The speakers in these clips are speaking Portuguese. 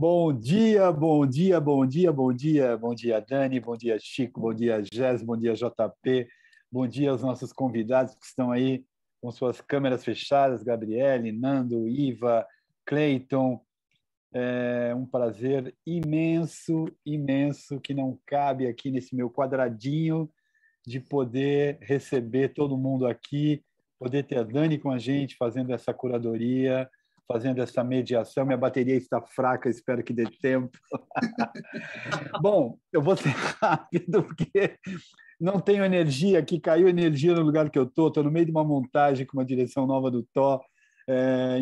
Bom dia, bom dia, Dani, bom dia, Chico, bom dia, Jéssica, bom dia, JP, bom dia aos nossos convidados que estão aí com suas câmeras fechadas, Gabriele, Nando, Iva, Clayton. É um prazer imenso, que não cabe aqui nesse meu quadradinho, de poder receber todo mundo aqui, poder ter a Dani com a gente, fazendo essa curadoria, fazendo essa mediação. Minha bateria está fraca, espero que dê tempo. Bom, eu vou ser rápido, porque não tenho energia aqui, caiu energia no lugar que eu estou no meio de uma montagem com uma direção nova do Tó,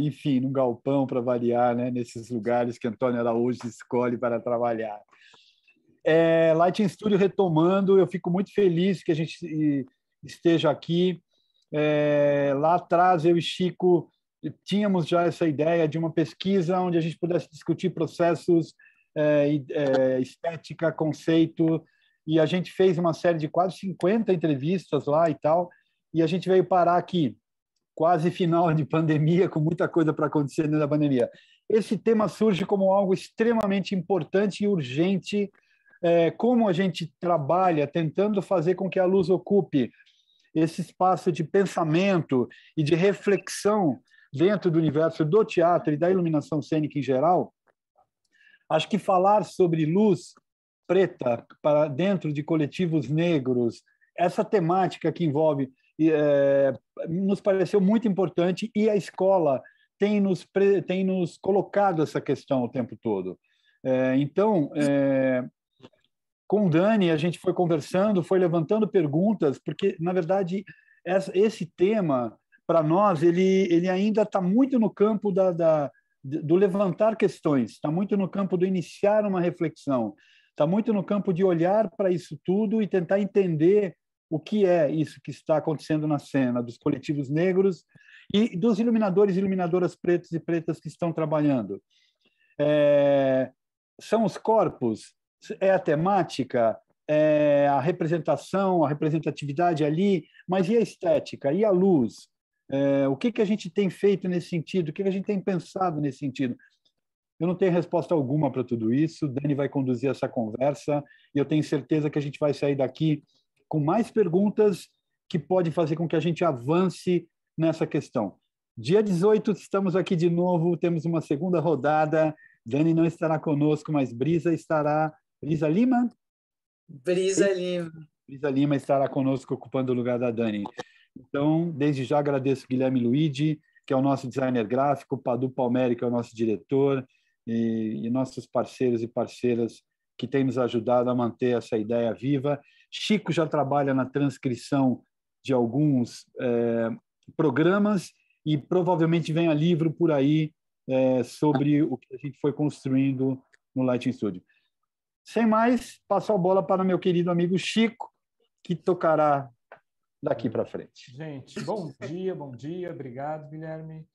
enfim, num galpão para variar, né, nesses lugares que Antônio Araújo escolhe para trabalhar. Lighting Studio retomando, eu fico muito feliz que a gente esteja aqui. Lá atrás, eu e Chico tínhamos já essa ideia de uma pesquisa onde a gente pudesse discutir processos, estética, conceito, e a gente fez uma série de quase 50 entrevistas lá e tal, e a gente veio parar aqui, quase final de pandemia, com muita coisa para acontecer dentro da pandemia. Esse tema surge como algo extremamente importante e urgente, como a gente trabalha tentando fazer com que a luz ocupe esse espaço de pensamento e de reflexão dentro do universo do teatro e da iluminação cênica em geral. Acho que falar sobre luz preta para dentro de coletivos negros, essa temática que envolve, nos pareceu muito importante, e a escola tem nos colocado essa questão o tempo todo. Então, com o Dani, a gente foi conversando, foi levantando perguntas, porque, na verdade, esse tema, para nós, ele ainda está muito no campo do levantar questões, está muito no campo do iniciar uma reflexão, está muito no campo de olhar para isso tudo e tentar entender o que é isso que está acontecendo na cena dos coletivos negros e dos iluminadores e iluminadoras pretos e pretas que estão trabalhando. São os corpos, é a temática, é a representação, a representatividade ali, mas e a estética, e a luz? O que a gente tem feito nesse sentido? O que a gente tem pensado nesse sentido? Eu não tenho resposta alguma para tudo isso, o Dani vai conduzir essa conversa, e eu tenho certeza que a gente vai sair daqui com mais perguntas que podem fazer com que a gente avance nessa questão. Dia 18, estamos aqui de novo, temos uma segunda rodada, Dani não estará conosco, mas Brisa estará... Brisa Lima? Brisa Lima. Brisa Lima estará conosco, ocupando o lugar da Dani. Então, desde já agradeço o Guilherme Luigi, que é o nosso designer gráfico, o Padu Palmeri, que é o nosso diretor, e nossos parceiros e parceiras que têm nos ajudado a manter essa ideia viva. Chico já trabalha na transcrição de alguns programas e provavelmente vem a livro por aí sobre o que a gente foi construindo no Lighting Studio. Sem mais, passo a bola para meu querido amigo Chico, que tocará daqui para frente. Gente, bom dia, obrigado, Guilherme.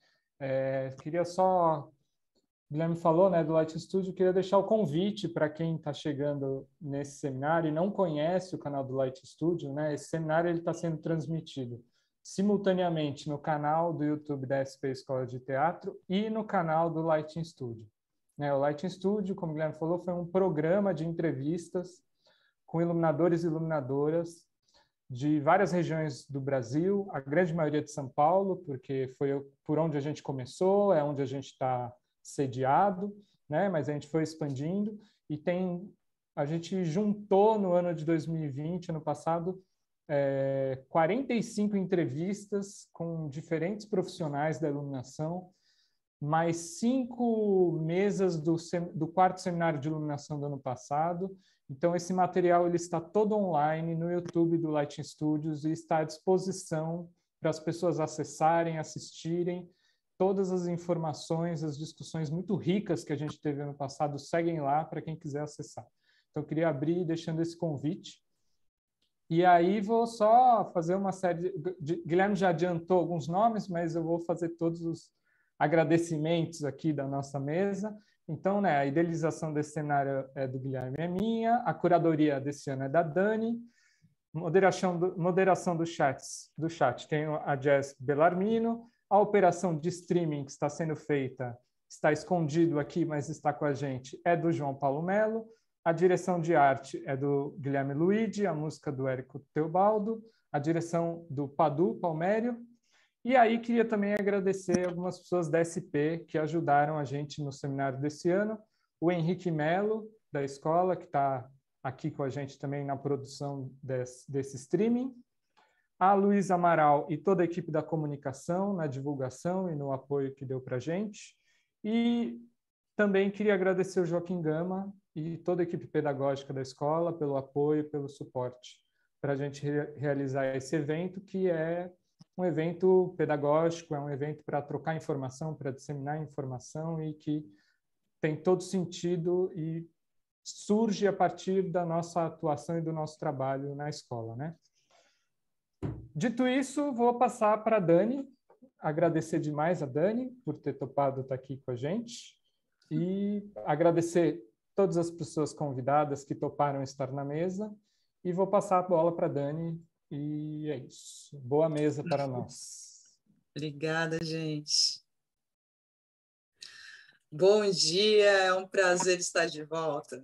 Queria só... O Guilherme falou, né, do Lighting Studio, queria deixar o convite para quem está chegando nesse seminário e não conhece o canal do Lighting Studio, né? Esse seminário está sendo transmitido simultaneamente no canal do YouTube da SP Escola de Teatro e no canal do Lighting Studio. O Lighting Studio, como o Guilherme falou, foi um programa de entrevistas com iluminadores e iluminadoras de várias regiões do Brasil, a grande maioria de São Paulo, porque foi por onde a gente começou, é onde a gente está sediado, né? Mas a gente foi expandindo e a gente juntou no ano de 2020, ano passado, 45 entrevistas com diferentes profissionais da iluminação, mais 5 mesas do quarto seminário de iluminação do ano passado. Então, esse material ele está todo online no YouTube do Lighting Studios e está à disposição para as pessoas acessarem, assistirem. Todas as informações, as discussões muito ricas que a gente teve ano passado, seguem lá para quem quiser acessar. Então, eu queria abrir deixando esse convite. E aí vou só fazer uma série... Guilherme já adiantou alguns nomes, mas eu vou fazer todos os agradecimentos aqui da nossa mesa. Então, né, a idealização desse cenário é do Guilherme, é minha. A curadoria desse ano é da Dani. Moderação do chat tem a Jéssica Bellarmino. A operação de streaming que está sendo feita está escondido aqui, mas está com a gente, é do João Paulo Melo, a direção de arte é do Guilherme Luigi, a música do Érico Teobaldo, a direção do Padu Palmeri. E aí queria também agradecer algumas pessoas da SP que ajudaram a gente no seminário desse ano, o Henrique Mello, da escola, que está aqui com a gente também na produção desse streaming, a Luísa Amaral e toda a equipe da comunicação, na divulgação e no apoio que deu para a gente. E também queria agradecer o Joaquim Gama e toda a equipe pedagógica da escola pelo apoio, pelo suporte para a gente realizar esse evento, que é um evento pedagógico, é um evento para trocar informação, para disseminar informação e que tem todo sentido e surge a partir da nossa atuação e do nosso trabalho na escola, né? Dito isso, vou passar para a Dani, agradecer demais a Dani por ter topado estar aqui com a gente e agradecer todas as pessoas convidadas que toparam estar na mesa e vou passar a bola para a Dani e é isso. Boa mesa para nós. Obrigada, gente. Bom dia, é um prazer estar de volta.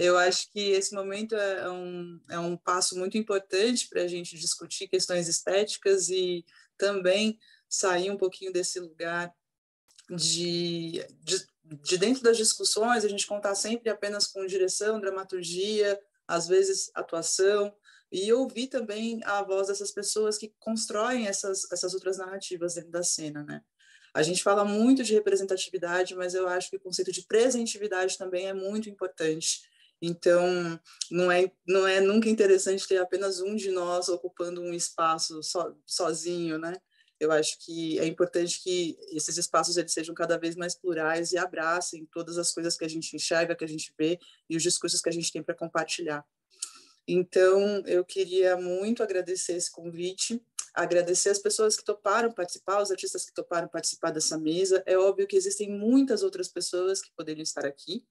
Eu acho que esse momento é um passo muito importante para a gente discutir questões estéticas e também sair um pouquinho desse lugar de dentro das discussões, a gente contar sempre apenas com direção, dramaturgia, às vezes atuação, e ouvir também a voz dessas pessoas que constroem essas outras narrativas dentro da cena, né? A gente fala muito de representatividade, mas eu acho que o conceito de presentividade também é muito importante. Então, não é nunca interessante ter apenas um de nós ocupando um espaço sozinho, né? Eu acho que é importante que esses espaços eles sejam cada vez mais plurais e abracem todas as coisas que a gente enxerga, que a gente vê e os discursos que a gente tem para compartilhar. Então, eu queria muito agradecer esse convite, agradecer as pessoas que toparam participar, os artistas que toparam participar dessa mesa. É óbvio que existem muitas outras pessoas que poderiam estar aqui,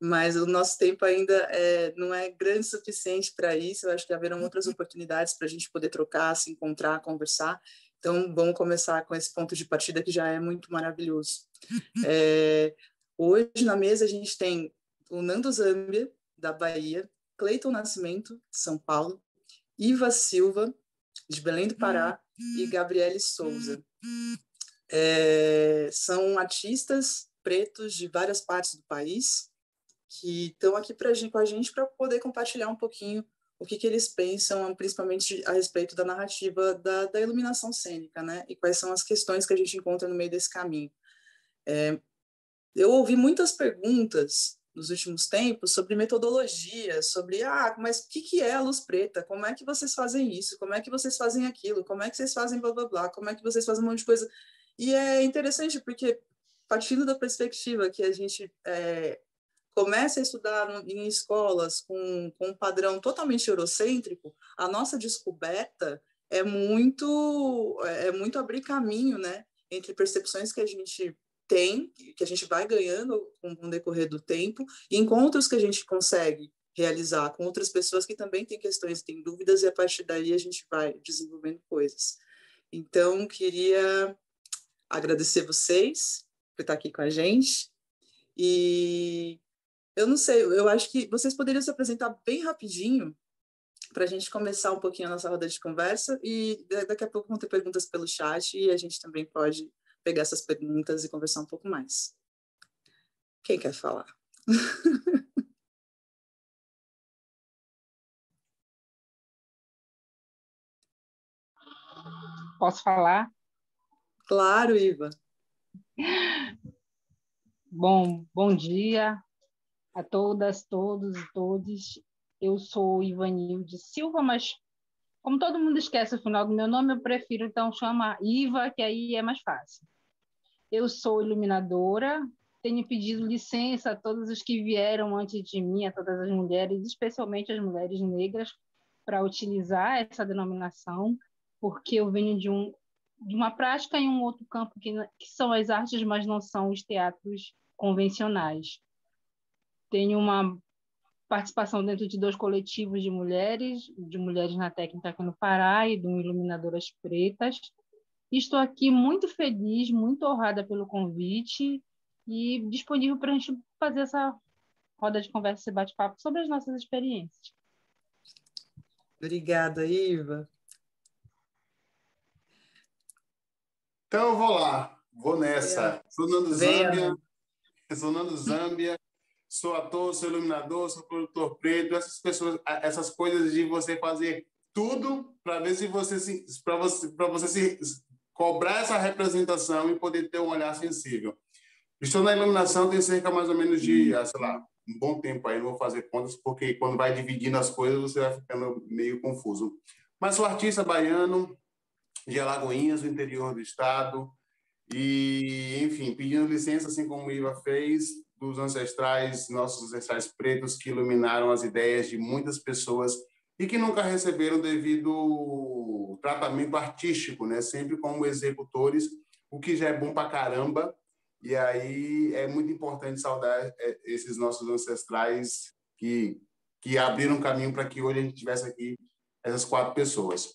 mas o nosso tempo ainda não é grande o suficiente para isso. Eu acho que haverão outras oportunidades para a gente poder trocar, se encontrar, conversar. Então, vamos começar com esse ponto de partida que já é muito maravilhoso. Hoje, na mesa, a gente tem o Nando Zambi, da Bahia, Clayton Nascimento, de São Paulo, Iva Silva, de Belém do Pará, e Gabriele Souza. São artistas pretos de várias partes do país que estão aqui com a gente para poder compartilhar um pouquinho o que eles pensam, principalmente a respeito da narrativa da iluminação cênica, né? E quais são as questões que a gente encontra no meio desse caminho. Eu ouvi muitas perguntas nos últimos tempos, sobre metodologia, sobre, mas o que é a luz preta? Como é que vocês fazem isso? Como é que vocês fazem aquilo? Como é que vocês fazem blá, blá, blá? Como é que vocês fazem um monte de coisa? E é interessante porque, partindo da perspectiva que a gente começa a estudar em escolas com um padrão totalmente eurocêntrico, a nossa descoberta é muito abrir caminho, né, entre percepções que a gente tem, que a gente vai ganhando com o decorrer do tempo, e encontros que a gente consegue realizar com outras pessoas que também têm questões, têm dúvidas, e a partir daí a gente vai desenvolvendo coisas. Então, queria agradecer vocês por estar aqui com a gente, e eu não sei, eu acho que vocês poderiam se apresentar bem rapidinho para a gente começar um pouquinho a nossa roda de conversa, e daqui a pouco vão ter perguntas pelo chat, e a gente também pode pegar essas perguntas e conversar um pouco mais. Quem quer falar? Posso falar? Claro, Iva. Bom dia a todas, todos e todes. Eu sou Ivanilde Silva, mas como todo mundo esquece o final do meu nome, eu prefiro então chamar Iva, que aí é mais fácil. Eu sou iluminadora, tenho pedido licença a todos os que vieram antes de mim, a todas as mulheres, especialmente as mulheres negras, para utilizar essa denominação, porque eu venho de uma prática em um outro campo, que são as artes, mas não são os teatros convencionais. Tenho uma participação dentro de dois coletivos de mulheres na técnica aqui no Pará e de iluminadoras pretas, Estou aqui muito feliz, muito honrada pelo convite e disponível para a gente fazer essa roda de conversa e bate-papo sobre as nossas experiências. Obrigada, Iva. Então, eu vou lá, vou nessa. Sou Nando Zambi, sou ator, sou iluminador, sou produtor preto, essas coisas de você fazer tudo para ver se você cobrar essa representação e poder ter um olhar sensível. Estou na iluminação tem cerca mais ou menos de, sei lá, um bom tempo aí, não vou fazer contas, porque quando vai dividindo as coisas você vai ficando meio confuso. Mas sou artista baiano, de Alagoinhas, do interior do estado, e, enfim, pedindo licença, assim como o Iva fez, dos ancestrais, nossos ancestrais pretos, que iluminaram as ideias de muitas pessoas e que nunca receberam devido tratamento artístico, né? Sempre como executores, o que já é bom pra caramba. E aí é muito importante saudar esses nossos ancestrais que abriram caminho para que hoje a gente tivesse aqui essas 4 pessoas.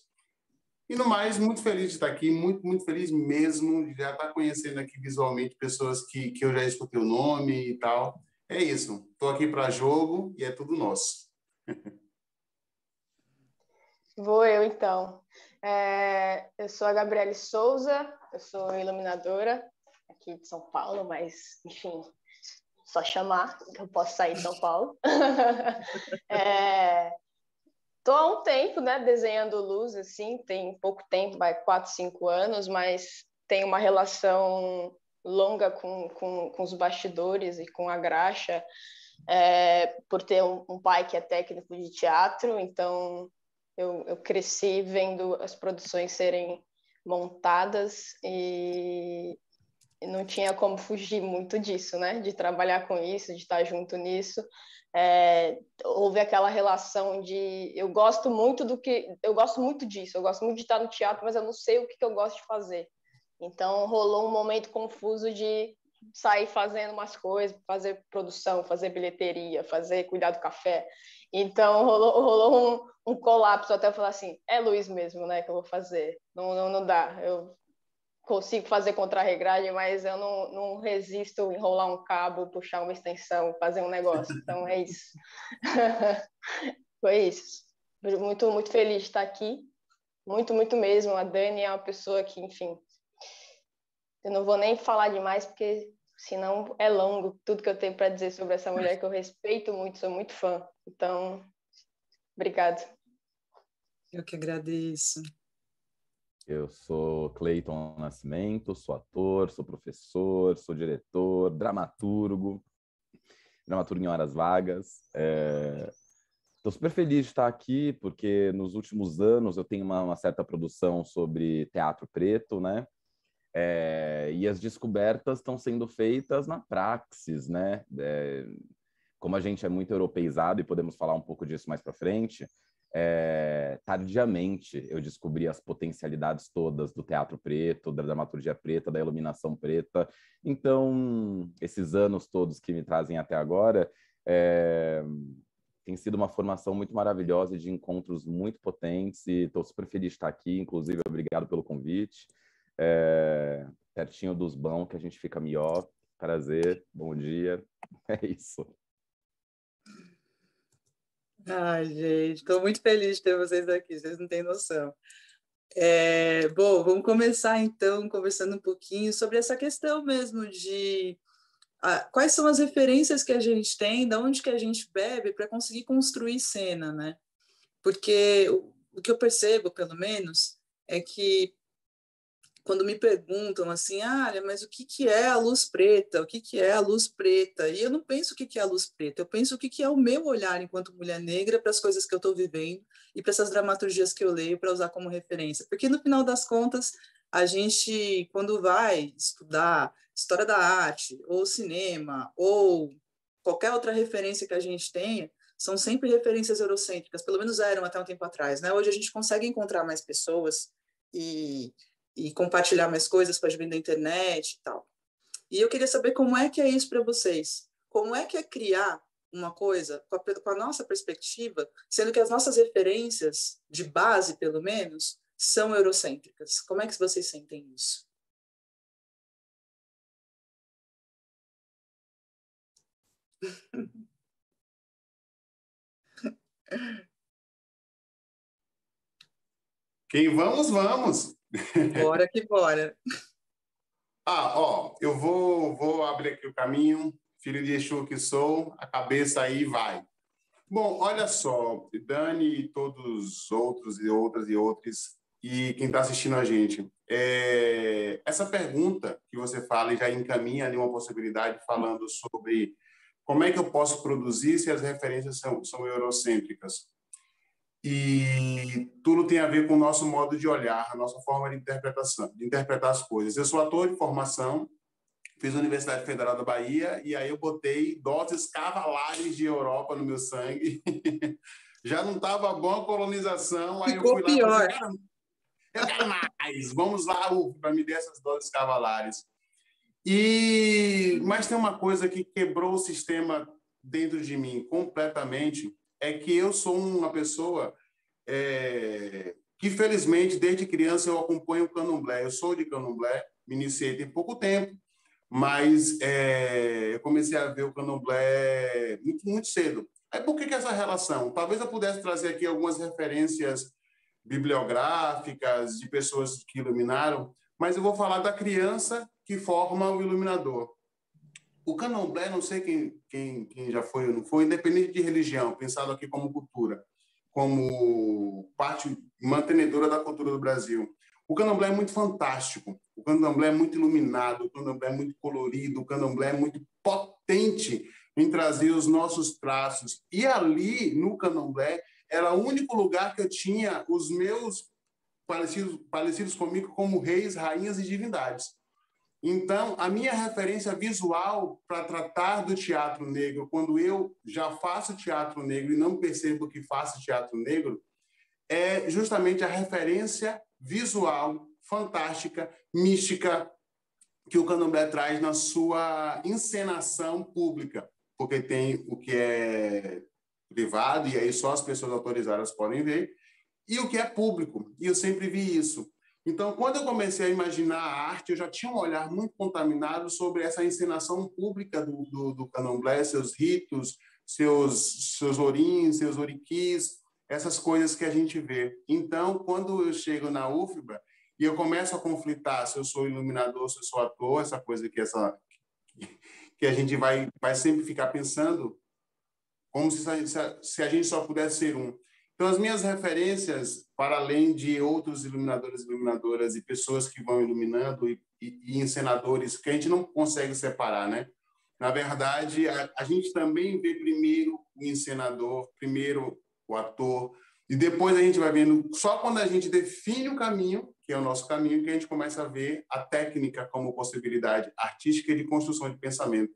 E no mais, muito feliz de estar aqui, muito, muito feliz mesmo de já estar conhecendo aqui visualmente pessoas que eu já escutei o nome e tal. É isso, estou aqui para jogo e é tudo nosso. Vou eu, então. Eu sou a Gabriele Souza, eu sou iluminadora aqui de São Paulo, mas, enfim, só chamar que eu posso sair de São Paulo. Estou há um tempo, né, desenhando luz, assim, tem pouco tempo, vai 4, 5 anos, mas tem uma relação longa com os bastidores e com a graxa, por ter um pai que é técnico de teatro, então... Eu cresci vendo as produções serem montadas e não tinha como fugir muito disso, né? De trabalhar com isso, de estar junto nisso. Houve aquela relação de... Eu gosto muito disso, eu gosto muito de estar no teatro, mas eu não sei o que eu gosto de fazer. Então, rolou um momento confuso de sair fazendo umas coisas, fazer produção, fazer bilheteria, cuidar do café. Então, rolou um colapso até eu falar assim, é Luiz mesmo, né, que eu vou fazer. Não dá, eu consigo fazer contra-regragem, mas eu não resisto enrolar um cabo, puxar uma extensão, fazer um negócio. Então, é isso. Foi isso. Muito, muito feliz de estar aqui. Muito, muito mesmo. A Dani é uma pessoa que, enfim... Eu não vou nem falar demais, porque senão é longo tudo que eu tenho para dizer sobre essa mulher que eu respeito muito, sou muito fã. Então, obrigado. Eu que agradeço. Eu sou Clayton Nascimento, sou ator, sou professor, sou diretor, dramaturgo em horas vagas. Estou super feliz de estar aqui, porque nos últimos anos eu tenho uma certa produção sobre teatro preto, né? E as descobertas estão sendo feitas na praxis, né? Como a gente é muito europeizado, e podemos falar um pouco disso mais para frente, tardiamente eu descobri as potencialidades todas do teatro preto, da dramaturgia preta, da iluminação preta. Então, esses anos todos que me trazem até agora, tem sido uma formação muito maravilhosa e de encontros muito potentes, e estou super feliz de estar aqui, inclusive, obrigado pelo convite. Pertinho dos bons que a gente fica melhor. Prazer, bom dia, é isso. Ai, gente, estou muito feliz de ter vocês aqui, vocês não têm noção. Bom, vamos começar então conversando um pouquinho sobre essa questão mesmo de quais são as referências que a gente tem, de onde que a gente bebe para conseguir construir cena, né? Porque o que eu percebo, pelo menos, é que quando me perguntam assim, mas o que é a luz preta? O que é a luz preta? E eu não penso o que é a luz preta, eu penso o que é o meu olhar enquanto mulher negra para as coisas que eu estou vivendo e para essas dramaturgias que eu leio para usar como referência. Porque, no final das contas, a gente, quando vai estudar história da arte, ou cinema, ou qualquer outra referência que a gente tenha, são sempre referências eurocêntricas, pelo menos eram até um tempo atrás, né? Hoje a gente consegue encontrar mais pessoas e compartilhar mais coisas com a gente da internet e tal. E eu queria saber como é que é isso para vocês. Como é que é criar uma coisa com a nossa perspectiva, sendo que as nossas referências de base, pelo menos, são eurocêntricas. Como é que vocês sentem isso? Quem vamos, vamos. Bora que bora. Eu vou abrir aqui o caminho. Filho de Exu que sou, a cabeça aí vai. Bom, olha só, Dani e todos os outros e outras e outros, e quem está assistindo a gente, essa pergunta que você fala já encaminha ali uma possibilidade falando sobre como é que eu posso produzir se as referências são eurocêntricas. E tudo tem a ver com o nosso modo de olhar, a nossa forma de interpretação, de interpretar as coisas. Eu sou ator de formação, fiz a Universidade Federal da Bahia, e aí eu botei doses cavalares de Europa no meu sangue. Já não estava boa a colonização, aí ficou eu fui lá... Pior. Eu quero mais! Vamos lá, para me dar essas doses cavalares. Mas tem uma coisa que quebrou o sistema dentro de mim completamente, é que eu sou uma pessoa que, felizmente, desde criança eu acompanho o candomblé. Eu sou de candomblé, me iniciei tem pouco tempo, mas eu comecei a ver o candomblé muito, muito cedo. Aí, por que essa relação? Talvez eu pudesse trazer aqui algumas referências bibliográficas de pessoas que iluminaram, mas eu vou falar da criança que forma o iluminador. O candomblé, não sei quem já foi ou não foi, independente de religião, pensado aqui como cultura, como parte mantenedora da cultura do Brasil. O candomblé é muito fantástico, o candomblé é muito iluminado, o candomblé é muito colorido, o candomblé é muito potente em trazer os nossos traços. E ali, no candomblé, era o único lugar que eu tinha os meus parecidos comigo como reis, rainhas e divindades. Então, a minha referência visual para tratar do teatro negro, quando eu já faço teatro negro e não percebo que faço teatro negro, é justamente a referência visual, fantástica, mística, que o candomblé traz na sua encenação pública, porque tem o que é privado, e aí só as pessoas autorizadas podem ver, e o que é público, e eu sempre vi isso. Então, quando eu comecei a imaginar a arte, eu já tinha um olhar muito contaminado sobre essa encenação pública do candomblé, seus ritos, seus orins, seus oriquis, essas coisas que a gente vê. Então, quando eu chego na UFBA e eu começo a conflitar se eu sou iluminador, se eu sou ator, essa coisa que a gente vai sempre ficar pensando como se a gente só pudesse ser um. Então, as minhas referências, para além de outros iluminadores, iluminadoras e pessoas que vão iluminando e encenadores, que a gente não consegue separar, né? Na verdade, a gente também vê primeiro o encenador, primeiro o ator, e depois a gente vai vendo, só quando a gente define o caminho, que é o nosso caminho, que a gente começa a ver a técnica como possibilidade artística de construção de pensamento.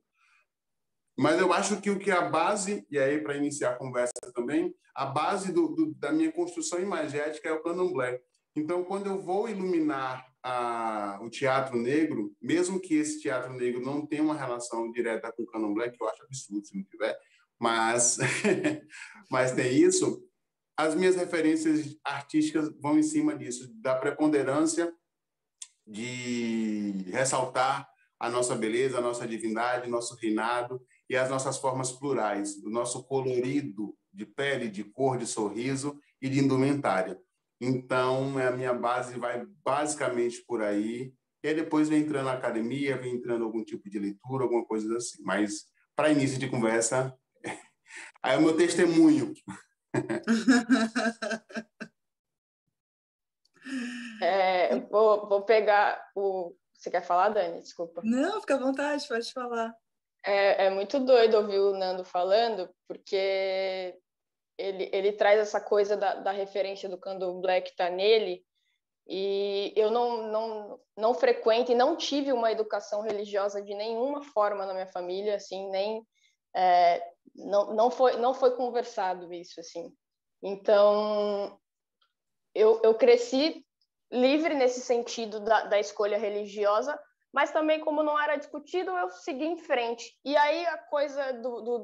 Mas eu acho que o que é a base, e aí para iniciar a conversa também, a base da minha construção imagética é o candomblé. Então, quando eu vou iluminar o teatro negro, mesmo que esse teatro negro não tenha uma relação direta com o candomblé, que eu acho absurdo se não tiver, mas tem isso, as minhas referências artísticas vão em cima disso, da preponderância de ressaltar a nossa beleza, a nossa divindade, nosso reinado, e as nossas formas plurais, o nosso colorido de pele, de cor, de sorriso e de indumentária. Então, a minha base vai basicamente por aí, e aí depois vem entrando na academia, vem entrando algum tipo de leitura, alguma coisa assim. Mas, para início de conversa, aí é o meu testemunho. Vou pegar o... Você quer falar, Dani? Desculpa. Não, fica à vontade, pode falar. É muito doido ouvir o Nando falando, porque ele traz essa coisa da referência do candomblé que está nele, e eu não frequento e não tive uma educação religiosa de nenhuma forma na minha família, assim, nem não foi conversado isso, assim. Então, eu cresci livre nesse sentido da escolha religiosa, mas também, como não era discutido, eu segui em frente. E aí a coisa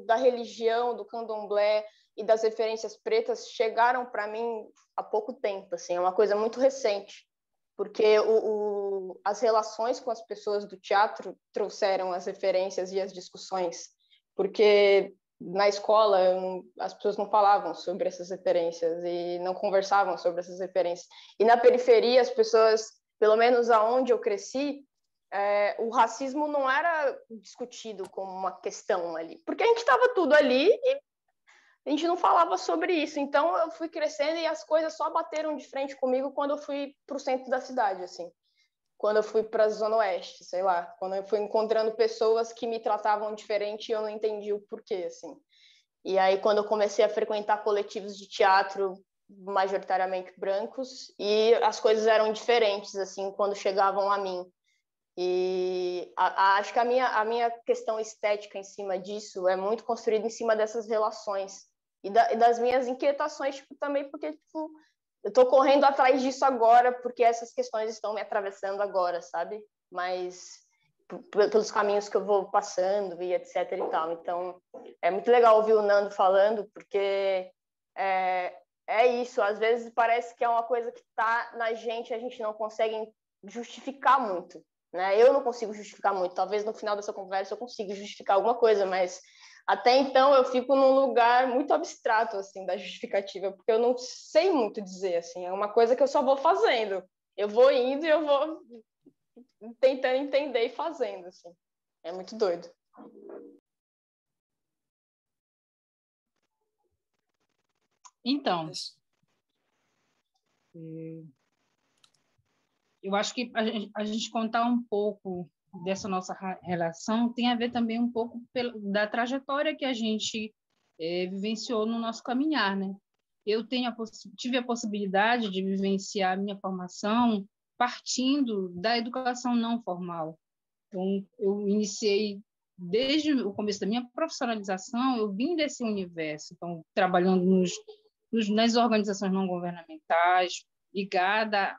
da religião, do candomblé e das referências pretas chegaram para mim há pouco tempo, assim, é uma coisa muito recente, porque as relações com as pessoas do teatro trouxeram as referências e as discussões, porque na escola as pessoas não falavam sobre essas referências e não conversavam sobre essas referências. E na periferia as pessoas, pelo menos aonde eu cresci, o racismo não era discutido como uma questão ali, porque a gente estava tudo ali e a gente não falava sobre isso. Então eu fui crescendo e as coisas só bateram de frente comigo quando eu fui para o centro da cidade, assim, quando eu fui para a Zona Oeste, sei lá, quando eu fui encontrando pessoas que me tratavam diferente e eu não entendi o porquê, assim. E aí quando eu comecei a frequentar coletivos de teatro majoritariamente brancos, e as coisas eram diferentes, assim, quando chegavam a mim. E acho que a minha questão estética em cima disso é muito construída em cima dessas relações e das minhas inquietações, tipo, também porque, tipo, eu estou correndo atrás disso agora porque essas questões estão me atravessando agora, sabe? Mas pelos caminhos que eu vou passando e etc e tal. Então, é muito legal ouvir o Nando falando, porque é isso. Às vezes parece que é uma coisa que está na gente, a gente não consegue justificar muito. Né? Eu não consigo justificar muito, talvez no final dessa conversa eu consiga justificar alguma coisa, mas até então eu fico num lugar muito abstrato, assim, da justificativa, porque eu não sei muito dizer, assim, é uma coisa que eu só vou fazendo, eu vou indo e eu vou tentando entender e fazendo, assim, é muito doido. Então, eu acho que a gente contar um pouco dessa nossa relação tem a ver também um pouco da trajetória que a gente vivenciou no nosso caminhar, né? Eu tive a possibilidade de vivenciar a minha formação partindo da educação não formal. Então, eu iniciei desde o começo da minha profissionalização, eu vim desse universo, então, trabalhando nas organizações não governamentais, ligada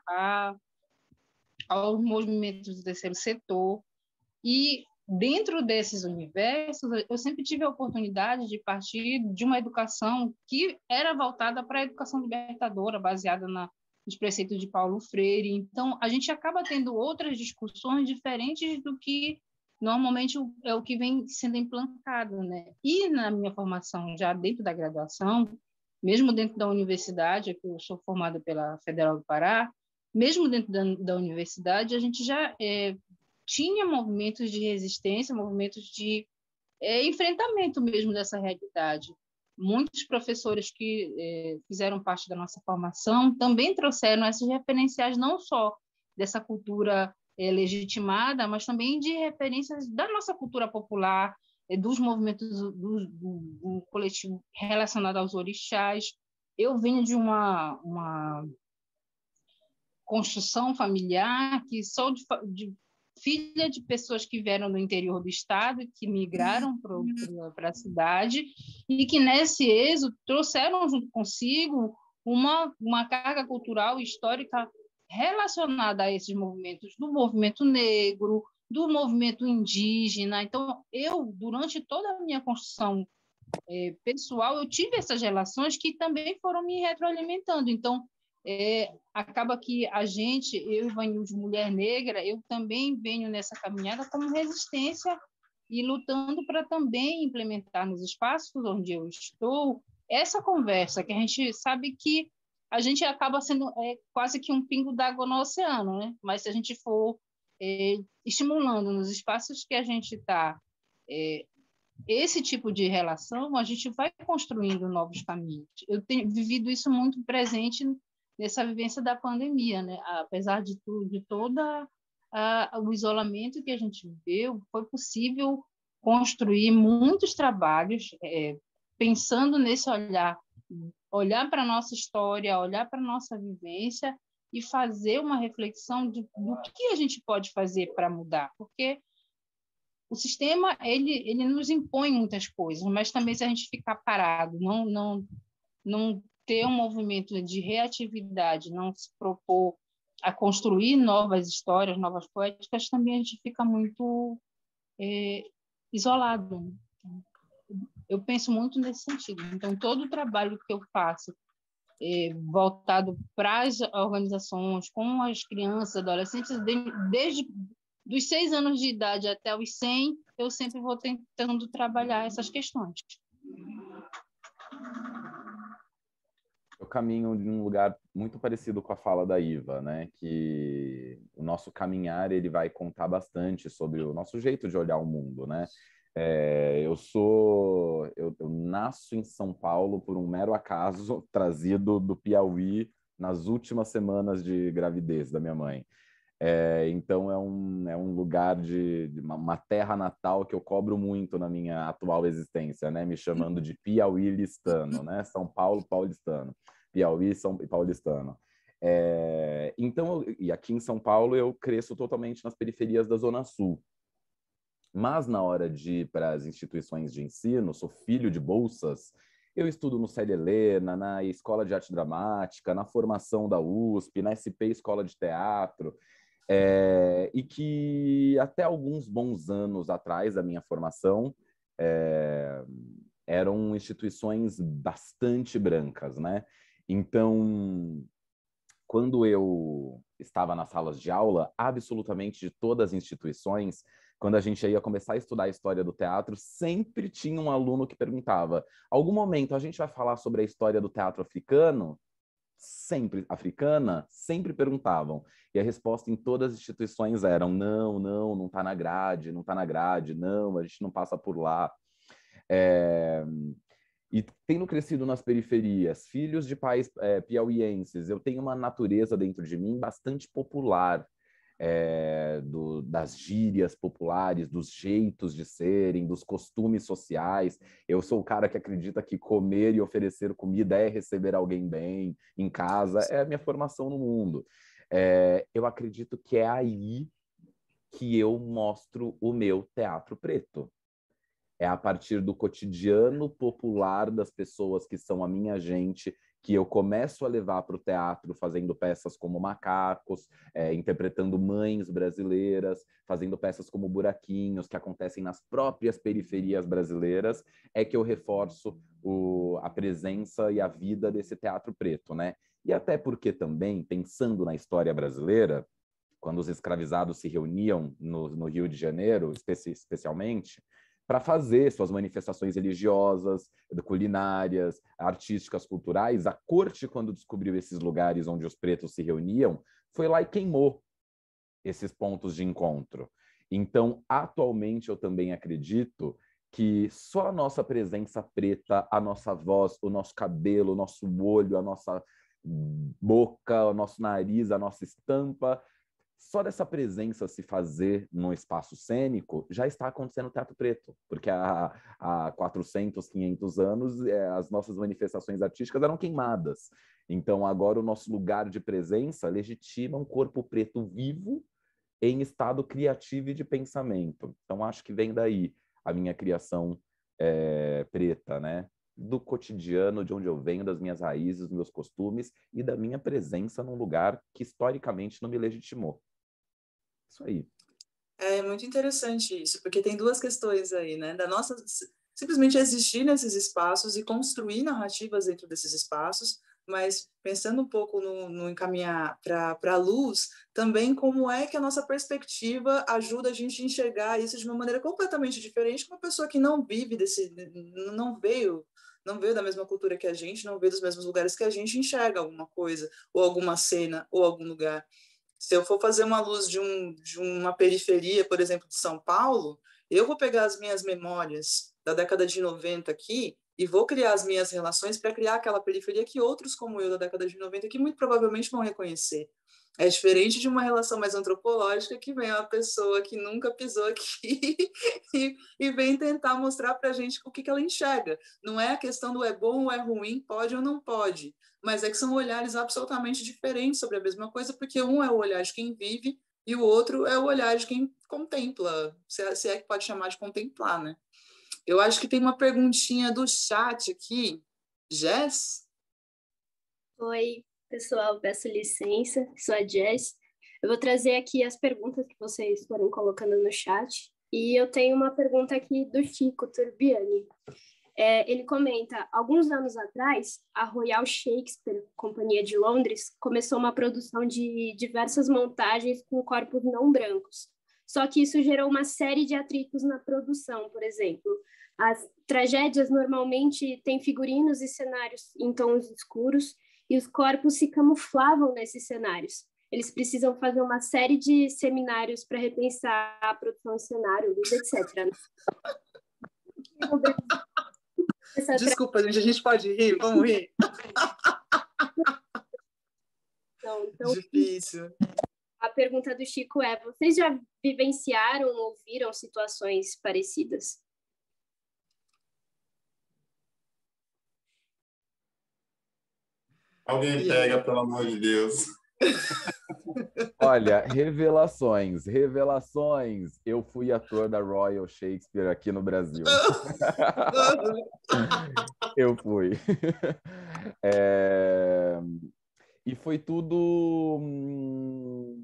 aos movimentos do terceiro setor, e dentro desses universos eu sempre tive a oportunidade de partir de uma educação que era voltada para a educação libertadora, baseada nos preceitos de Paulo Freire. Então a gente acaba tendo outras discussões diferentes do que normalmente é o que vem sendo implantado, né? E na minha formação, já dentro da graduação, mesmo dentro da universidade, que eu sou formada pela Federal do Pará, mesmo dentro da universidade, a gente já tinha movimentos de resistência, movimentos de enfrentamento mesmo dessa realidade. Muitos professores que fizeram parte da nossa formação também trouxeram esses referenciais, não só dessa cultura legitimada, mas também de referências da nossa cultura popular, dos movimentos do coletivo relacionado aos orixás. Eu venho de uma construção familiar, que sou de filha de pessoas que vieram do interior do estado, que migraram para a cidade, e que nesse êxodo trouxeram junto consigo uma carga cultural e histórica relacionada a esses movimentos, do movimento negro, do movimento indígena. Então, eu, durante toda a minha construção pessoal, eu tive essas relações que também foram me retroalimentando. Então, acaba que a gente, eu, Ivanilde, mulher negra, eu também venho nessa caminhada como resistência e lutando para também implementar nos espaços onde eu estou essa conversa, que a gente sabe que a gente acaba sendo quase que um pingo d'água no oceano, né? Mas se a gente for estimulando nos espaços que a gente está esse tipo de relação, a gente vai construindo novos caminhos. Eu tenho vivido isso muito presente nessa vivência da pandemia, né? Apesar de tudo, de todo o isolamento que a gente viveu, foi possível construir muitos trabalhos pensando nesse olhar para a nossa história, olhar para a nossa vivência e fazer uma reflexão do que a gente pode fazer para mudar, porque o sistema ele nos impõe muitas coisas, mas também se a gente ficar parado, não ter um movimento de reatividade, não se propor a construir novas histórias, novas poéticas, também a gente fica muito isolado. Eu penso muito nesse sentido. Então, todo o trabalho que eu faço voltado para as organizações, com as crianças, adolescentes, desde dos 6 anos de idade até os 100, eu sempre vou tentando trabalhar essas questões. Eu caminho de um lugar muito parecido com a fala da Iva, né? Que o nosso caminhar ele vai contar bastante sobre o nosso jeito de olhar o mundo, né? Eu nasço em São Paulo por um mero acaso, trazido do Piauí nas últimas semanas de gravidez da minha mãe. Então é um lugar de uma terra natal que eu cobro muito na minha atual existência, né? Me chamando de piauilistano, né? São Paulo paulistano, Piauí São paulistano. E aqui em São Paulo eu cresço totalmente nas periferias da Zona Sul. Mas na hora de ir para as instituições de ensino, sou filho de bolsas. Eu estudo no Célia Helena, na Escola de Arte Dramática, na formação da USP, na SP Escola de Teatro. E que até alguns bons anos atrás da minha formação eram instituições bastante brancas, né? Então, quando eu estava nas salas de aula, absolutamente de todas as instituições, quando a gente ia começar a estudar a história do teatro, sempre tinha um aluno que perguntava: algum momento a gente vai falar sobre a história do teatro africano? Sempre, africana, sempre perguntavam. E a resposta em todas as instituições eram: não tá na grade, não tá na grade, não, a gente não passa por lá. E tendo crescido nas periferias, filhos de pais piauienses, eu tenho uma natureza dentro de mim bastante popular, das gírias populares, dos jeitos de serem, dos costumes sociais. Eu sou o cara que acredita que comer e oferecer comida é receber alguém bem em casa, é a minha formação no mundo. Eu acredito que é aí que eu mostro o meu teatro preto. É a partir do cotidiano popular das pessoas que são a minha gente que eu começo a levar para o teatro, fazendo peças como Macacos, interpretando mães brasileiras, fazendo peças como Buraquinhos, que acontecem nas próprias periferias brasileiras, é que eu reforço a presença e a vida desse teatro preto, né? E até porque também, pensando na história brasileira, quando os escravizados se reuniam no Rio de Janeiro, especialmente, para fazer suas manifestações religiosas, culinárias, artísticas, culturais, a corte, quando descobriu esses lugares onde os pretos se reuniam, foi lá e queimou esses pontos de encontro. Então, atualmente, eu também acredito que só a nossa presença preta, a nossa voz, o nosso cabelo, o nosso olho, a nossa boca, o nosso nariz, a nossa estampa, só dessa presença se fazer no espaço cênico, já está acontecendo o teatro preto, porque há 400, 500 anos, as nossas manifestações artísticas eram queimadas. Então, agora o nosso lugar de presença legitima um corpo preto vivo em estado criativo e de pensamento. Então, acho que vem daí a minha criação preta, né? Do cotidiano, de onde eu venho, das minhas raízes, dos meus costumes e da minha presença num lugar que historicamente não me legitimou. Isso aí. É muito interessante isso, porque tem duas questões aí, né? Da nossa simplesmente existir nesses espaços e construir narrativas dentro desses espaços, mas pensando um pouco no encaminhar para a luz, também como é que a nossa perspectiva ajuda a gente a enxergar isso de uma maneira completamente diferente com uma pessoa que não vive não veio da mesma cultura que a gente, não veio dos mesmos lugares que a gente, enxerga alguma coisa, ou alguma cena, ou algum lugar. Se eu for fazer uma luz de uma periferia, por exemplo, de São Paulo, eu vou pegar as minhas memórias da década de 90 aqui e vou criar as minhas relações para criar aquela periferia que outros como eu da década de 90 que muito provavelmente vão reconhecer. É diferente de uma relação mais antropológica que vem uma pessoa que nunca pisou aqui e vem tentar mostrar para a gente o que ela enxerga. Não é a questão do é bom ou é ruim, pode ou não pode, mas é que são olhares absolutamente diferentes sobre a mesma coisa, porque um é o olhar de quem vive e o outro é o olhar de quem contempla, se é que pode chamar de contemplar, né? Eu acho que tem uma perguntinha do chat aqui. Jess? Oi. Pessoal, peço licença, sou a Jess. Eu vou trazer aqui as perguntas que vocês foram colocando no chat. E eu tenho uma pergunta aqui do Chico Turbiani. Ele comenta, alguns anos atrás, a Royal Shakespeare, Companhia de Londres, começou uma produção de diversas montagens com corpos não brancos. Só que isso gerou uma série de atritos na produção, por exemplo. As tragédias normalmente têm figurinos e cenários em tons escuros e os corpos se camuflavam nesses cenários. Eles precisam fazer uma série de seminários para repensar a produção de cenário, etc. Desculpa, gente, a gente pode rir? Vamos rir? Então, difícil. A pergunta do Chico é, vocês já vivenciaram ou viram situações parecidas? Alguém pega, pelo amor de Deus. Olha, revelações. Eu fui ator da Royal Shakespeare aqui no Brasil. Eu fui. E foi tudo...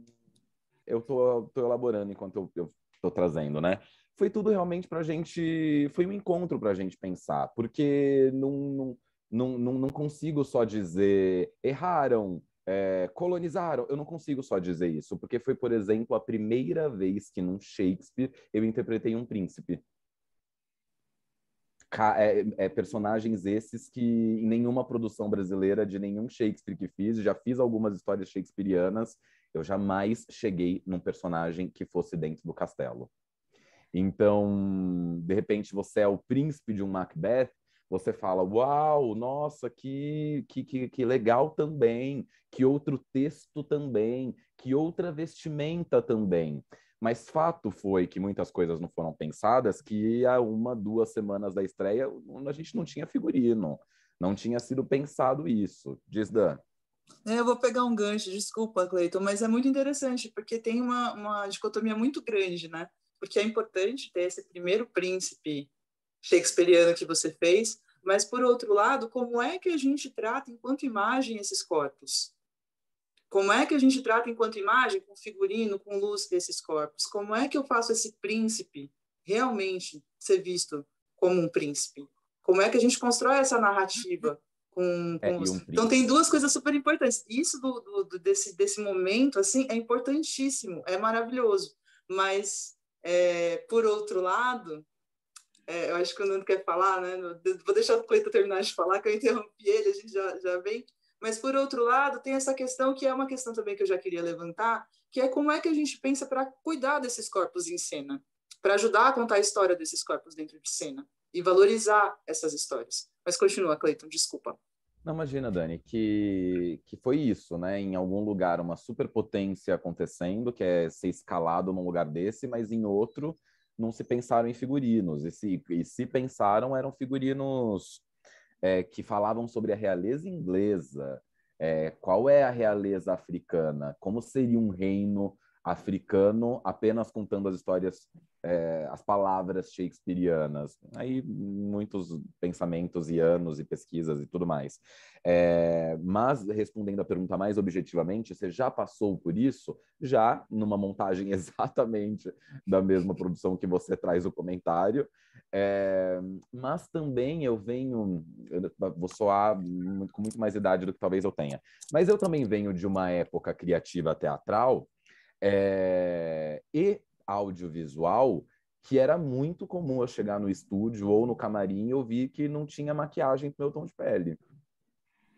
Eu tô elaborando enquanto eu tô trazendo, né? Foi tudo realmente pra gente... Foi um encontro pra gente pensar, porque não consigo só dizer erraram, colonizaram, eu não consigo só dizer isso, porque foi, por exemplo, a primeira vez que num Shakespeare eu interpretei um príncipe. Personagens esses que em nenhuma produção brasileira de nenhum Shakespeare que fiz, já fiz algumas histórias shakespearianas, eu jamais cheguei num personagem que fosse dentro do castelo. Então, de repente, você é o príncipe de um Macbeth, você fala, uau, nossa, que legal também, que outro texto também, que outra vestimenta também. Mas fato foi que muitas coisas não foram pensadas, que há uma, 2 semanas da estreia, a gente não tinha figurino, não tinha sido pensado isso. Diz, Dan. Eu vou pegar um gancho, desculpa, Clayton, mas é muito interessante, porque tem uma dicotomia muito grande, né? Porque é importante ter esse primeiro príncipe shakespeariano que você fez, mas, por outro lado, como é que a gente trata, enquanto imagem, esses corpos? Como é que a gente trata, enquanto imagem, com figurino, com luz desses corpos? Como é que eu faço esse príncipe realmente ser visto como um príncipe? Como é que a gente constrói essa narrativa? Então, tem duas coisas super importantes. Isso desse momento assim, é importantíssimo, é maravilhoso. Mas, por outro lado... eu acho que o Nando quer falar, né? Vou deixar o Clayton terminar de falar, que eu interrompi ele, a gente já vem. Mas, por outro lado, tem essa questão, que é uma questão também que eu já queria levantar, que é como é que a gente pensa para cuidar desses corpos em cena, para ajudar a contar a história desses corpos dentro de cena e valorizar essas histórias. Mas continua, Clayton, desculpa. Não, imagina, Dani, que foi isso, né? Em algum lugar, uma superpotência acontecendo, que é ser escalado num lugar desse, mas em outro... não se pensaram em figurinos, e se pensaram, eram figurinos que falavam sobre a realeza inglesa, qual é a realeza africana, como seria um reino africano apenas contando as histórias, as palavras shakespearianas. Aí muitos pensamentos e anos e pesquisas e tudo mais. Mas, respondendo a pergunta mais objetivamente, você já passou por isso? Já, numa montagem exatamente da mesma produção que você traz o comentário. Mas também eu vou soar com muito mais idade do que talvez eu tenha, mas eu também venho de uma época criativa teatral, e audiovisual, que era muito comum eu chegar no estúdio ou no camarim e eu vi que não tinha maquiagem pro meu tom de pele,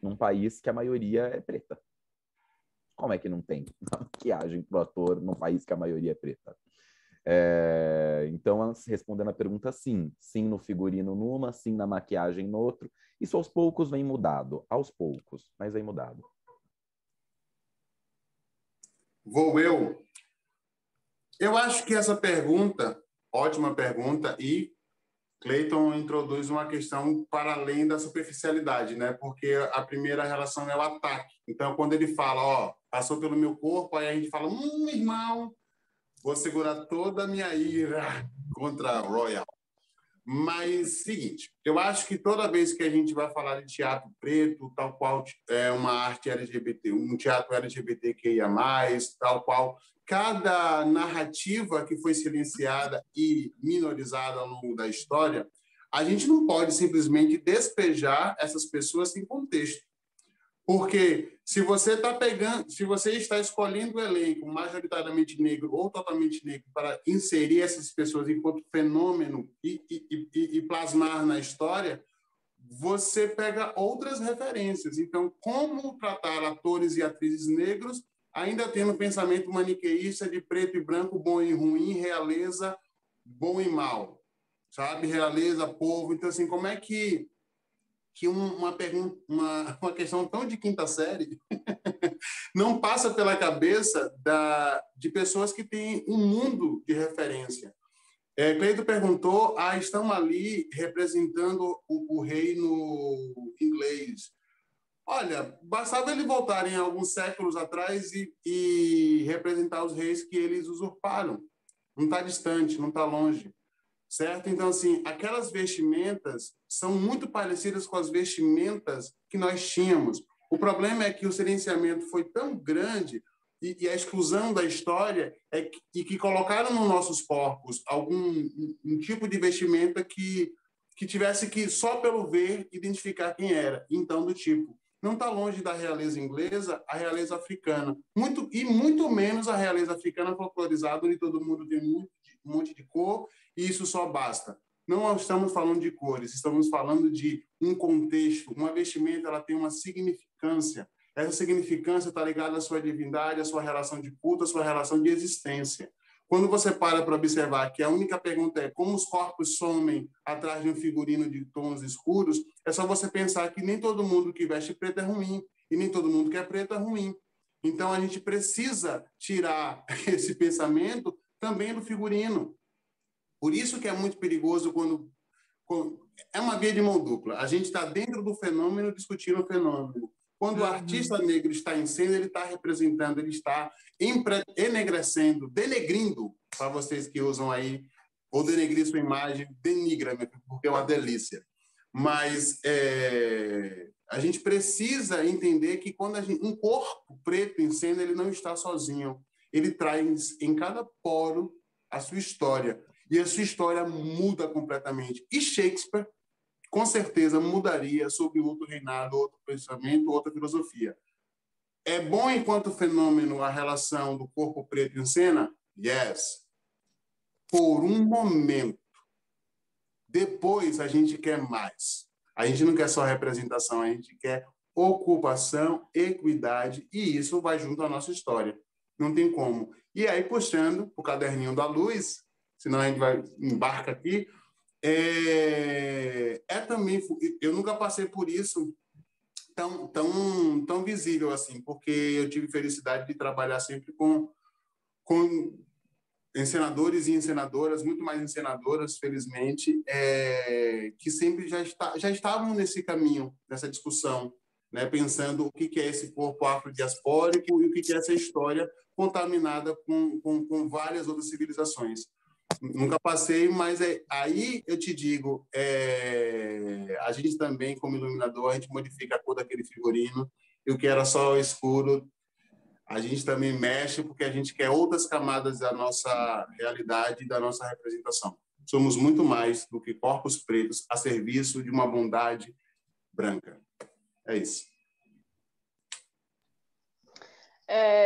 num país que a maioria é preta. Como é que não tem maquiagem pro ator num país que a maioria é preta? Então, respondendo a pergunta, sim no figurino numa, sim na maquiagem no outro. Isso aos poucos vem mudado, aos poucos, mas vem mudado. Vou eu? Eu acho que essa pergunta, ótima pergunta, e Clayton introduz uma questão para além da superficialidade, né? Porque a primeira relação é o ataque. Então, quando ele fala, ó, passou pelo meu corpo, aí a gente fala, irmão, vou segurar toda a minha ira contra a Royal. Mas, seguinte, eu acho que toda vez que a gente vai falar de teatro preto, tal qual é uma arte LGBT, um teatro LGBTQIA+, tal qual, cada narrativa que foi silenciada e minorizada ao longo da história, a gente não pode simplesmente despejar essas pessoas sem contexto. Porque se você está pegando, se você está escolhendo o elenco majoritariamente negro ou totalmente negro para inserir essas pessoas enquanto fenômeno e plasmar na história, você pega outras referências. Então, como tratar atores e atrizes negros ainda tendo um pensamento maniqueísta de preto e branco, bom e ruim, realeza, bom e mal, sabe? Realeza, povo. Então, assim, como é que uma questão tão de quinta série não passa pela cabeça de pessoas que têm um mundo de referência. Cleito perguntou, estão ali representando o reino inglês. Olha, bastava eles voltarem alguns séculos atrás e representar os reis que eles usurparam. Não está distante, não está longe. Certo? Então, assim, aquelas vestimentas são muito parecidas com as vestimentas que nós tínhamos. O problema é que o silenciamento foi tão grande e a exclusão da história que colocaram nos nossos corpos um tipo de vestimenta que tivesse que, só pelo ver, identificar quem era. Então, do tipo, não está longe da realeza inglesa, a realeza africana. Muito menos a realeza africana folclorizada, onde todo mundo tem um monte de cor, e isso só basta. Não estamos falando de cores, estamos falando de um contexto. Uma vestimenta, ela tem uma significância. Essa significância está ligada à sua divindade, à sua relação de culto, à sua relação de existência. Quando você para observar que a única pergunta é como os corpos somem atrás de um figurino de tons escuros, é só você pensar que nem todo mundo que veste preto é ruim e nem todo mundo que é preto é ruim. Então, a gente precisa tirar esse pensamento também do figurino. Por isso que é muito perigoso quando é uma via de mão dupla. A gente está dentro do fenômeno discutindo o fenômeno. Quando o artista negro está em cena, ele está representando, ele está enegrecendo, denegrindo, para vocês que usam aí, ou denegrir sua imagem, denigra-me, porque é uma delícia. Mas a gente precisa entender que quando um corpo preto em cena, ele não está sozinho. Ele traz em cada poro a sua história. E a sua história muda completamente. E Shakespeare, com certeza, mudaria sob outro reinado, outro pensamento, outra filosofia. É bom, enquanto fenômeno, a relação do corpo preto em cena? Yes. Por um momento. Depois, a gente quer mais. A gente não quer só representação, a gente quer ocupação, equidade, e isso vai junto à nossa história. Não tem como. E aí, puxando o caderninho da luz... senão a gente vai embarcar aqui, também... Eu nunca passei por isso tão visível assim, porque eu tive felicidade de trabalhar sempre com encenadores e encenadoras, muito mais encenadoras, felizmente, que sempre já estavam nesse caminho, nessa discussão, né? Pensando o que é esse corpo afrodiaspórico e o que é essa história contaminada com várias outras civilizações. Nunca passei, mas aí eu te digo, a gente também, como iluminador, a gente modifica a cor daquele figurino, e o que era só escuro, a gente também mexe, porque a gente quer outras camadas da nossa realidade e da nossa representação. Somos muito mais do que corpos pretos a serviço de uma bondade branca. É isso.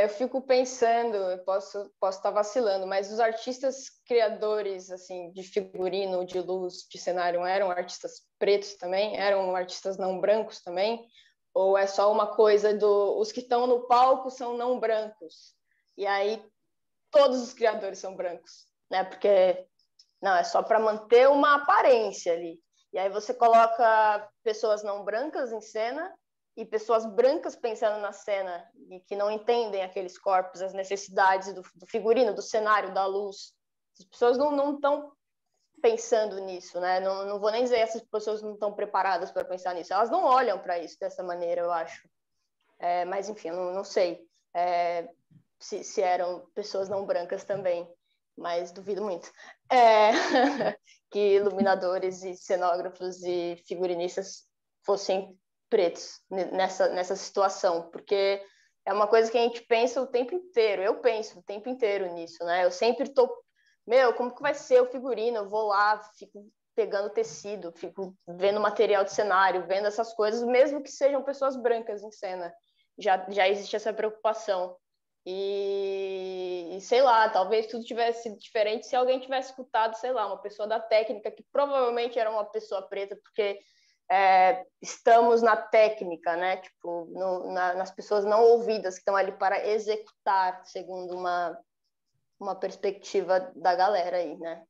Eu fico pensando, eu posso estar vacilando, mas os artistas criadores assim de figurino, de luz, de cenário, eram artistas pretos também? Eram artistas não brancos também? Ou é só uma coisa os que estão no palco são não brancos? E aí todos os criadores são brancos, né? Porque não é só para manter uma aparência ali. E aí você coloca pessoas não brancas em cena e pessoas brancas pensando na cena e que não entendem aqueles corpos, as necessidades do figurino, do cenário, da luz. As pessoas não estão pensando nisso, né? Não vou nem dizer essas pessoas não estão preparadas para pensar nisso. Elas não olham para isso dessa maneira, eu acho. Mas, enfim, eu não sei se eram pessoas não brancas também. mas duvido muito, que iluminadores e cenógrafos e figurinistas fossem pretos nessa situação, porque é uma coisa que a gente pensa o tempo inteiro, eu penso o tempo inteiro nisso, né? Eu sempre tô, meu, como que vai ser o figurino? Eu vou lá, fico pegando tecido, fico vendo material de cenário, vendo essas coisas, mesmo que sejam pessoas brancas em cena. Já existe essa preocupação. E sei lá, talvez tudo tivesse sido diferente se alguém tivesse escutado, sei lá, uma pessoa da técnica, que provavelmente era uma pessoa preta, porque estamos na técnica, né? Tipo, nas pessoas não ouvidas, que estão ali para executar, segundo uma perspectiva da galera aí, né?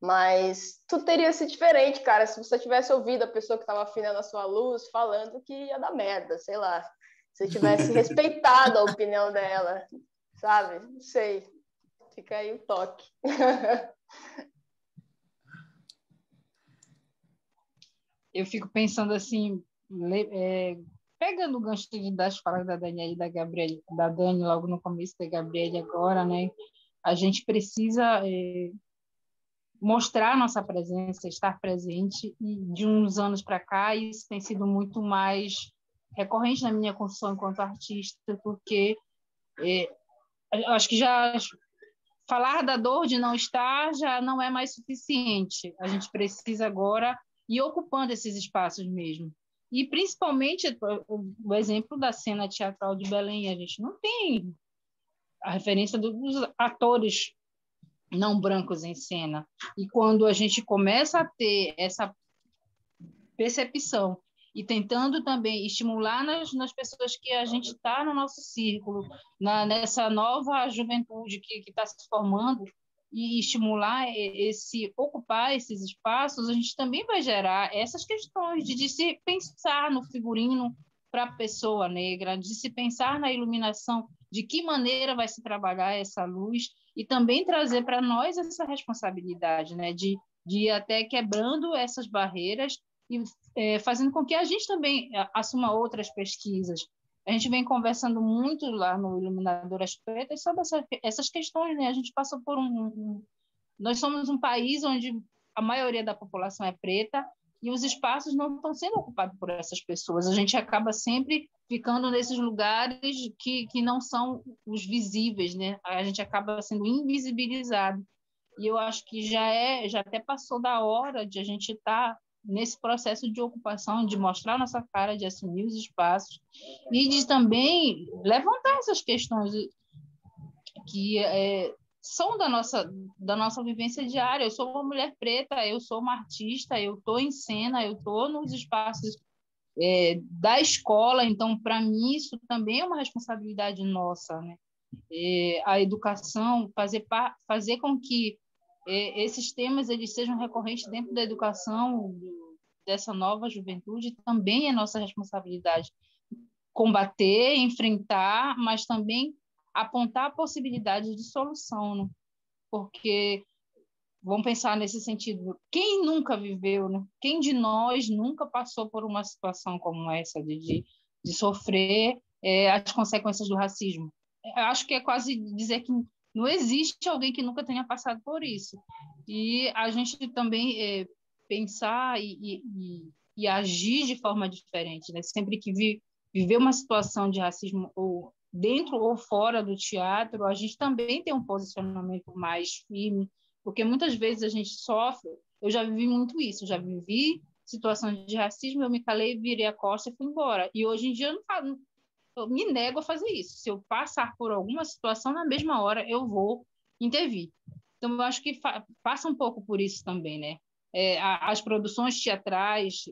Mas tudo teria sido diferente, cara, se você tivesse ouvido a pessoa que estava afinando a sua luz falando que ia dar merda, sei lá. Se tivesse respeitado a opinião dela, sabe? Não sei. Fica aí o toque. Eu fico pensando assim, pegando o gancho das falas da Dani e da Gabriele, da Dani logo no começo, da Gabriele agora, né? A gente precisa mostrar nossa presença, estar presente, e de uns anos para cá isso tem sido muito mais recorrente na minha construção enquanto artista, porque acho que já falar da dor de não estar já não é mais suficiente. A gente precisa agora ir ocupando esses espaços mesmo. E, principalmente, o exemplo da cena teatral de Belém, a gente não tem a referência dos atores não brancos em cena. E quando a gente começa a ter essa percepção e tentando também estimular nas pessoas que a gente está no nosso círculo, nessa nova juventude que está se formando, e estimular ocupar esses espaços, a gente também vai gerar essas questões de se pensar no figurino para a pessoa negra, de se pensar na iluminação, de que maneira vai se trabalhar essa luz, e também trazer para nós essa responsabilidade, né? de ir até quebrando essas barreiras e fazendo com que a gente também assuma outras pesquisas. A gente vem conversando muito lá no Iluminadoras Pretas sobre essas questões, né? A gente passou por nós somos um país onde a maioria da população é preta e os espaços não estão sendo ocupados por essas pessoas. A gente acaba sempre ficando nesses lugares que não são os visíveis, né? A gente acaba sendo invisibilizado. E eu acho que já até passou da hora de a gente estar nesse processo de ocupação, de mostrar nossa cara, de assumir os espaços e de também levantar essas questões que são da nossa vivência diária. Eu sou uma mulher preta, eu sou uma artista, eu estou em cena, eu estou nos espaços da escola, então, para mim, isso também é uma responsabilidade nossa, né? A educação, fazer com que esses temas eles sejam recorrentes dentro da educação dessa nova juventude, também é nossa responsabilidade combater, enfrentar, mas também apontar possibilidades de solução, né? Porque, vamos pensar nesse sentido, quem nunca viveu, né? Quem de nós nunca passou por uma situação como essa, de sofrer as consequências do racismo? Eu acho que é quase dizer que não existe alguém que nunca tenha passado por isso. E a gente também pensar e agir de forma diferente, né? Sempre que viver uma situação de racismo, ou dentro ou fora do teatro, a gente também tem um posicionamento mais firme, porque muitas vezes a gente sofre. Eu já vivi muito isso, eu já vivi situações de racismo, eu me calei, virei a costa e fui embora. E hoje em dia eu não falo. Eu me nego a fazer isso. Se eu passar por alguma situação, na mesma hora eu vou intervir. Então, eu acho que passa um pouco por isso também, né? As produções teatrais,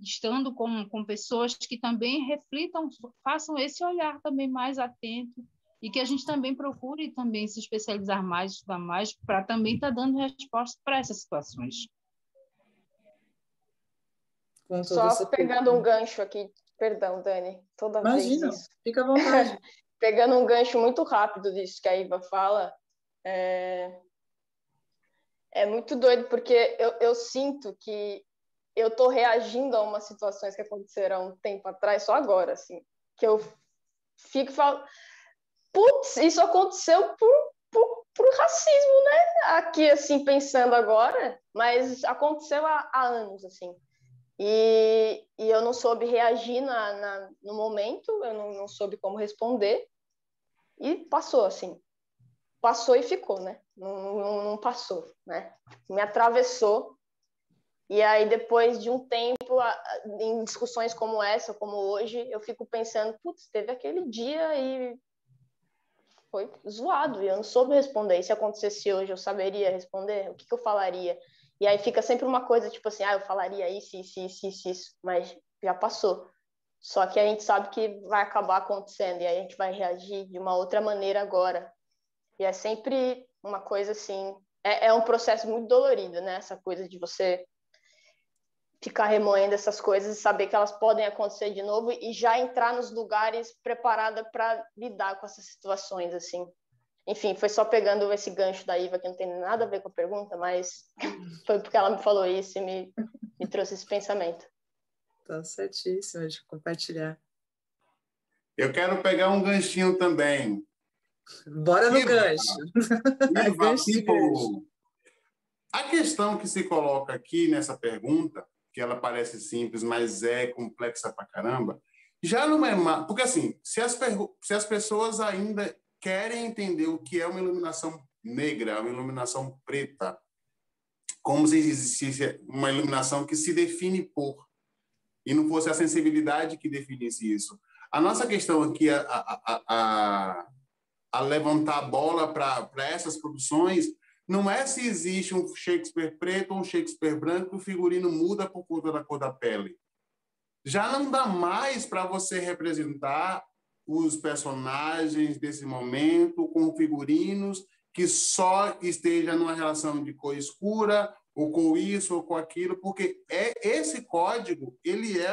estando com pessoas que também reflitam, façam esse olhar também mais atento, e que a gente também procure também se especializar mais, estudar mais, para também estar dando resposta para essas situações. Só pegando um gancho aqui, perdão, Dani, toda Imagina, vez isso. Fica à vontade. Pegando um gancho muito rápido disso que a Iva fala, é muito doido, porque eu sinto que eu tô reagindo a umas situações que aconteceram um tempo atrás, só agora, assim, que eu fico falando, putz, isso aconteceu por pro racismo, né? Aqui, assim, pensando agora, mas aconteceu há anos, assim. E eu não soube reagir no momento, eu não soube como responder. E passou, assim. Passou e ficou, né? Não passou, né? Me atravessou. E aí, depois de um tempo, em discussões como essa, como hoje, eu fico pensando, putz, teve aquele dia e foi zoado, e eu não soube responder. E se acontecesse hoje, eu saberia responder? O que eu falaria? E aí fica sempre uma coisa, tipo assim, eu falaria isso, mas já passou. Só que a gente sabe que vai acabar acontecendo, e aí a gente vai reagir de uma outra maneira agora. E é sempre uma coisa assim, é um processo muito dolorido, né? Essa coisa de você ficar remoendo essas coisas e saber que elas podem acontecer de novo e já entrar nos lugares preparada para lidar com essas situações, assim. Enfim, foi só pegando esse gancho da Iva, que não tem nada a ver com a pergunta, mas foi porque ela me falou isso e me trouxe esse pensamento. Tá certíssimo de compartilhar. Eu quero pegar um ganchinho também. Bora no gancho. Iva, tipo, a questão que se coloca aqui nessa pergunta, que ela parece simples, mas é complexa pra caramba, já não é mais... Porque, assim, se as pessoas ainda... querem entender o que é uma iluminação negra, uma iluminação preta, como se existisse uma iluminação que se define por, e não fosse a sensibilidade que definisse isso. A nossa questão aqui a levantar a bola para essas produções não é se existe um Shakespeare preto ou um Shakespeare branco, o figurino muda por conta da cor da pele. Já não dá mais para você representar os personagens desse momento com figurinos que só esteja numa relação de cor escura ou com isso ou com aquilo, porque esse código ele é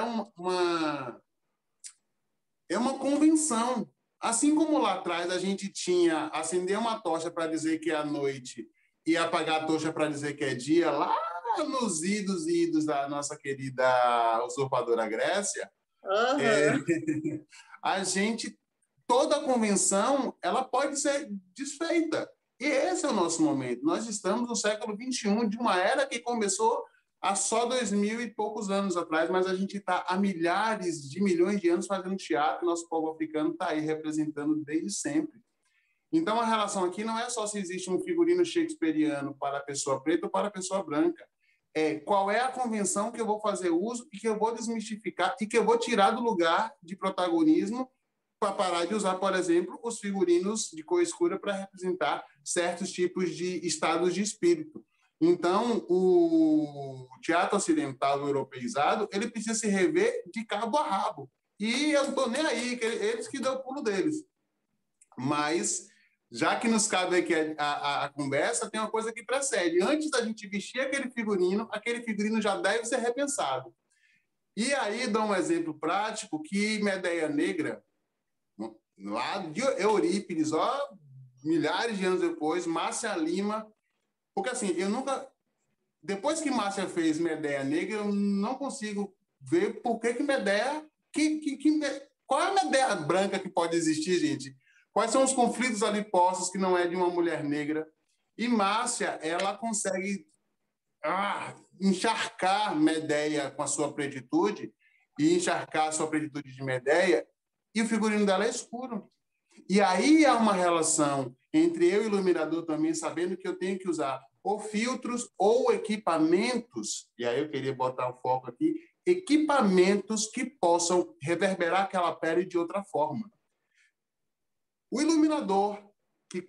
uma convenção. Assim como lá atrás a gente tinha acender uma tocha para dizer que é noite e apagar a tocha para dizer que é dia, lá nos idos da nossa querida usurpadora Grécia, uhum. A gente, toda a convenção, ela pode ser desfeita. E esse é o nosso momento. Nós estamos no século XXI, de uma era que começou há só 2000 e poucos anos atrás, mas a gente está há milhares de milhões de anos fazendo teatro, e nosso povo africano está aí representando desde sempre. Então, a relação aqui não é só se existe um figurino shakespeariano para a pessoa preta ou para a pessoa branca. É, qual é a convenção que eu vou fazer uso e que eu vou desmistificar e que eu vou tirar do lugar de protagonismo para parar de usar, por exemplo, os figurinos de cor escura para representar certos tipos de estados de espírito. Então, o teatro ocidental europeizado, ele precisa se rever de cabo a rabo. E eu não estou nem aí, que eles que dão o pulo deles. Mas... já que nos cabe aqui a conversa, tem uma coisa que precede. Antes da gente vestir aquele figurino já deve ser repensado. E aí, dou um exemplo prático, que Medéia Negra, lá de Eurípides, milhares de anos depois, Márcia Lima... Porque, assim, eu nunca... Depois que Márcia fez Medéia Negra, eu não consigo ver por que Medéia... Qual é a Medéia branca que pode existir, gente? Quais são os conflitos ali postos que não é de uma mulher negra? E Márcia, ela consegue encharcar Medéia com a sua pretitude e encharcar a sua pretitude de Medéia, e o figurino dela é escuro. E aí há uma relação entre eu e o iluminador também, sabendo que eu tenho que usar ou filtros ou equipamentos, e aí eu queria botar o foco aqui, equipamentos que possam reverberar aquela pele de outra forma. O iluminador, que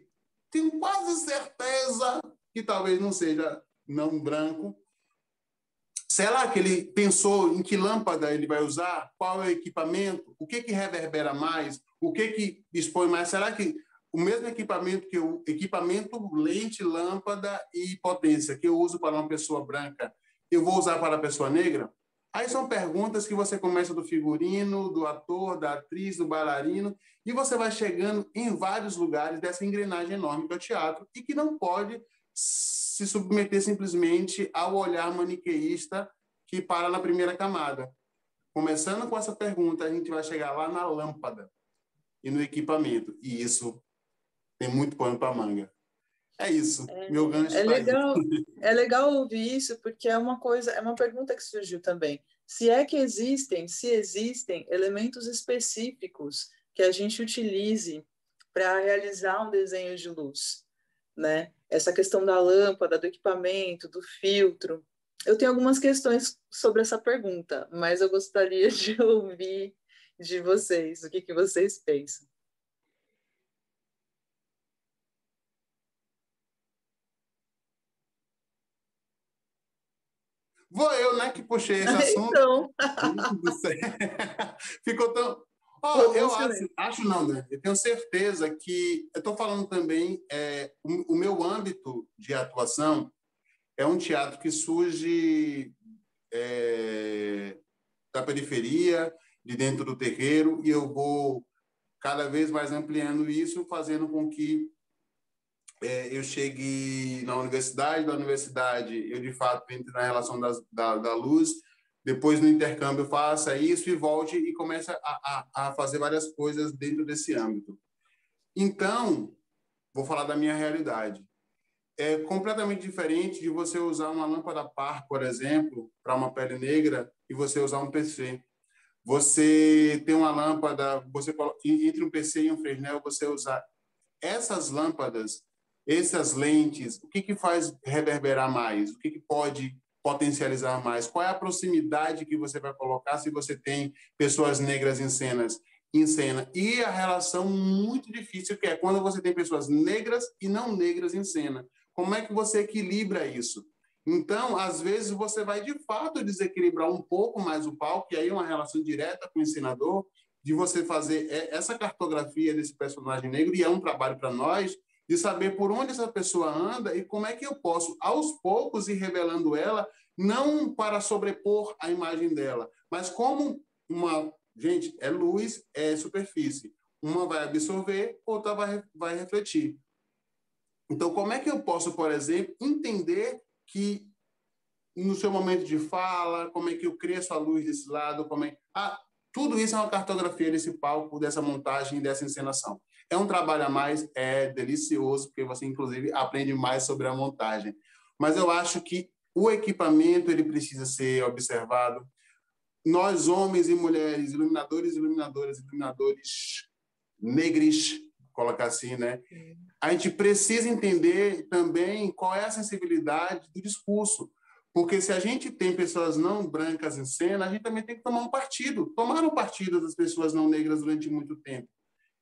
tenho quase certeza que talvez não seja não branco, será que ele pensou em que lâmpada ele vai usar? Qual é o equipamento? O que reverbera mais? O que expõe mais? Será que o mesmo equipamento que o equipamento lente, lâmpada e potência que eu uso para uma pessoa branca, eu vou usar para a pessoa negra? Aí são perguntas que você começa do figurino, do ator, da atriz, do bailarino, e você vai chegando em vários lugares dessa engrenagem enorme que é o teatro e que não pode se submeter simplesmente ao olhar maniqueísta que para na primeira camada. Começando com essa pergunta, a gente vai chegar lá na lâmpada e no equipamento, e isso tem muito pano para manga. É isso, meu gancho está aí. É legal ouvir isso, porque é uma coisa, é uma pergunta que surgiu também. Se é que existem, se existem elementos específicos que a gente utilize para realizar um desenho de luz, né? Essa questão da lâmpada, do equipamento, do filtro. Eu tenho algumas questões sobre essa pergunta, mas eu gostaria de ouvir de vocês, o que que vocês pensam. Vou eu, né, que puxei esse assunto. Então. Ficou tão... Oh, eu acho não, né? Eu tenho certeza que... Eu estou falando também... o meu âmbito de atuação é um teatro que surge da periferia, de dentro do terreiro, e eu vou cada vez mais ampliando isso, fazendo com que eu chegue na universidade, eu, de fato, entro na relação da luz... Depois, no intercâmbio, faça isso e volte e comece a fazer várias coisas dentro desse âmbito. Então, vou falar da minha realidade. É completamente diferente de você usar uma lâmpada par, por exemplo, para uma pele negra, e você usar um PC. Você tem uma lâmpada, você entre um PC e um Fresnel, você usar essas lâmpadas, essas lentes, o que que faz reverberar mais? O que que pode potencializar mais? Qual é a proximidade que você vai colocar se você tem pessoas negras em cena? E a relação muito difícil que é quando você tem pessoas negras e não negras em cena. Como é que você equilibra isso? Então, às vezes, você vai, de fato, desequilibrar um pouco mais o palco, e aí uma relação direta com o encenador, de você fazer essa cartografia desse personagem negro, e é um trabalho para nós, de saber por onde essa pessoa anda e como é que eu posso, aos poucos, ir revelando ela, não para sobrepor a imagem dela, mas como uma... Gente, é luz, é superfície. Uma vai absorver, outra vai refletir. Então, como é que eu posso, por exemplo, entender que, no seu momento de fala, como é que eu cresço a luz desse lado, como é... tudo isso é uma cartografia desse palco, dessa montagem, dessa encenação. É um trabalho a mais, é delicioso, porque você, inclusive, aprende mais sobre a montagem. Mas eu acho que o equipamento ele precisa ser observado. Nós, homens e mulheres, iluminadores e iluminadoras, iluminadores negros, colocar assim, né? A gente precisa entender também qual é a sensibilidade do discurso. Porque se a gente tem pessoas não brancas em cena, a gente também tem que tomar um partido. Tomaram partido das pessoas não negras durante muito tempo.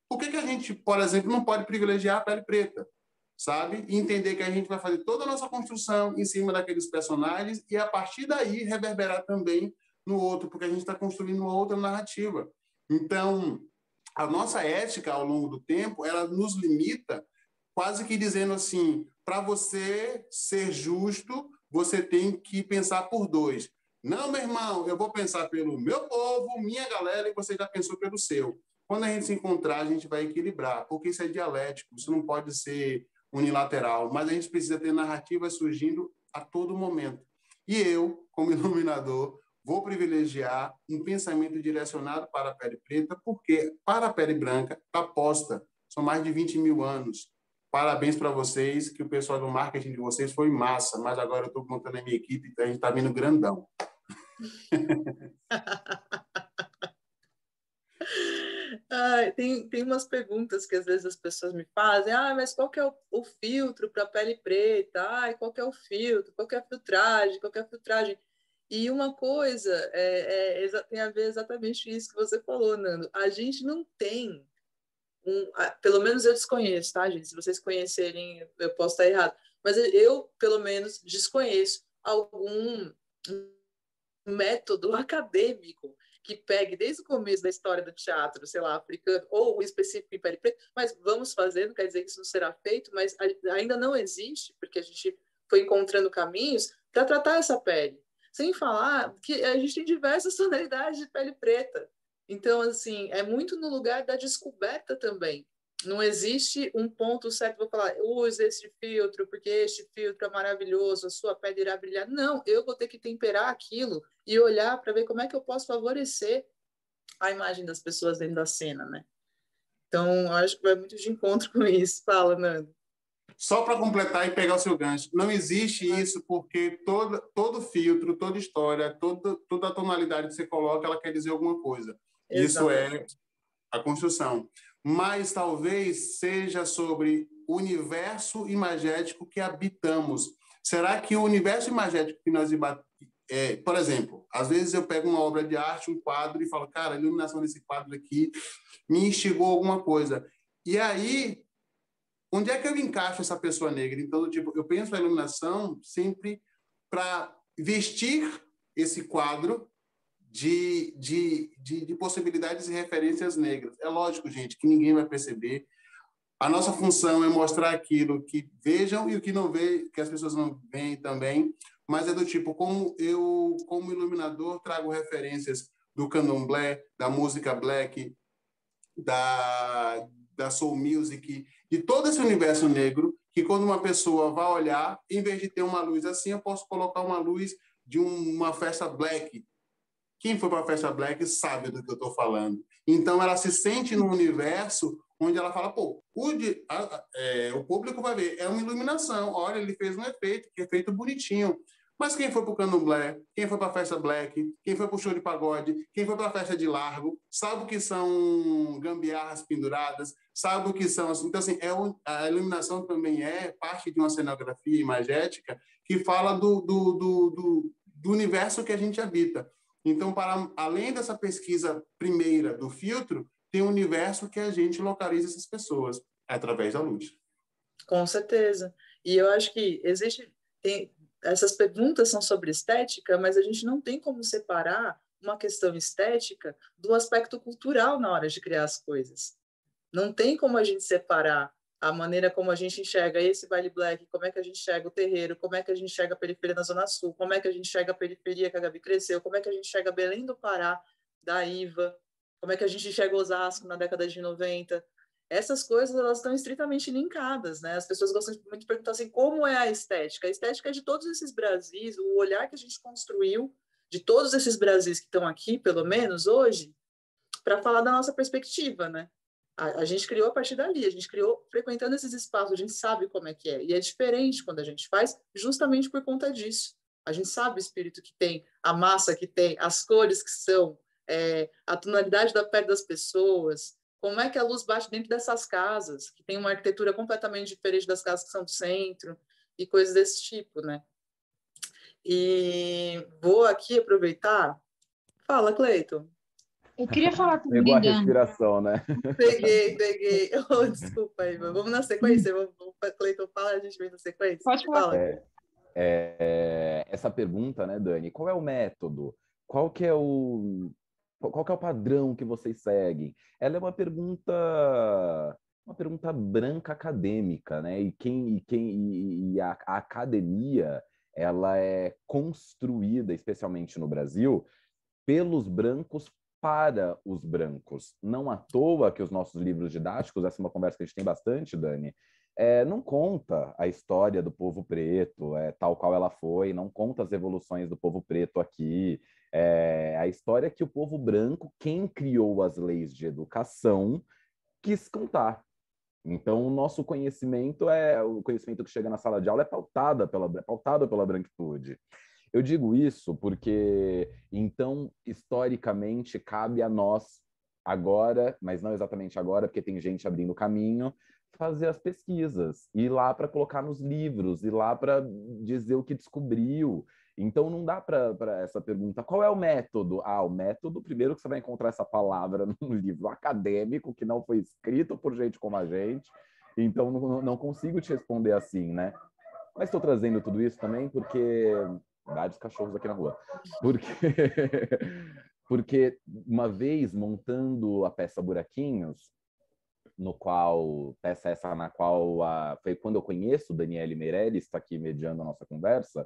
Por que que a gente, por exemplo, não pode privilegiar a pele preta, sabe? E entender que a gente vai fazer toda a nossa construção em cima daqueles personagens e, a partir daí, reverberar também no outro, porque a gente está construindo uma outra narrativa. Então, a nossa ética, ao longo do tempo, ela nos limita, quase que dizendo assim, para você ser justo, você tem que pensar por dois. Não, meu irmão, eu vou pensar pelo meu povo, minha galera, e você já pensou pelo seu. Quando a gente se encontrar, a gente vai equilibrar, porque isso é dialético, isso não pode ser unilateral, mas a gente precisa ter narrativas surgindo a todo momento. E eu, como iluminador, vou privilegiar um pensamento direcionado para a pele preta, porque para a pele branca está posta. São mais de 20 mil anos. Parabéns para vocês, que o pessoal do marketing de vocês foi massa, mas agora eu estou montando a minha equipe, então a gente está vindo grandão. Tem umas perguntas que às vezes as pessoas me fazem, mas qual que é o filtro para pele preta? Qual que é o filtro? Qual que é a filtragem? Qual que é a filtragem? E uma coisa tem a ver exatamente isso que você falou, Nando. A gente não tem, pelo menos eu desconheço, tá, gente? Se vocês conhecerem, eu posso estar errado, mas eu, pelo menos, desconheço algum método acadêmico que pegue desde o começo da história do teatro, sei lá, africano, ou específico em pele preta, mas vamos fazer, não quer dizer que isso não será feito, mas ainda não existe, porque a gente foi encontrando caminhos para tratar essa pele. Sem falar que a gente tem diversas tonalidades de pele preta. Então, assim, é muito no lugar da descoberta também. Não existe um ponto certo, vou falar, use este filtro, porque este filtro é maravilhoso, a sua pele irá brilhar. Não, eu vou ter que temperar aquilo e olhar para ver como é que eu posso favorecer a imagem das pessoas dentro da cena, né? Então, acho que vai muito de encontro com isso. Fala, Nando. Só para completar e pegar o seu gancho, não existe isso porque todo filtro, toda história, toda a tonalidade que você coloca, ela quer dizer alguma coisa. Exatamente. Isso é a construção. Mas talvez seja sobre o universo imagético que habitamos. Será que o universo imagético que nós... por exemplo, às vezes eu pego uma obra de arte, um quadro, e falo, cara, a iluminação desse quadro aqui me instigou alguma coisa. E aí, onde é que eu encaixo essa pessoa negra? Então, tipo, eu penso a iluminação sempre para vestir esse quadro de possibilidades e referências negras. É lógico, gente, que ninguém vai perceber. A nossa função é mostrar aquilo que vejam e o que não vê, que as pessoas não veem também, mas é do tipo, como eu, como iluminador, trago referências do candomblé, da música black, da soul music, de todo esse universo negro, que quando uma pessoa vai olhar, em vez de ter uma luz assim, eu posso colocar uma luz de uma festa black. Quem foi para a festa black sabe do que eu estou falando. Então, ela se sente num universo onde ela fala, pô, o público vai ver, é uma iluminação, olha, ele fez um efeito, que efeito bonitinho. Mas quem foi para o candomblé, quem foi para a festa black, quem foi para o show de pagode, quem foi para a festa de largo, sabe o que são gambiarras penduradas, sabe o que são... Assim, então, assim, a iluminação também é parte de uma cenografia imagética que fala do universo que a gente habita. Então, para além dessa pesquisa primeira do filtro, tem um universo que a gente localiza essas pessoas através da luz. Com certeza. E eu acho que essas perguntas são sobre estética, mas a gente não tem como separar uma questão estética do aspecto cultural na hora de criar as coisas. Não tem como a gente separar a maneira como a gente enxerga esse baile black, como é que a gente enxerga o terreiro, como é que a gente enxerga a periferia na Zona Sul, como é que a gente enxerga a periferia que a Gabi cresceu, como é que a gente enxerga Belém do Pará, da Iva, como é que a gente enxerga Osasco na década de 90. Essas coisas, elas estão estritamente linkadas, né? As pessoas gostam muito de perguntar assim, como é a estética? A estética é de todos esses Brasis, o olhar que a gente construiu, de todos esses Brasis que estão aqui, pelo menos hoje, para falar da nossa perspectiva, né? A gente criou a partir dali, a gente criou frequentando esses espaços, a gente sabe como é que é. E é diferente quando a gente faz, justamente por conta disso. A gente sabe o espírito que tem, a massa que tem, as cores que são, a tonalidade da pele das pessoas, como é que a luz bate dentro dessas casas, que tem uma arquitetura completamente diferente das casas que são do centro, e coisas desse tipo, né? E vou aqui aproveitar... Fala, Clayton. Eu queria falar com o Guilherme. Pegou a respiração, né? Peguei. Oh, desculpa, Iva. Vamos na sequência. Cleiton, fala, a gente vem na sequência. Pode falar. Essa pergunta, né, Dani? Qual é o método? Qual que é o padrão que vocês seguem? Ela é uma pergunta branca acadêmica, né? E a academia, ela é construída, especialmente no Brasil, pelos brancos para os brancos. Não à toa que os nossos livros didáticos, essa é uma conversa que a gente tem bastante, Dani, não conta a história do povo preto, tal qual ela foi, não conta as evoluções do povo preto aqui, a história que o povo branco, quem criou as leis de educação, quis contar. Então, o nosso conhecimento, o conhecimento que chega na sala de aula é pautado pela branquitude. Eu digo isso porque, então, historicamente, cabe a nós agora, mas não exatamente agora, porque tem gente abrindo caminho, fazer as pesquisas, ir lá para colocar nos livros, ir lá para dizer o que descobriu. Então, não dá para essa pergunta, qual é o método? O método, primeiro que você vai encontrar essa palavra num livro acadêmico que não foi escrito por gente como a gente, então não consigo te responder assim, né? Mas estou trazendo tudo isso também porque... vários cachorros aqui na rua, porque uma vez montando a peça Buraquinhos, foi quando eu conheço Danielle Meireles, está aqui mediando a nossa conversa,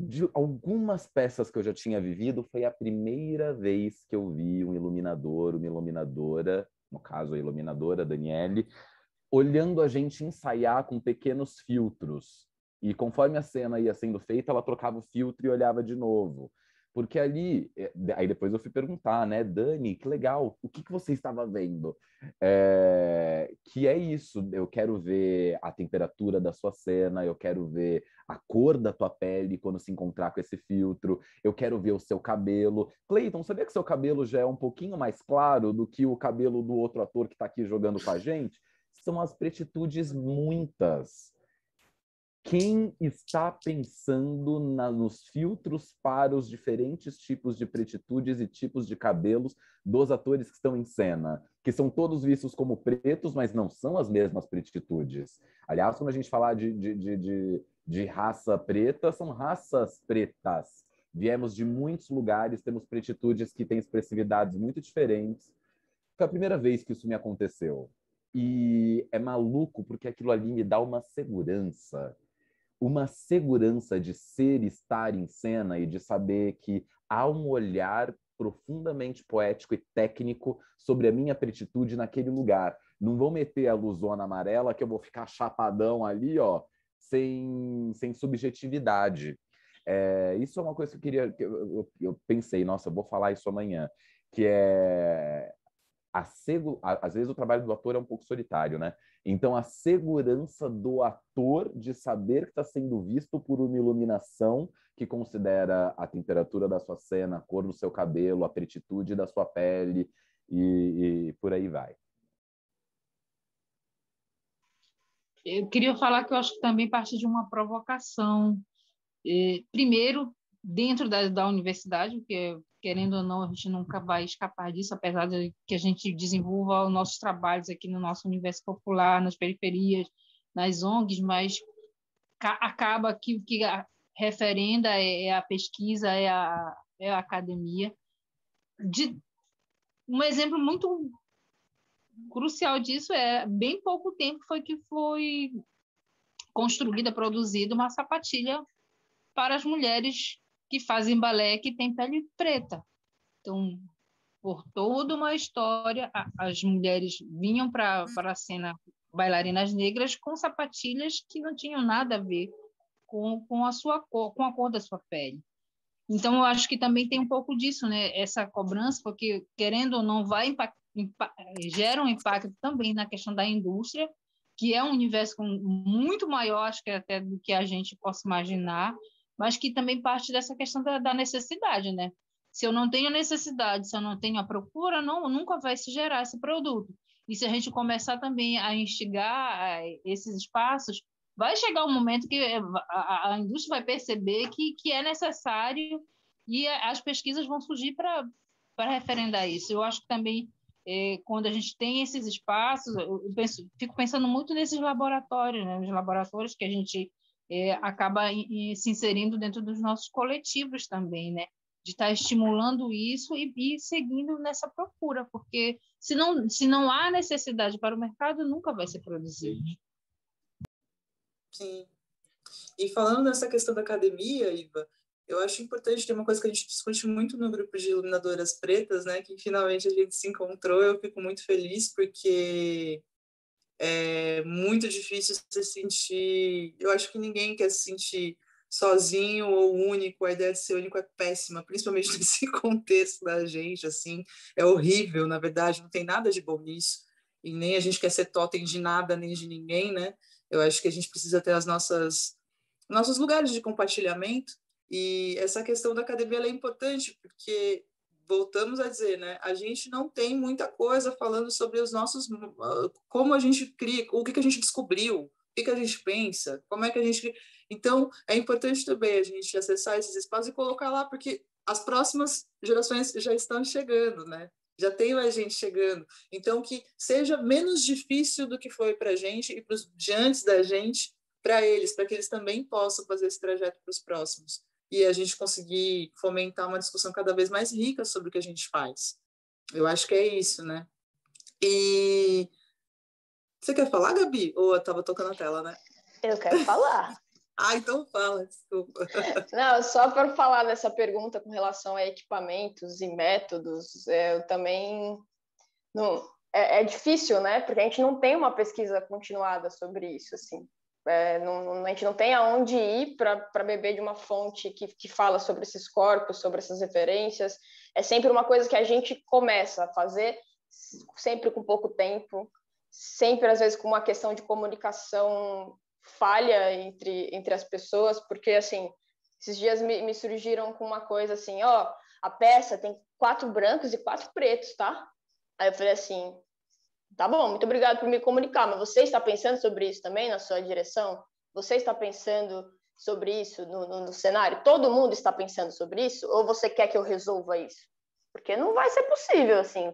de algumas peças que eu já tinha vivido, foi a primeira vez que eu vi um iluminador, uma iluminadora, no caso a iluminadora Danielle, olhando a gente ensaiar com pequenos filtros. E conforme a cena ia sendo feita, ela trocava o filtro e olhava de novo. Porque ali, aí depois eu fui perguntar, né, Dani, que legal, o que você estava vendo? Que é isso, eu quero ver a temperatura da sua cena, eu quero ver a cor da tua pele quando se encontrar com esse filtro, eu quero ver o seu cabelo. Clayton, sabia que seu cabelo já é um pouquinho mais claro do que o cabelo do outro ator que está aqui jogando com a gente? São as pretitudes muitas. Quem está pensando nos filtros para os diferentes tipos de pretitudes e tipos de cabelos dos atores que estão em cena? Que são todos vistos como pretos, mas não são as mesmas pretitudes. Aliás, quando a gente falar de raça preta, são raças pretas. Viemos de muitos lugares, temos pretitudes que têm expressividades muito diferentes. Foi a primeira vez que isso me aconteceu. E é maluco, porque aquilo ali me dá uma segurança. Uma segurança de ser e estar em cena e de saber que há um olhar profundamente poético e técnico sobre a minha pretitude naquele lugar. Não vão meter a luzona amarela que eu vou ficar chapadão ali, ó, sem subjetividade. Isso é uma coisa que eu queria... Eu pensei, nossa, eu vou falar isso amanhã, que é... Às vezes o trabalho do ator é um pouco solitário, né? Então, a segurança do ator de saber que está sendo visto por uma iluminação que considera a temperatura da sua cena, a cor do seu cabelo, a pretitude da sua pele e por aí vai. Eu queria falar que eu acho que também parte de uma provocação. Primeiro, dentro da universidade, porque, querendo ou não, a gente nunca vai escapar disso, apesar de que a gente desenvolva os nossos trabalhos aqui no nosso universo popular, nas periferias, nas ONGs, mas acaba que o que referenda é a pesquisa, é a academia. Um exemplo muito crucial disso é, bem pouco tempo foi que foi construída, produzida uma sapatilha para as mulheres que fazem balé, que tem pele preta. Então, por toda uma história, as mulheres vinham para a cena bailarinas negras com sapatilhas que não tinham nada a ver com a cor da sua pele. Então, eu acho que também tem um pouco disso, né? Essa cobrança, porque, querendo ou não, gera um impacto também na questão da indústria, que é um universo muito maior, acho que até do que a gente possa imaginar, mas que também parte dessa questão da necessidade, né? Se eu não tenho necessidade, se eu não tenho a procura, nunca vai se gerar esse produto. E se a gente começar também a instigar esses espaços, vai chegar um momento que a indústria vai perceber que é necessário e as pesquisas vão surgir para referendar isso. Eu acho que também, quando a gente tem esses espaços, eu fico pensando muito nesses laboratórios, né? Os laboratórios que a gente... acaba se inserindo dentro dos nossos coletivos também, né? De estar estimulando isso e seguindo nessa procura, porque se não há necessidade para o mercado, nunca vai ser produzido. Sim. E falando nessa questão da academia, Iva, eu acho importante, tem uma coisa que a gente discute muito no grupo de iluminadoras pretas, né? Que finalmente a gente se encontrou, eu fico muito feliz, porque... é muito difícil se sentir... Eu acho que ninguém quer se sentir sozinho ou único. A ideia de ser único é péssima, principalmente nesse contexto da gente, assim. É horrível, na verdade, não tem nada de bom nisso. E nem a gente quer ser totem de nada, nem de ninguém, né? Eu acho que a gente precisa ter nossos lugares de compartilhamento. E essa questão da academia ela é importante, porque... voltamos a dizer, né? A gente não tem muita coisa falando sobre os nossos... como a gente cria, o que a gente descobriu, o que a gente pensa, como é que a gente... Então, é importante também a gente acessar esses espaços e colocar lá, porque as próximas gerações já estão chegando, né? Já tem a gente chegando. Então, que seja menos difícil do que foi para a gente e para os de antes da gente, para eles, para que eles também possam fazer esse trajeto para os próximos. E a gente conseguir fomentar uma discussão cada vez mais rica sobre o que a gente faz. Eu acho que é isso, né? E... você quer falar, Gabi? Ou eu estava tocando a tela, né? Eu quero falar. Ah, então fala, desculpa. Não, só para falar dessa pergunta com relação a equipamentos e métodos, eu também... não, é difícil, né? Porque a gente não tem uma pesquisa continuada sobre isso, assim. a gente não tem aonde ir para beber de uma fonte que fala sobre esses corpos, sobre essas referências. É sempre uma coisa que a gente começa a fazer, sempre com pouco tempo, sempre, às vezes, com uma questão de comunicação falha entre as pessoas, porque, assim, esses dias me surgiram com uma coisa assim, ó, a peça tem 4 brancos e 4 pretos, tá? Aí eu falei assim... Tá bom, muito obrigado por me comunicar, mas você está pensando sobre isso também na sua direção? Você está pensando sobre isso no cenário? Todo mundo está pensando sobre isso? Ou você quer que eu resolva isso? Porque não vai ser possível, assim,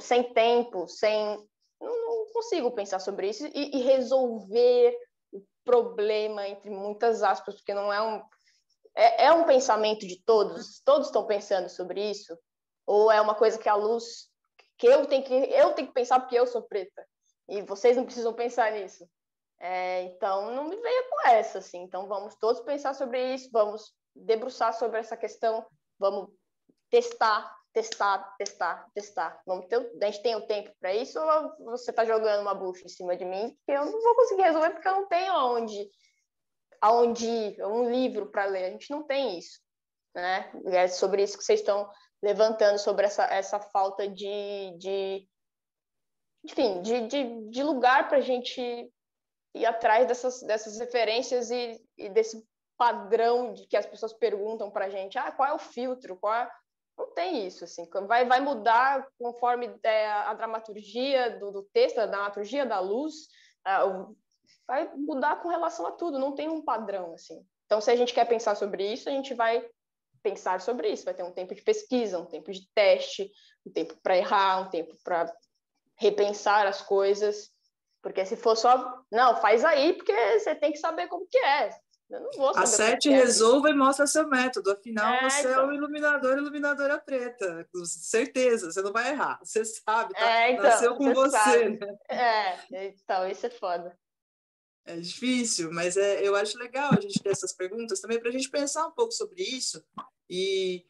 sem tempo, sem... Não consigo pensar sobre isso e resolver o problema, entre muitas aspas, porque não é um... É um pensamento de todos, todos estão pensando sobre isso? Ou é uma coisa que a luz... que eu tenho que pensar porque eu sou preta, e vocês não precisam pensar nisso. Então, não me venha com essa, assim. Então, vamos todos pensar sobre isso, vamos debruçar sobre essa questão, vamos testar. A gente tem o tempo para isso, ou você está jogando uma bucha em cima de mim, que eu não vou conseguir resolver porque eu não tenho aonde ir, um livro para ler. A gente não tem isso, né? É sobre isso que vocês estão... levantando sobre essa falta de lugar para a gente ir atrás dessas referências e desse padrão de que as pessoas perguntam para a gente, qual é o filtro, não tem isso, assim, vai mudar conforme a dramaturgia do texto, a dramaturgia da luz, vai mudar com relação a tudo, não tem um padrão, assim. Então, se a gente quer pensar sobre isso, a gente vai pensar sobre isso, vai ter um tempo de pesquisa, um tempo de teste, um tempo para errar, um tempo para repensar as coisas, porque se for só, não, faz aí, porque você tem que saber como que é. Eu não vou saber. Acerte, resolva e mostra seu método, afinal você então... é o iluminador, iluminadora preta, com certeza, você não vai errar, você sabe, tá? Então, nasceu com você. Né? Então isso é foda. É difícil, mas eu acho legal a gente ter essas perguntas também para a gente pensar um pouco sobre isso e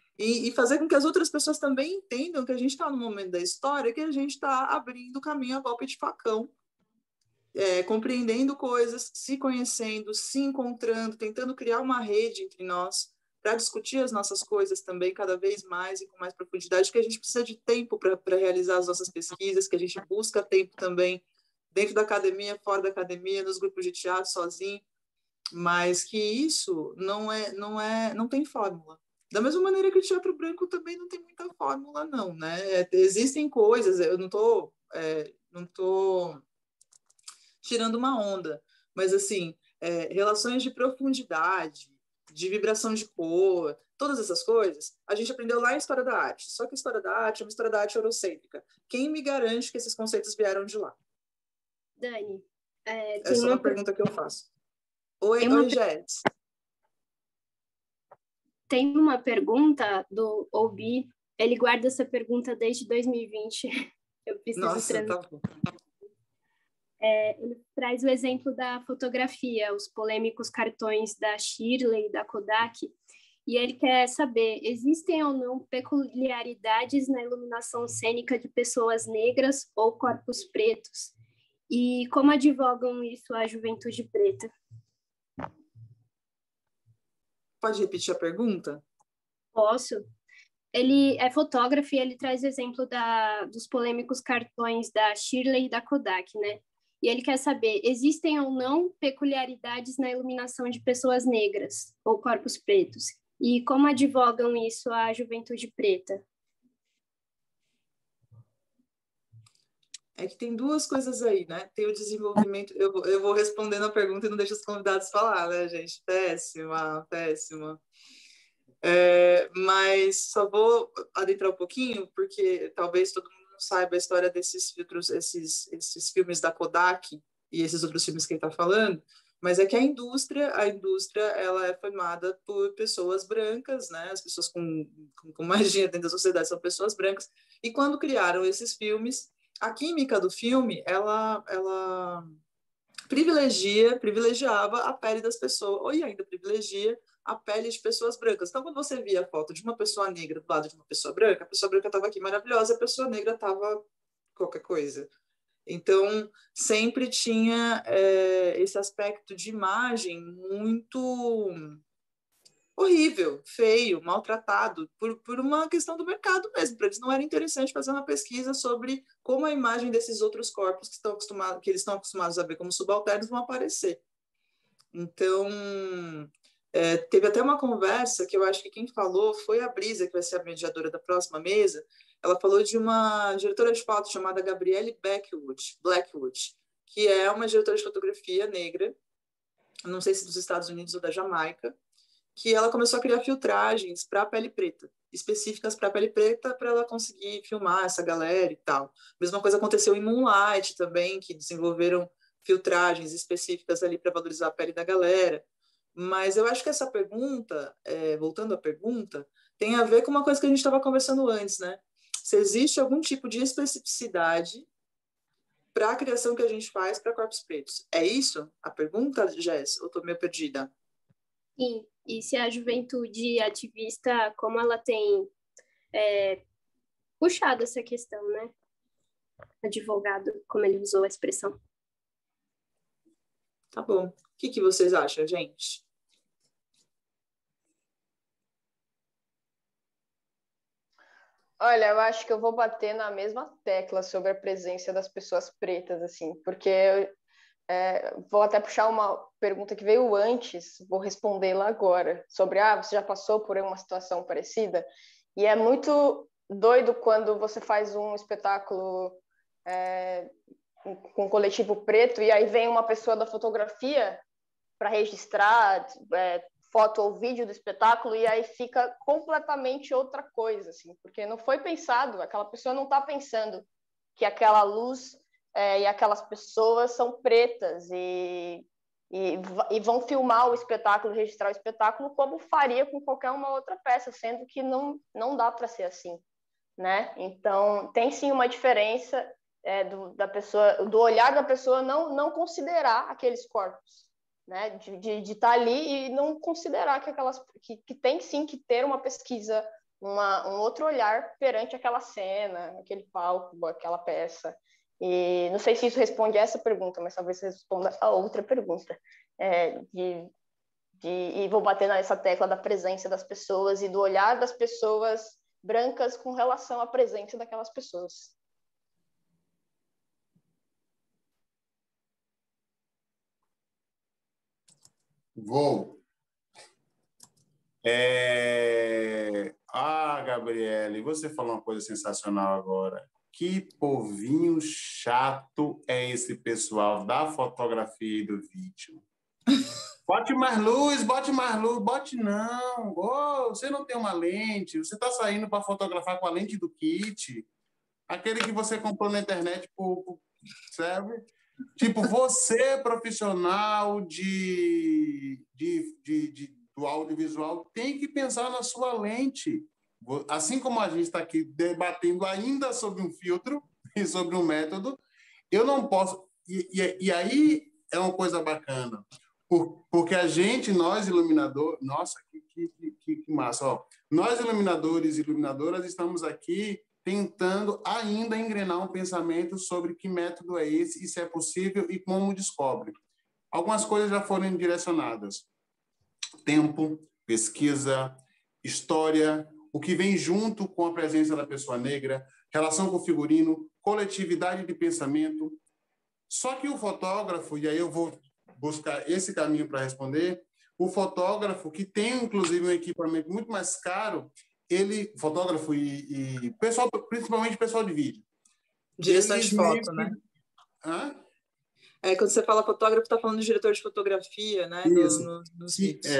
fazer com que as outras pessoas também entendam que a gente está num momento da história que a gente está abrindo o caminho a golpe de facão, compreendendo coisas, se conhecendo, se encontrando, tentando criar uma rede entre nós para discutir as nossas coisas também cada vez mais e com mais profundidade, que a gente precisa de tempo para realizar as nossas pesquisas, que a gente busca tempo também dentro da academia, fora da academia, nos grupos de teatro, sozinho, mas que isso não tem fórmula. Da mesma maneira que o teatro branco também não tem muita fórmula, não, né? Existem coisas, eu não tô tirando uma onda, mas, assim, relações de profundidade, de vibração de cor, todas essas coisas, a gente aprendeu lá em História da Arte, só que a História da Arte é uma História da Arte eurocêntrica. Quem me garante que esses conceitos vieram de lá? Dani, essa é uma pergunta que eu faço. Oi, Jéssica. Tem uma pergunta do Obi, ele guarda essa pergunta desde 2020. Eu preciso tá bom. Ele traz o exemplo da fotografia, os polêmicos cartões da Shirley, da Kodak, e ele quer saber, existem ou não peculiaridades na iluminação cênica de pessoas negras ou corpos pretos? E como advogam isso a juventude preta? Pode repetir a pergunta? Posso. Ele é fotógrafo e ele traz o exemplo dos polêmicos cartões da Shirley e da Kodak, né? E ele quer saber, existem ou não peculiaridades na iluminação de pessoas negras ou corpos pretos? E como advogam isso a juventude preta? É que tem duas coisas aí, né? Tem o desenvolvimento... Eu vou respondendo a pergunta e não deixo os convidados falar, né, gente? Péssima. Mas só vou adentrar um pouquinho, porque talvez todo mundo não saiba a história desses filtros, esses filmes da Kodak e esses outros filmes que ele está falando, mas é que a indústria ela é formada por pessoas brancas, né? As pessoas com mais dinheiro dentro da sociedade são pessoas brancas, e quando criaram esses filmes, a química do filme, ela privilegiava a pele das pessoas, ou ainda privilegia a pele de pessoas brancas. Então, quando você via a foto de uma pessoa negra do lado de uma pessoa branca, a pessoa branca estava aqui maravilhosa, a pessoa negra estava qualquer coisa. Então, sempre tinha esse aspecto de imagem muito horrível, feio, maltratado, por uma questão do mercado mesmo. Para eles não era interessante fazer uma pesquisa sobre como a imagem desses outros corpos que eles estão acostumados a ver como subalternos vão aparecer. Então, teve até uma conversa que eu acho que quem falou foi a Brisa, que vai ser a mediadora da próxima mesa. Ela falou de uma diretora de foto chamada Gabriele Blackwood, que é uma diretora de fotografia negra, não sei se dos Estados Unidos ou da Jamaica, que ela começou a criar filtragens para a pele preta, específicas para a pele preta, para ela conseguir filmar essa galera e tal. Mesma coisa aconteceu em Moonlight também, que desenvolveram filtragens específicas ali para valorizar a pele da galera. Mas eu acho que essa pergunta, voltando à pergunta, tem a ver com uma coisa que a gente estava conversando antes, né? Se existe algum tipo de especificidade para a criação que a gente faz para corpos pretos. É isso a pergunta, Jess? Ou estou meio perdida? Sim, e se a juventude ativista, como ela tem puxado essa questão, né? Advogado, como ele usou a expressão. Tá bom. O que vocês acham, gente? Olha, eu acho que eu vou bater na mesma tecla sobre a presença das pessoas pretas, assim, porque... vou até puxar uma pergunta que veio antes, vou respondê-la agora, sobre, você já passou por uma situação parecida? E é muito doido quando você faz um espetáculo com um coletivo preto e aí vem uma pessoa da fotografia para registrar foto ou vídeo do espetáculo e aí fica completamente outra coisa, assim, porque não foi pensado, aquela pessoa não está pensando que aquela luz... e aquelas pessoas são pretas e vão filmar o espetáculo, registrar o espetáculo como faria com qualquer uma outra peça, sendo que não dá para ser assim, né? Então, tem sim uma diferença do olhar da pessoa não considerar aqueles corpos, né? De estar ali e não considerar que aquelas... Que tem sim que ter uma pesquisa, um outro olhar perante aquela cena, aquele palco, aquela peça... E não sei se isso responde a essa pergunta, mas talvez responda a outra pergunta. E vou bater nessa tecla da presença das pessoas e do olhar das pessoas brancas com relação à presença daquelas pessoas. Vou. Gabriele, você falou uma coisa sensacional agora. Que povinho chato é esse pessoal da fotografia e do vídeo? Bote mais luz, bote não. Oh, você não tem uma lente, você está saindo para fotografar com a lente do kit, aquele que você comprou na internet, serve? Tipo, você profissional do audiovisual tem que pensar na sua lente. Assim como a gente está aqui debatendo ainda sobre um filtro e sobre um método, eu não posso... E aí é uma coisa bacana, porque nós iluminadores... Nossa, que massa! Ó, nós iluminadores e iluminadoras estamos aqui tentando ainda engrenar um pensamento sobre que método é esse e se é possível e como descobre. Algumas coisas já foram direcionadas. Tempo, pesquisa, história... o que vem junto com a presença da pessoa negra, relação com o figurino, coletividade de pensamento. Só que o fotógrafo, e aí eu vou buscar esse caminho para responder, o fotógrafo que tem, inclusive, um equipamento muito mais caro, ele, fotógrafo e pessoal, principalmente pessoal de vídeo. Direção de foto, né? Hã? Quando você fala fotógrafo, está falando de diretor de fotografia, né? Nos vídeos.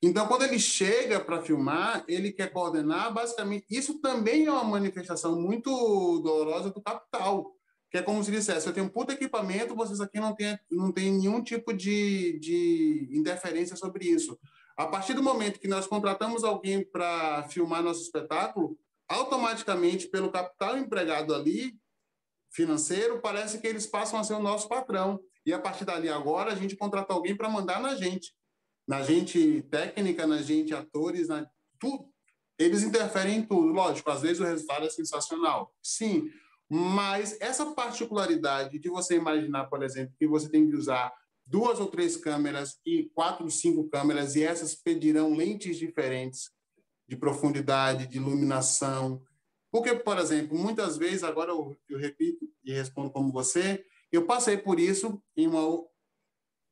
Então, quando ele chega para filmar, ele quer coordenar, basicamente... Isso também é uma manifestação muito dolorosa do capital, que é como se dissesse, eu tenho um puto equipamento, vocês aqui não têm nenhum tipo de interferência sobre isso. A partir do momento que nós contratamos alguém para filmar nosso espetáculo, automaticamente, pelo capital empregado ali, financeiro, parece que eles passam a ser o nosso patrão. E, a partir dali agora, a gente contrata alguém para mandar na gente técnica, na gente atores, tudo. Eles interferem em tudo, lógico, às vezes o resultado é sensacional. Sim, Mas essa particularidade de você imaginar, por exemplo, que você tem que usar 2 ou 3 câmeras e 4 ou 5 câmeras, e essas pedirão lentes diferentes de profundidade, de iluminação. Porque, por exemplo, muitas vezes, agora eu repito e respondo como você, eu passei por isso em uma...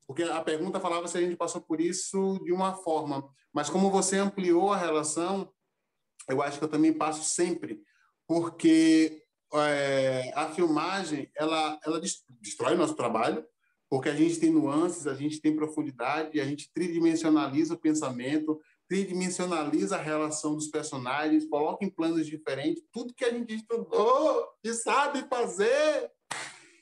Porque a pergunta falava se a gente passou por isso de uma forma. Mas como você ampliou a relação, eu acho que eu também passo sempre. Porque a filmagem, ela destrói o nosso trabalho, porque a gente tem nuances, a gente tem profundidade, a gente tridimensionaliza o pensamento, tridimensionaliza a relação dos personagens, coloca em planos diferentes, tudo que a gente estudou e sabe fazer.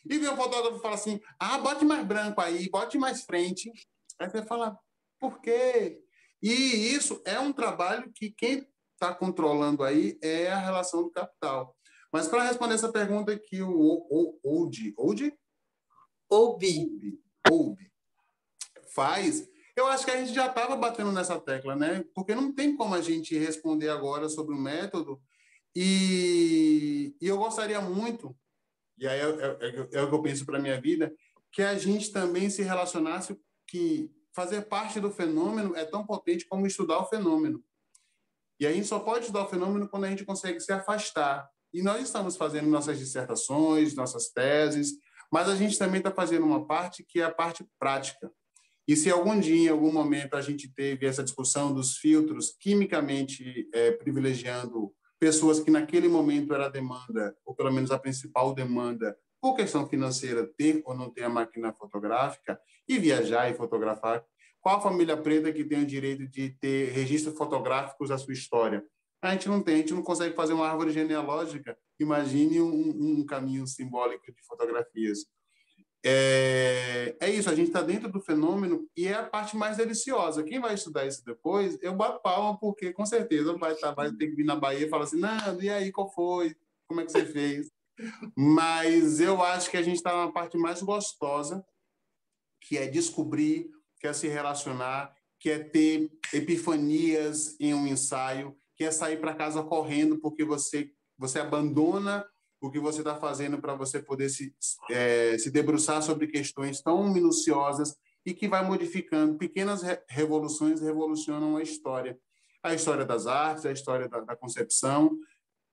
E vem o fotógrafo e fala assim, bote mais branco aí, bote mais frente. Aí você fala, por quê? E isso é um trabalho que quem está controlando aí é a relação do capital. Mas para responder essa pergunta que o Obi faz, eu acho que a gente já estava batendo nessa tecla, né? Porque não tem como a gente responder agora sobre o método. E eu gostaria muito, e aí é o que eu penso para a minha vida, que a gente também se relacionasse, que fazer parte do fenômeno é tão potente como estudar o fenômeno. E a gente só pode estudar o fenômeno quando a gente consegue se afastar. E nós estamos fazendo nossas dissertações, nossas teses, mas a gente também está fazendo uma parte que é a parte prática. E se algum dia, em algum momento, a gente teve essa discussão dos filtros quimicamente privilegiando pessoas que naquele momento era a demanda, ou pelo menos a principal demanda, por questão financeira, ter ou não ter a máquina fotográfica, e viajar e fotografar. Qual a família preta que tem o direito de ter registros fotográficos da sua história? A gente não tem, a gente não consegue fazer uma árvore genealógica. Imagine um caminho simbólico de fotografias. É isso, a gente está dentro do fenômeno e é a parte mais deliciosa. Quem vai estudar isso depois, eu bato palma, porque com certeza vai ter que vir na Bahia e falar assim, Nando, e aí, qual foi? Como é que você fez? Mas eu acho que a gente está na parte mais gostosa, que é descobrir, que é se relacionar, que é ter epifanias em um ensaio, que é sair para casa correndo porque você abandona o que você está fazendo para você poder se debruçar sobre questões tão minuciosas e que vai modificando. Pequenas revoluções revolucionam a história. A história das artes, a história da concepção.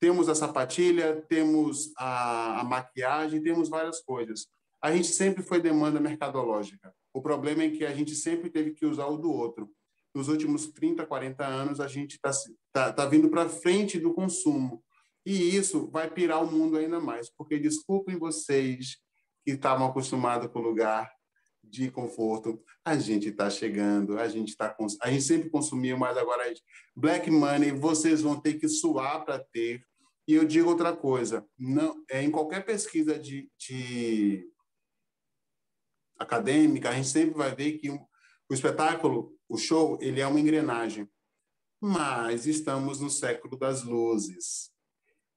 Temos a sapatilha, temos a maquiagem, temos várias coisas. A gente sempre foi demanda mercadológica. O problema é que a gente sempre teve que usar o do outro. Nos últimos 30, 40 anos, a gente está vindo para frente do consumo. E isso vai pirar o mundo ainda mais, porque desculpem vocês que estavam acostumados com o lugar de conforto. A gente está chegando, a gente sempre consumiu, mas agora Black Money, vocês vão ter que suar para ter. E eu digo outra coisa, não, em qualquer pesquisa de acadêmica, a gente sempre vai ver que o espetáculo, o show, ele é uma engrenagem. Mas estamos no século das luzes.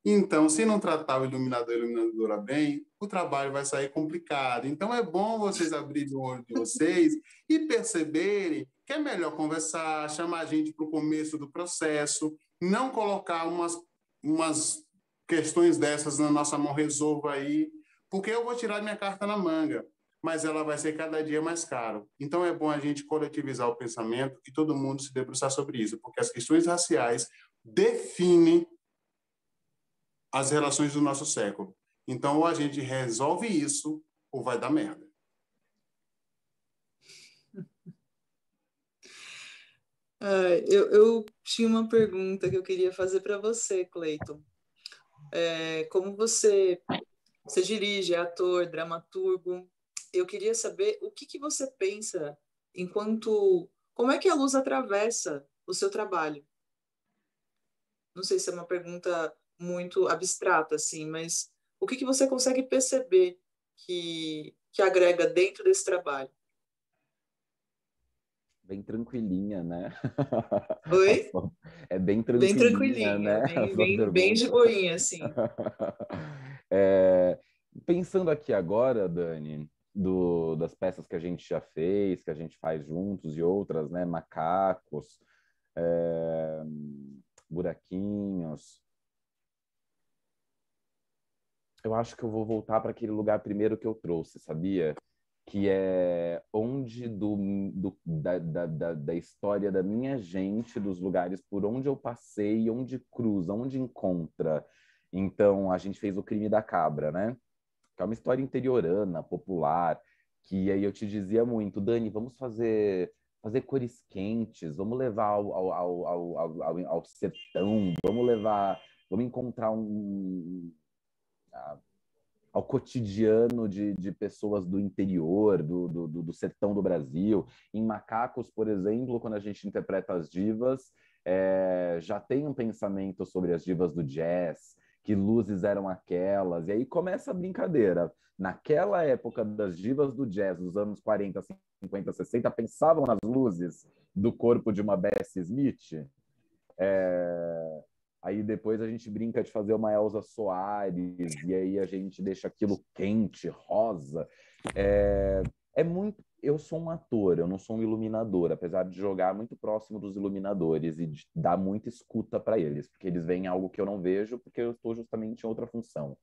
Então, se não tratar o iluminador e a iluminadora bem, o trabalho vai sair complicado. Então, é bom vocês abrirem o olho de vocês e perceberem que é melhor conversar, chamar a gente para o começo do processo, não colocar umas questões dessas na nossa mão resolva aí, porque eu vou tirar minha carta na manga, mas ela vai ser cada dia mais cara. Então, é bom a gente coletivizar o pensamento e todo mundo se debruçar sobre isso, porque as questões raciais definem as relações do nosso século. Então, ou a gente resolve isso, ou vai dar merda. Eu tinha uma pergunta que eu queria fazer para você, Clayton. Como você dirige, é ator, dramaturgo, eu queria saber o que você pensa enquanto... Como é que a luz atravessa o seu trabalho? Não sei se é uma pergunta muito abstrata, assim, mas o que você consegue perceber que agrega dentro desse trabalho? Bem tranquilinha, né? Oi? É bem tranquilinha, né? Bem de boinha, assim. Pensando aqui agora, Dani, das peças que a gente já fez, que a gente faz juntos e outras, né? Macacos, buraquinhos... eu acho que eu vou voltar para aquele lugar primeiro que eu trouxe, sabia? Que é onde da história da minha gente, dos lugares por onde eu passei, onde cruza, onde encontra. Então, a gente fez o Crime da Cabra, né? Que é uma história interiorana, popular, que aí eu te dizia muito, Dani, vamos fazer cores quentes, vamos levar ao sertão, vamos encontrar ao cotidiano de pessoas do interior, do sertão do Brasil. Em Macacos, por exemplo, quando a gente interpreta as divas, já tem um pensamento sobre as divas do jazz, que luzes eram aquelas, e aí começa a brincadeira. Naquela época das divas do jazz, dos anos 40, 50, 60, pensavam nas luzes do corpo de uma Bessie Smith. Aí depois a gente brinca de fazer uma Elza Soares, e aí a gente deixa aquilo quente, rosa. Eu sou um ator, eu não sou um iluminador, apesar de jogar muito próximo dos iluminadores e de dar muita escuta para eles, porque eles veem algo que eu não vejo, porque eu estou justamente em outra função.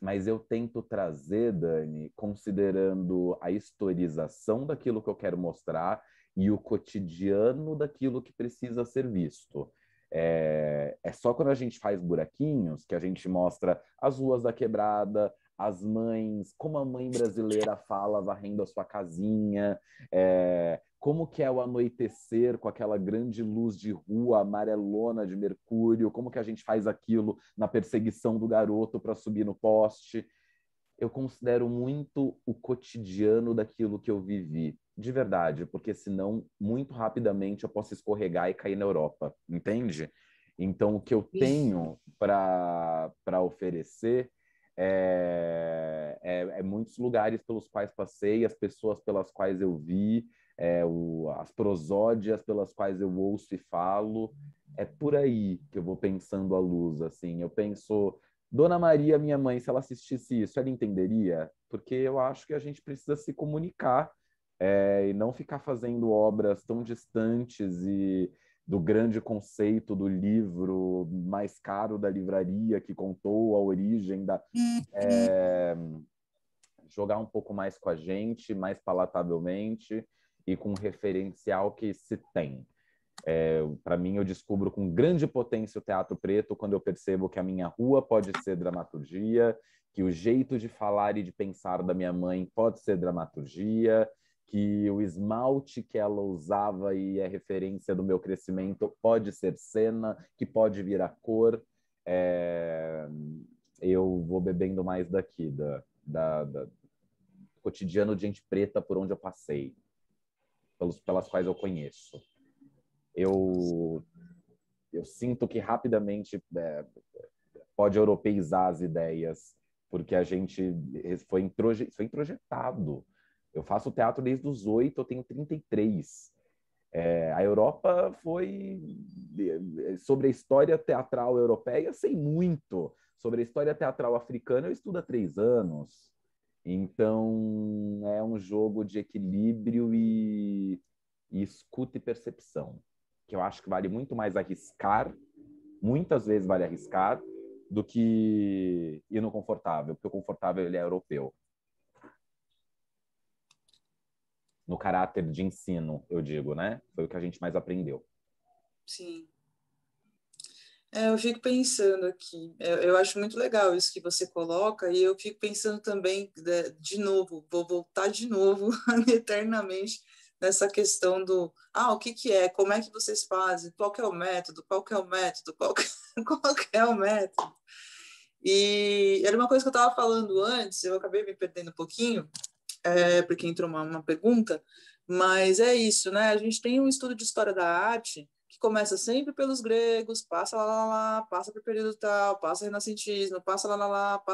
Mas eu tento trazer, Dani, considerando a historização daquilo que eu quero mostrar e o cotidiano daquilo que precisa ser visto. É só quando a gente faz buraquinhos que a gente mostra as ruas da quebrada, as mães, como a mãe brasileira fala varrendo a sua casinha, como que é o anoitecer com aquela grande luz de rua amarelona de mercúrio, como que a gente faz aquilo na perseguição do garoto para subir no poste. Eu considero muito o cotidiano daquilo que eu vivi, de verdade, porque senão, muito rapidamente, eu posso escorregar e cair na Europa, entende? Então, o que eu tenho para oferecer é muitos lugares pelos quais passei, as pessoas pelas quais eu vi, as prosódias pelas quais eu ouço e falo. É por aí que eu vou pensando a luz, assim. Eu penso... Dona Maria, minha mãe, se ela assistisse isso, ela entenderia? Porque eu acho que a gente precisa se comunicar e não ficar fazendo obras tão distantes e do grande conceito do livro mais caro da livraria que contou a origem da... jogar um pouco mais com a gente, mais palatavelmente e com o referencial que se tem. Para mim, eu descubro com grande potência o teatro preto quando eu percebo que a minha rua pode ser dramaturgia, que o jeito de falar e de pensar da minha mãe pode ser dramaturgia, que o esmalte que ela usava e é referência do meu crescimento pode ser cena, que pode virar cor. Eu vou bebendo mais daqui, do cotidiano de gente preta por onde eu passei, pelas quais eu conheço. Eu sinto que rapidamente pode europeizar as ideias, porque a gente foi introjetado. Eu faço teatro desde os 8, eu tenho 33. A Europa foi... Sobre a história teatral europeia, sei muito. Sobre a história teatral africana, eu estudo há 3 anos. Então, é um jogo de equilíbrio e escuta e percepção, que eu acho que vale muito mais arriscar, muitas vezes vale arriscar, do que ir no confortável, porque o confortável ele é europeu. No caráter de ensino, eu digo, né? Foi o que a gente mais aprendeu. Sim. Eu fico pensando aqui, eu acho muito legal isso que você coloca, e eu fico pensando também, de novo, vou voltar de novo eternamente, nessa questão do, o que é, como é que vocês fazem, qual que é o método. E era uma coisa que eu estava falando antes, eu acabei me perdendo um pouquinho, porque entrou uma pergunta, mas é isso, né? A gente tem um estudo de história da arte que começa sempre pelos gregos, passa lá, passa para o período tal, passa renascentismo, passa lá.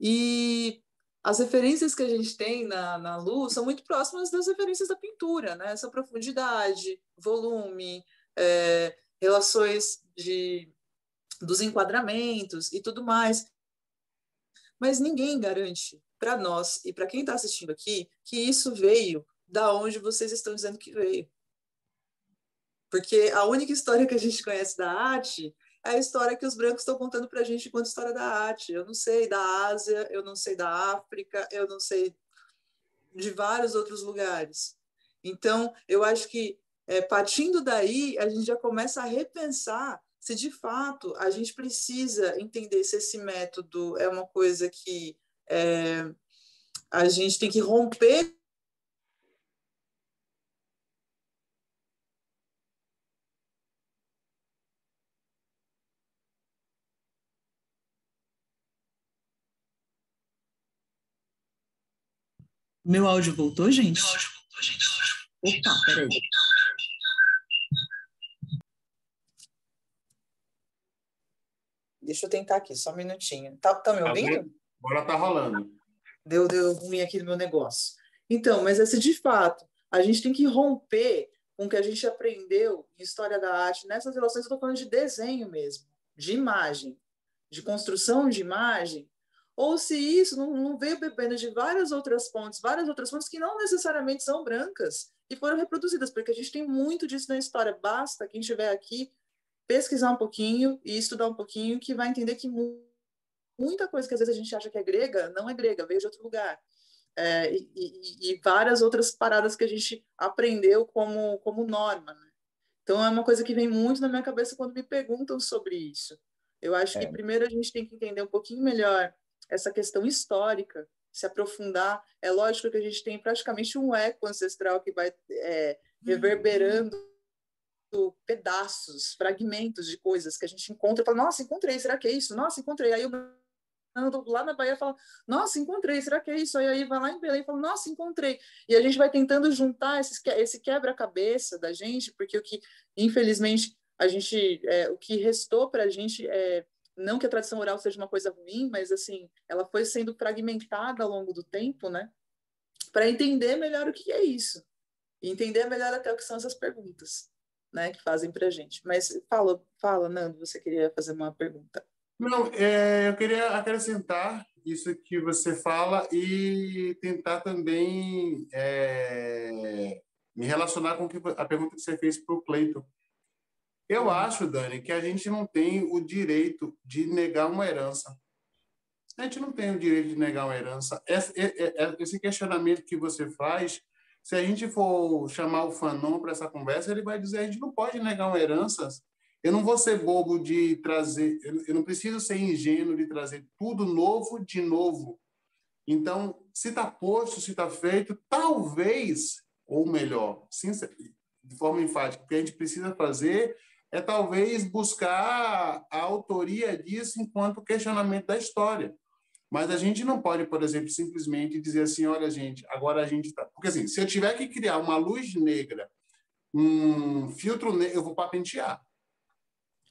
E as referências que a gente tem na luz são muito próximas das referências da pintura, né? Essa profundidade, volume, relações dos enquadramentos e tudo mais. Mas ninguém garante para nós e para quem está assistindo aqui que isso veio da onde vocês estão dizendo que veio. Porque a única história que a gente conhece da arte é a história que os brancos estão contando para a gente enquanto história da arte. Eu não sei da Ásia, eu não sei da África, eu não sei de vários outros lugares. Então, eu acho que, partindo daí, a gente já começa a repensar se, de fato, a gente precisa entender se esse método é uma coisa que a gente tem que romper . Meu áudio voltou, gente? Meu áudio voltou, gente. Opa, peraí. Deixa eu tentar aqui, só um minutinho. Tá me ouvindo? Agora tá rolando. Deu ruim aqui no meu negócio. Então, mas esse de fato, a gente tem que romper com o que a gente aprendeu em história da arte. Nessas relações, eu tô falando de desenho mesmo, de imagem, de construção de imagem, ou se isso não veio bebendo de várias outras fontes que não necessariamente são brancas e foram reproduzidas, porque a gente tem muito disso na história. Basta quem estiver aqui pesquisar um pouquinho e estudar um pouquinho que vai entender que muita coisa que às vezes a gente acha que é grega, não é grega, veio de outro lugar. E várias outras paradas que a gente aprendeu como norma, né? Então, é uma coisa que vem muito na minha cabeça quando me perguntam sobre isso. Eu acho que primeiro a gente tem que entender um pouquinho melhor essa questão histórica, se aprofundar. É lógico que a gente tem praticamente um eco ancestral que vai reverberando pedaços, fragmentos de coisas que a gente encontra e fala, nossa, encontrei, será que é isso? Nossa, encontrei. Aí eu ando lá na Bahia e falo, nossa, encontrei, será que é isso? Aí vai lá em Belém e fala, nossa, encontrei. E a gente vai tentando juntar esse quebra-cabeça da gente, porque o que, infelizmente, o que restou para a gente é... Não que a tradição oral seja uma coisa ruim, mas, assim, ela foi sendo fragmentada ao longo do tempo, né? Para entender melhor o que é isso. E entender melhor até o que são essas perguntas, né? Que fazem para a gente. Mas fala, Nando, você queria fazer uma pergunta. Não, eu queria acrescentar isso que você fala e tentar também me relacionar com a pergunta que você fez para o Clayton. Eu acho, Dani, que a gente não tem o direito de negar uma herança. A gente não tem o direito de negar uma herança. Esse questionamento que você faz, se a gente for chamar o Fanon para essa conversa, ele vai dizer, a gente não pode negar uma herança. Eu não vou ser bobo de trazer... Eu não preciso ser ingênuo de trazer tudo novo de novo. Então, se está posto, se está feito, talvez, ou melhor, de forma enfática, o que a gente precisa fazer... é talvez buscar a autoria disso enquanto questionamento da história. Mas a gente não pode, por exemplo, simplesmente dizer assim, olha, gente, agora a gente está... Porque, assim, se eu tiver que criar uma luz negra, um filtro negro, eu vou patentear.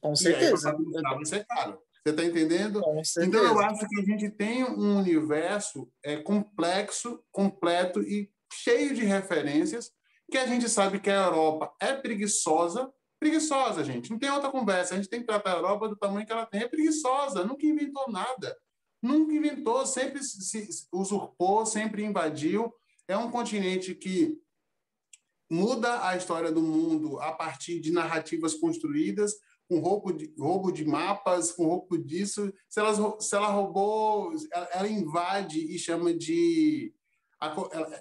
Com certeza. E aí, vai ser caro. Você está entendendo? Com certeza. Então, eu acho que a gente tem um universo complexo, completo e cheio de referências, que a gente sabe que a Europa é preguiçosa. Preguiçosa, gente. Não tem outra conversa. A gente tem que tratar a Europa do tamanho que ela tem. É preguiçosa. Nunca inventou nada. Nunca inventou. Sempre se usurpou, sempre invadiu. É um continente que muda a história do mundo a partir de narrativas construídas, com roubo de mapas, com roubo disso. Se ela roubou... Ela invade e chama de...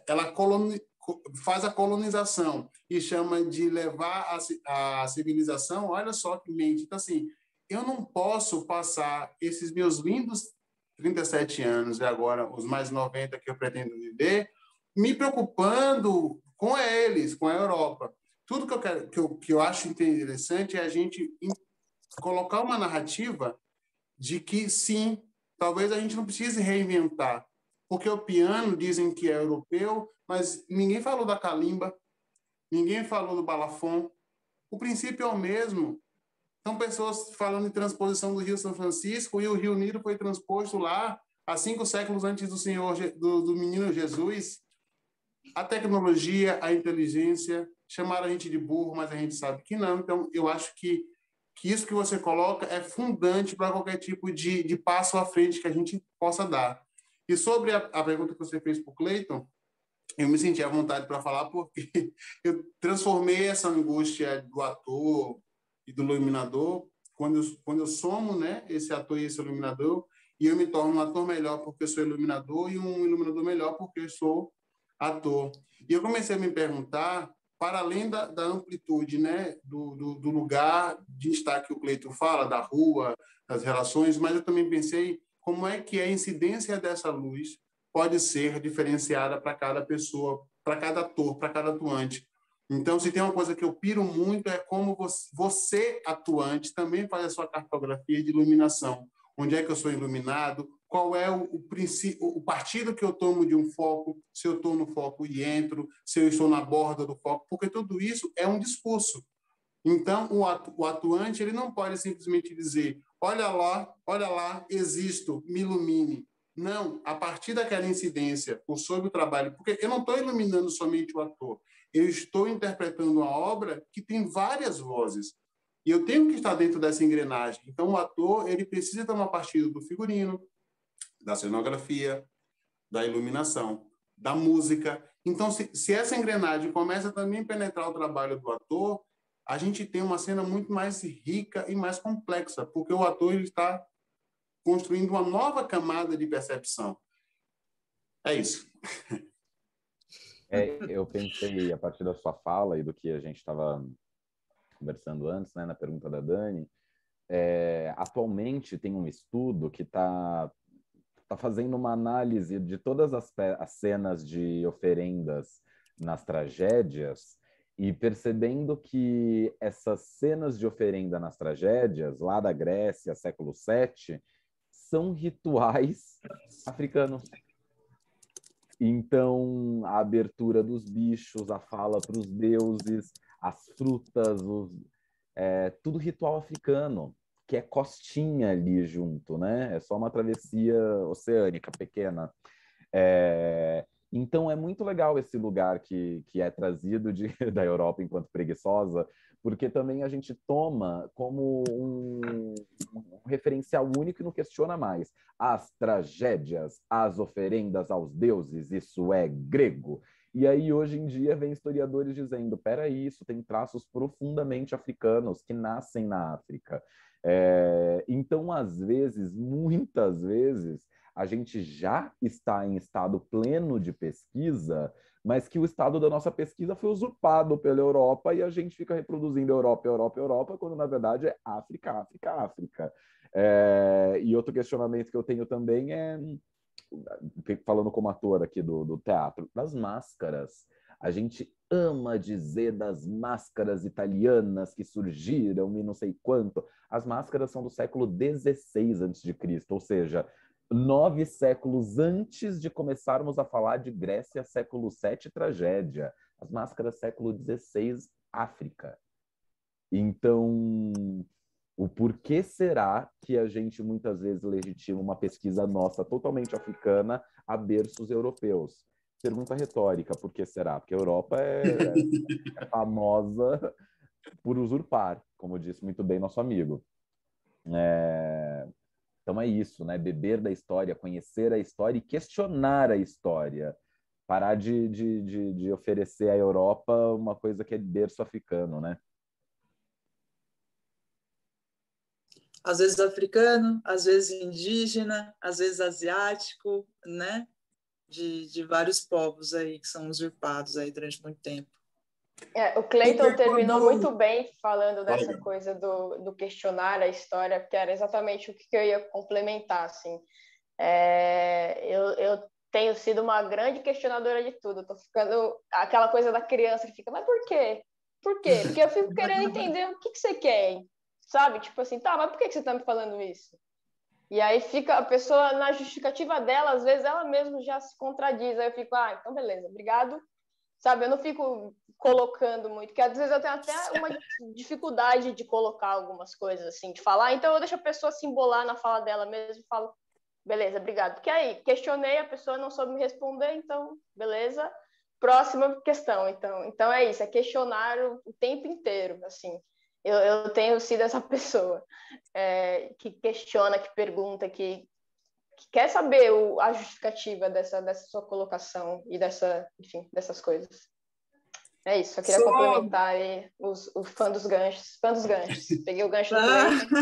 Ela faz a colonização e chama de levar a civilização, olha só que mente. Então, assim, eu não posso passar esses meus lindos 37 anos, e agora os mais 90 que eu pretendo viver, me preocupando com eles, com a Europa. Tudo que eu quero, que eu acho interessante é a gente colocar uma narrativa de que, sim, talvez a gente não precise reinventar, porque o piano dizem que é europeu, mas ninguém falou da calimba, ninguém falou do balafon. O princípio é o mesmo. São pessoas falando em transposição do Rio São Francisco, e o Rio Nilo foi transposto lá há 5 séculos antes do menino Jesus. A tecnologia, a inteligência, chamaram a gente de burro, mas a gente sabe que não. Então, eu acho que isso que você coloca é fundante para qualquer tipo de passo à frente que a gente possa dar. E sobre a pergunta que você fez para o Clayton, eu me senti à vontade para falar porque eu transformei essa angústia do ator e do iluminador quando eu somo, né, esse ator e esse iluminador, e eu me torno um ator melhor porque eu sou iluminador e um iluminador melhor porque eu sou ator. E eu comecei a me perguntar, para além da amplitude, né, do lugar de estar que o Clayton fala, da rua, das relações, mas eu também pensei como é que a incidência dessa luz pode ser diferenciada para cada pessoa, para cada ator, para cada atuante. Então, se tem uma coisa que eu piro muito é como você, atuante, também faz a sua cartografia de iluminação. Onde é que eu sou iluminado? Qual é o partido que eu tomo de um foco? Se eu estou no foco e entro, se eu estou na borda do foco, porque tudo isso é um discurso. Então, o atuante ele não pode simplesmente dizer olha lá, existo, me ilumine. Não, a partir daquela incidência, ou sobre o trabalho, porque eu não estou iluminando somente o ator, eu estou interpretando uma obra que tem várias vozes. E eu tenho que estar dentro dessa engrenagem. Então, o ator ele precisa tomar partido do figurino, da cenografia, da iluminação, da música. Então, se essa engrenagem começa também a penetrar o trabalho do ator, a gente tem uma cena muito mais rica e mais complexa, porque o ator ele está construindo uma nova camada de percepção. É isso. Eu pensei, a partir da sua fala e do que a gente estava conversando antes, né, na pergunta da Dani, atualmente tem um estudo que está fazendo uma análise de todas as cenas de oferendas nas tragédias e percebendo que essas cenas de oferenda nas tragédias, lá da Grécia, século VII, são rituais africanos. Então, a abertura dos bichos, a fala para os deuses, as frutas, tudo ritual africano, que é costinha ali junto, né? É só uma travessia oceânica pequena. Então, é muito legal esse lugar que é trazido da Europa enquanto preguiçosa, porque também a gente toma como um referencial único e não questiona mais. As tragédias, as oferendas aos deuses, isso é grego. E aí, hoje em dia, vem historiadores dizendo, peraí, isso tem traços profundamente africanos que nascem na África. Então, às vezes, muitas vezes, a gente já está em estado pleno de pesquisa, mas que o estado da nossa pesquisa foi usurpado pela Europa e a gente fica reproduzindo Europa, Europa, Europa, quando, na verdade, é África, África, África. E outro questionamento que eu tenho também é, falando como ator aqui do teatro, das máscaras. A gente ama dizer das máscaras italianas que surgiram e não sei quanto. As máscaras são do século XVI a.C., ou seja, 9 séculos antes de começarmos a falar de Grécia, século VII, tragédia. As máscaras, século XVI, África. Então, o porquê será que a gente muitas vezes legitima uma pesquisa nossa totalmente africana a berços europeus? Pergunta retórica, por que será? Porque a Europa é famosa por usurpar, como disse muito bem nosso amigo. Então é isso, né? Beber da história, conhecer a história e questionar a história. Parar de oferecer à Europa uma coisa que é berço africano, né? Às vezes africano, às vezes indígena, às vezes asiático, né? De vários povos aí que são usurpados aí durante muito tempo. O Clayton terminou muito bem falando dessa coisa do questionar a história, porque era exatamente o que eu ia complementar, assim. Eu tenho sido uma grande questionadora de tudo. Estou ficando aquela coisa da criança que fica, mas por quê? Por quê? Porque eu fico querendo entender o que você quer, sabe? Tipo assim, tá, mas por que você está me falando isso? E aí fica a pessoa, na justificativa dela, às vezes ela mesma já se contradiz. Aí eu fico, então beleza, obrigado. Sabe, eu não fico colocando muito, porque às vezes eu tenho até uma dificuldade de colocar algumas coisas, assim, de falar. Então, eu deixo a pessoa se embolar na fala dela mesmo e falo, beleza, obrigado. Porque aí, questionei, a pessoa não soube me responder, então, beleza. Próxima questão, então. Então, é isso, é questionar o tempo inteiro, assim. Eu tenho sido essa pessoa que questiona, que pergunta, que quer saber a justificativa dessa sua colocação e dessas coisas. É isso, só queria complementar aí o fã dos ganchos. Fã dos ganchos. Peguei o gancho do gancho.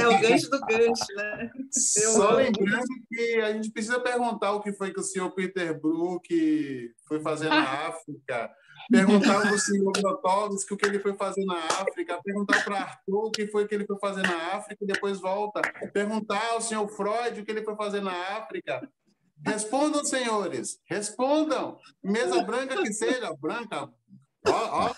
É o gancho do gancho, né? Só lembrando que a gente precisa perguntar o que foi que o senhor Peter Brook foi fazer na África, perguntar ao senhor Grotowski o que ele foi fazer na África, perguntar para Arthur o que foi que ele foi fazer na África e depois volta, perguntar ao senhor Freud o que ele foi fazer na África. Respondam, senhores, respondam. Mesa branca que seja, branca. Ó,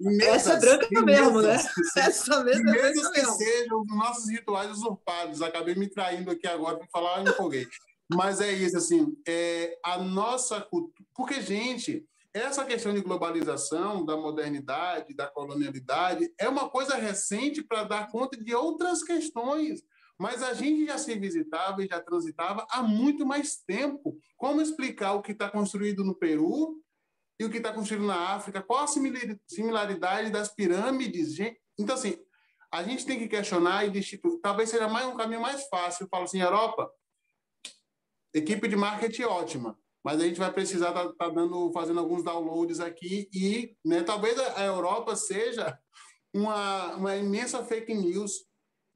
mesa é branca mesmo, né? Essa mesa é mesas que sejam os nossos rituais usurpados. Acabei me traindo aqui agora para falar, eu empolguei. Mas é isso, assim, a nossa cultura. Porque, gente, essa questão de globalização, da modernidade, da colonialidade, é uma coisa recente para dar conta de outras questões. Mas a gente já se visitava e já transitava há muito mais tempo. Como explicar o que está construído no Peru e o que está construído na África? Qual a similaridade das pirâmides? Então, assim, a gente tem que questionar e destituir. Talvez seja mais um caminho mais fácil. Eu falo assim, Europa, equipe de marketing ótima, mas a gente vai precisar fazendo alguns downloads aqui e, né, talvez a Europa seja uma imensa fake news,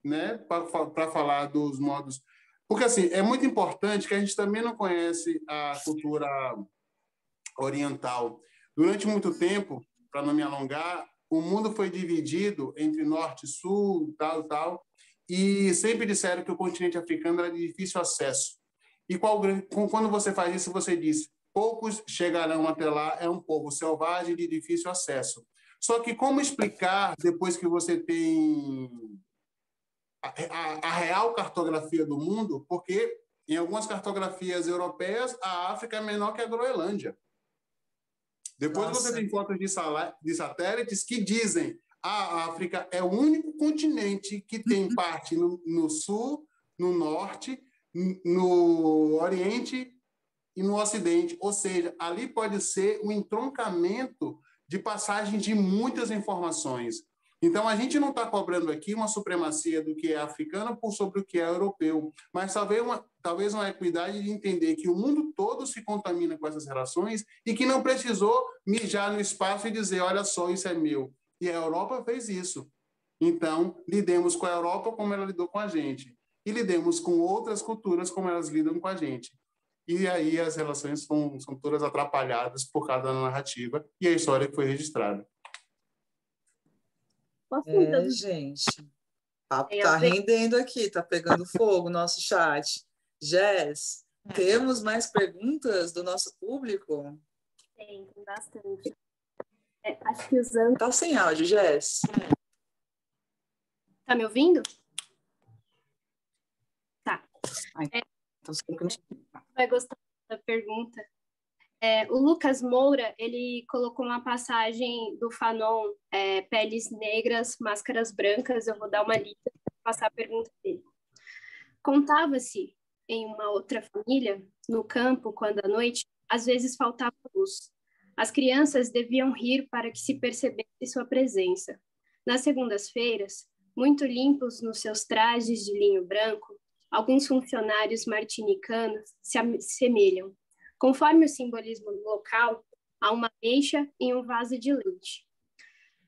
né, para falar dos modos. Porque, assim, é muito importante que a gente também não conhece a cultura oriental. Durante muito tempo, para não me alongar, o mundo foi dividido entre norte e sul, tal, e sempre disseram que o continente africano era de difícil acesso. E quando você faz isso, você diz, poucos chegarão até lá, é um povo selvagem de difícil acesso. Só que como explicar, depois que você tem a real cartografia do mundo, porque em algumas cartografias europeias a África é menor que a Groenlândia. Depois você tem fotos de satélites que dizem a África é o único continente que tem parte no sul, no norte, no oriente e no ocidente. Ou seja, ali pode ser um entroncamento de passagem de muitas informações. Então, a gente não está cobrando aqui uma supremacia do que é africano por sobre o que é europeu, mas talvez uma equidade de entender que o mundo todo se contamina com essas relações e que não precisou mijar no espaço e dizer, olha só, isso é meu. E a Europa fez isso. Então, lidemos com a Europa como ela lidou com a gente e lidemos com outras culturas como elas lidam com a gente. E aí as relações são todas atrapalhadas por causa da narrativa e a história que foi registrada. Gente, tá rendendo aqui, tá pegando fogo o nosso chat. Jess, temos mais perguntas do nosso público? Tem, bastante. Acho que usando... Tá sem áudio, Jess. Tá me ouvindo? Tá. Vai gostar da pergunta. O Lucas Moura, ele colocou uma passagem do Fanon, Peles Negras, Máscaras Brancas, eu vou dar uma lida para passar a pergunta dele. Contava-se em uma outra família, no campo, quando à noite, às vezes faltava luz. As crianças deviam rir para que se percebesse sua presença. Nas segundas-feiras, muito limpos nos seus trajes de linho branco, alguns funcionários martinicanos se assemelham, conforme o simbolismo local, há uma ameixa em um vaso de leite.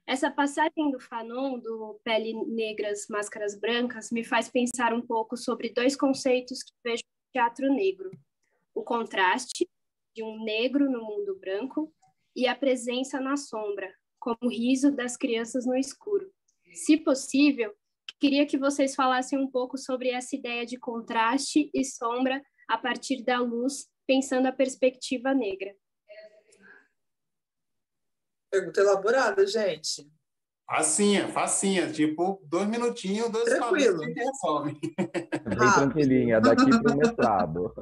Essa passagem do Fanon, do Pele Negras, Máscaras Brancas, me faz pensar um pouco sobre dois conceitos que vejo no teatro negro. O contraste de um negro no mundo branco e a presença na sombra, como o riso das crianças no escuro. Se possível, queria que vocês falassem um pouco sobre essa ideia de contraste e sombra a partir da luz, pensando a perspectiva negra. Pergunta elaborada, gente. Facinha. Tipo, 2 minutinhos, 2 palavras. Tranquilo. Bem tranquilinha, daqui para o mestrado.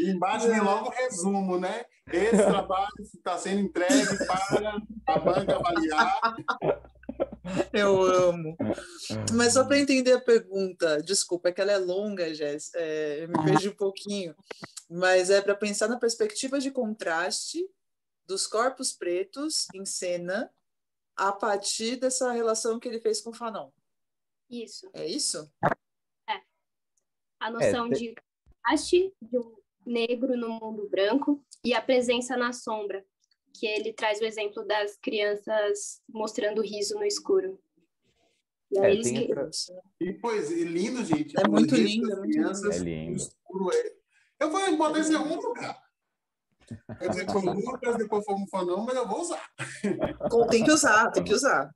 Embaixo vem logo o resumo, né? Esse trabalho está sendo entregue para a banca avaliar. Eu amo. Mas só para entender a pergunta, desculpa, é que ela é longa, Jess, eu me perdi um pouquinho, mas é para pensar na perspectiva de contraste dos corpos pretos em cena a partir dessa relação que ele fez com o Fanon. Isso. É isso? A noção de contraste de um negro no mundo branco, e A Presença na Sombra, que ele traz o exemplo das crianças mostrando riso no escuro. E aí eles... E, pois, é lindo, gente. É muito lindo. Crianças no escuro. Eu falei, bota esse outro, cara. Eu disse, foi Lucas, depois foi um Fanon, mas eu vou usar. Tem que usar, tem que usar.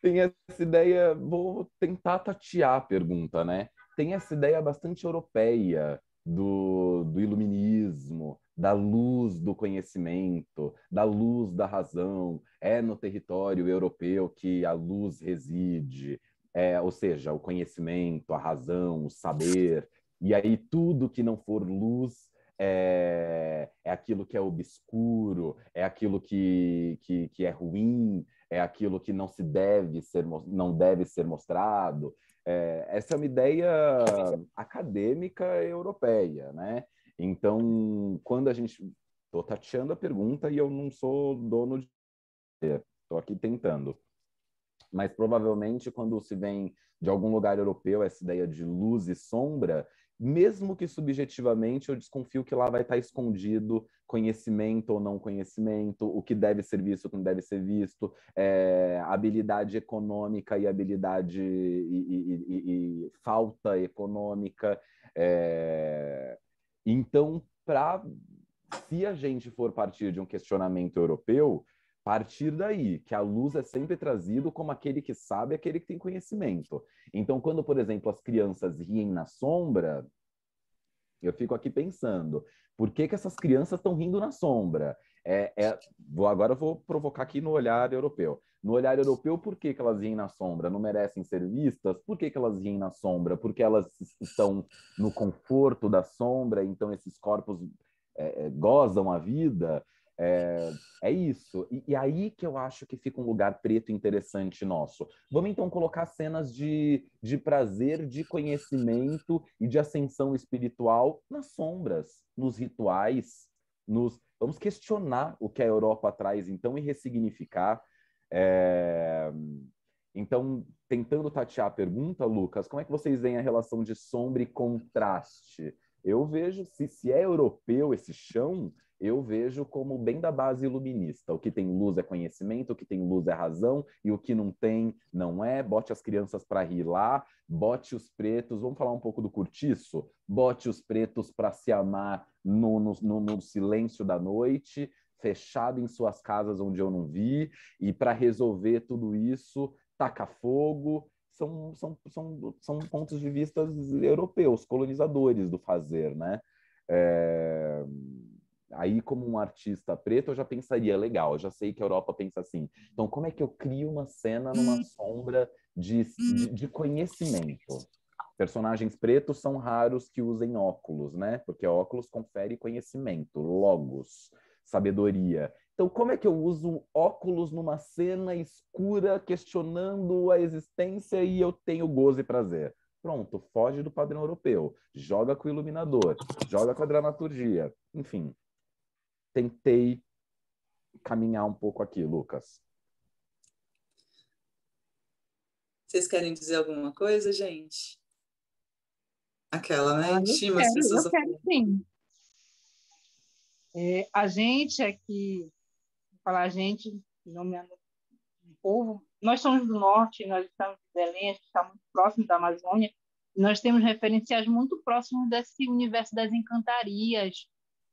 Tem essa ideia, vou tentar tatear a pergunta, né? Tem essa ideia bastante europeia do iluminismo, da luz do conhecimento, da luz da razão. É no território europeu que a luz reside, ou seja, o conhecimento, a razão, o saber. E aí tudo que não for luz é aquilo que é obscuro, é aquilo que é ruim, é aquilo que não deve ser mostrado. Essa é uma ideia acadêmica europeia, né? Então, quando a gente... Estou tateando a pergunta e eu não sou dono de... Estou aqui tentando. Mas, provavelmente, quando se vem de algum lugar europeu, essa ideia de luz e sombra... Mesmo que subjetivamente, eu desconfio que lá vai estar escondido conhecimento ou não conhecimento, o que deve ser visto, o que não deve ser visto, habilidade econômica e habilidade e falta econômica. Então, se a gente for partir de um questionamento europeu, partir daí, que a luz é sempre trazido como aquele que sabe, aquele que tem conhecimento. Então, quando, por exemplo, as crianças riem na sombra, eu fico aqui pensando, por que essas crianças estão rindo na sombra? Agora eu vou provocar aqui no olhar europeu. No olhar europeu, por que elas riem na sombra? Não merecem ser vistas? Por que elas riem na sombra? Porque elas estão no conforto da sombra, então esses corpos gozam a vida? É isso. E aí que eu acho que fica um lugar preto interessante nosso. Vamos, então, colocar cenas de prazer, de conhecimento e de ascensão espiritual nas sombras, nos rituais. Vamos questionar o que a Europa traz, então, e ressignificar. Então, tentando tatear a pergunta, Lucas, como é que vocês veem a relação de sombra e contraste? Eu vejo, se é europeu esse chão... Eu vejo como bem da base iluminista. O que tem luz é conhecimento, o que tem luz é razão, e o que não tem não é. Bote as crianças para rir lá, bote os pretos... Vamos falar um pouco do Cortiço? Bote os pretos para se amar no silêncio da noite, fechado em suas casas onde eu não vi, e para resolver tudo isso, taca fogo. São pontos de vista europeus, colonizadores do fazer, né? Aí, como um artista preto, eu já pensaria, legal, eu já sei que a Europa pensa assim. Então, como é que eu crio uma cena numa sombra de conhecimento? Personagens pretos são raros que usem óculos, né? Porque óculos confere conhecimento, logos, sabedoria. Então, como é que eu uso óculos numa cena escura, questionando a existência e eu tenho gozo e prazer? Pronto, foge do padrão europeu. Joga com o iluminador, joga com a dramaturgia, enfim. Tentei caminhar um pouco aqui, Lucas. Vocês querem dizer alguma coisa, gente? Aquela, né? Intima, as pessoas... Eu quero, sim. A gente aqui, vou falar a gente, nomeando o povo, nós somos do norte, nós estamos de Belém, a gente está muito próximo da Amazônia, e nós temos referenciais muito próximos desse universo das encantarias,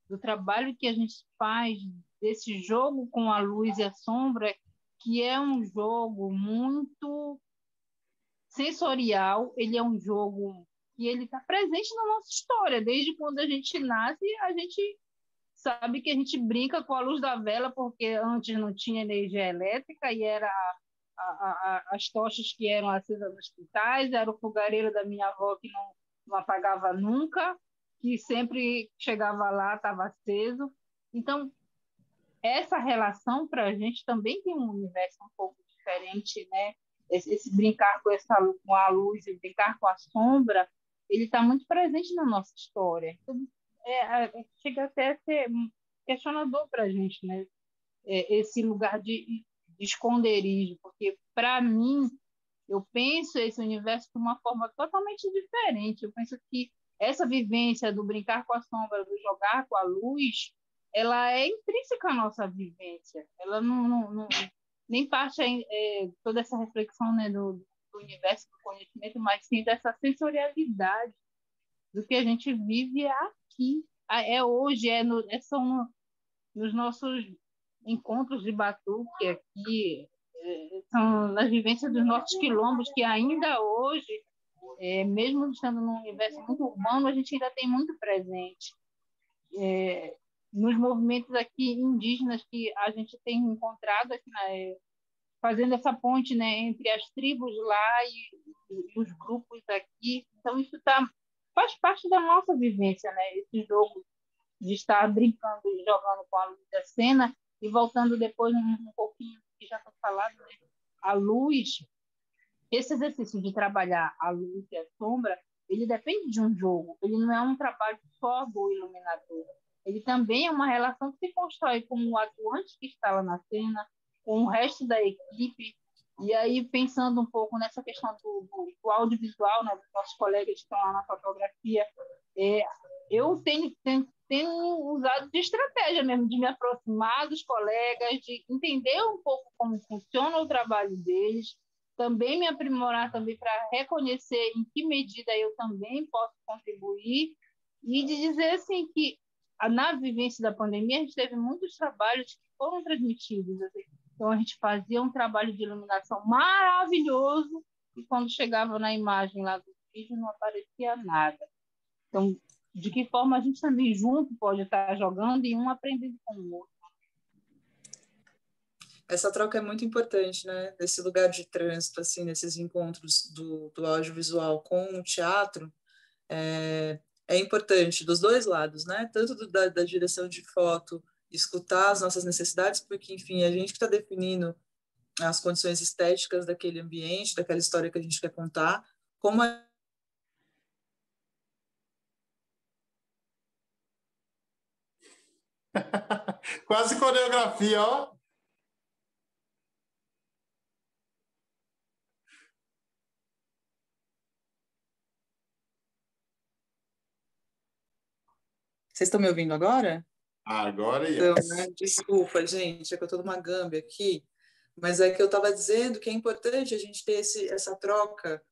do trabalho que a gente faz, desse jogo com a luz e a sombra, que é um jogo muito sensorial, ele é um jogo que ele está presente na nossa história, desde quando a gente nasce, a gente sabe que a gente brinca com a luz da vela, porque antes não tinha energia elétrica e era as tochas que eram acesas nos hospitais, era o fogareiro da minha avó que não apagava nunca, que sempre chegava lá, estava aceso. Então, essa relação para a gente também tem um universo um pouco diferente, né? Esse brincar com a luz e brincar com a sombra, ele está muito presente na nossa história. Então, chega até a ser questionador para a gente, né? Esse lugar de esconderijo, porque, para mim, eu penso esse universo de uma forma totalmente diferente. Eu penso que essa vivência do brincar com a sombra, do jogar com a luz, ela é intrínseca à nossa vivência. Ela não nem parte toda essa reflexão, né, do universo, do conhecimento, mas sim dessa sensorialidade do que a gente vive aqui. É hoje, são nos nossos encontros de batuque aqui, são nas vivências dos nossos quilombos, que ainda hoje, mesmo estando num universo muito urbano, a gente ainda tem muito presente. Nos movimentos aqui indígenas que a gente tem encontrado, aqui fazendo essa ponte, né, entre as tribos lá e os grupos aqui. Então, isso faz parte da nossa vivência, né? Esse jogo de estar brincando e jogando com a luz da cena e voltando depois um pouquinho que já foi falado, né? A luz, esse exercício de trabalhar a luz e a sombra, ele depende de um jogo, ele não é um trabalho só do iluminador, ele também é uma relação que se constrói com o atuante que está lá na cena, com o resto da equipe. E aí, pensando um pouco nessa questão do audiovisual, né, dos nossos colegas que estão lá na fotografia, eu tenho usado de estratégia mesmo, de me aproximar dos colegas, de entender um pouco como funciona o trabalho deles, também me aprimorar também para reconhecer em que medida eu também posso contribuir, e de dizer assim que na vivência da pandemia a gente teve muitos trabalhos que foram transmitidos, assim. Então, a gente fazia um trabalho de iluminação maravilhoso e, quando chegava na imagem lá do vídeo, não aparecia nada. Então, de que forma a gente também junto pode estar jogando e um aprendendo com o outro. Essa troca é muito importante, né? Nesse lugar de trânsito, assim, nesses encontros do audiovisual com o teatro, é importante dos dois lados, né? Tanto da direção de foto, escutar as nossas necessidades, porque, enfim, a gente que está definindo as condições estéticas daquele ambiente, daquela história que a gente quer contar, como Quase coreografia, ó! Vocês estão me ouvindo agora? Agora ia. Então, né? Desculpa, gente, é que eu estou numa gâmbia aqui, mas é que eu estava dizendo que é importante a gente ter essa troca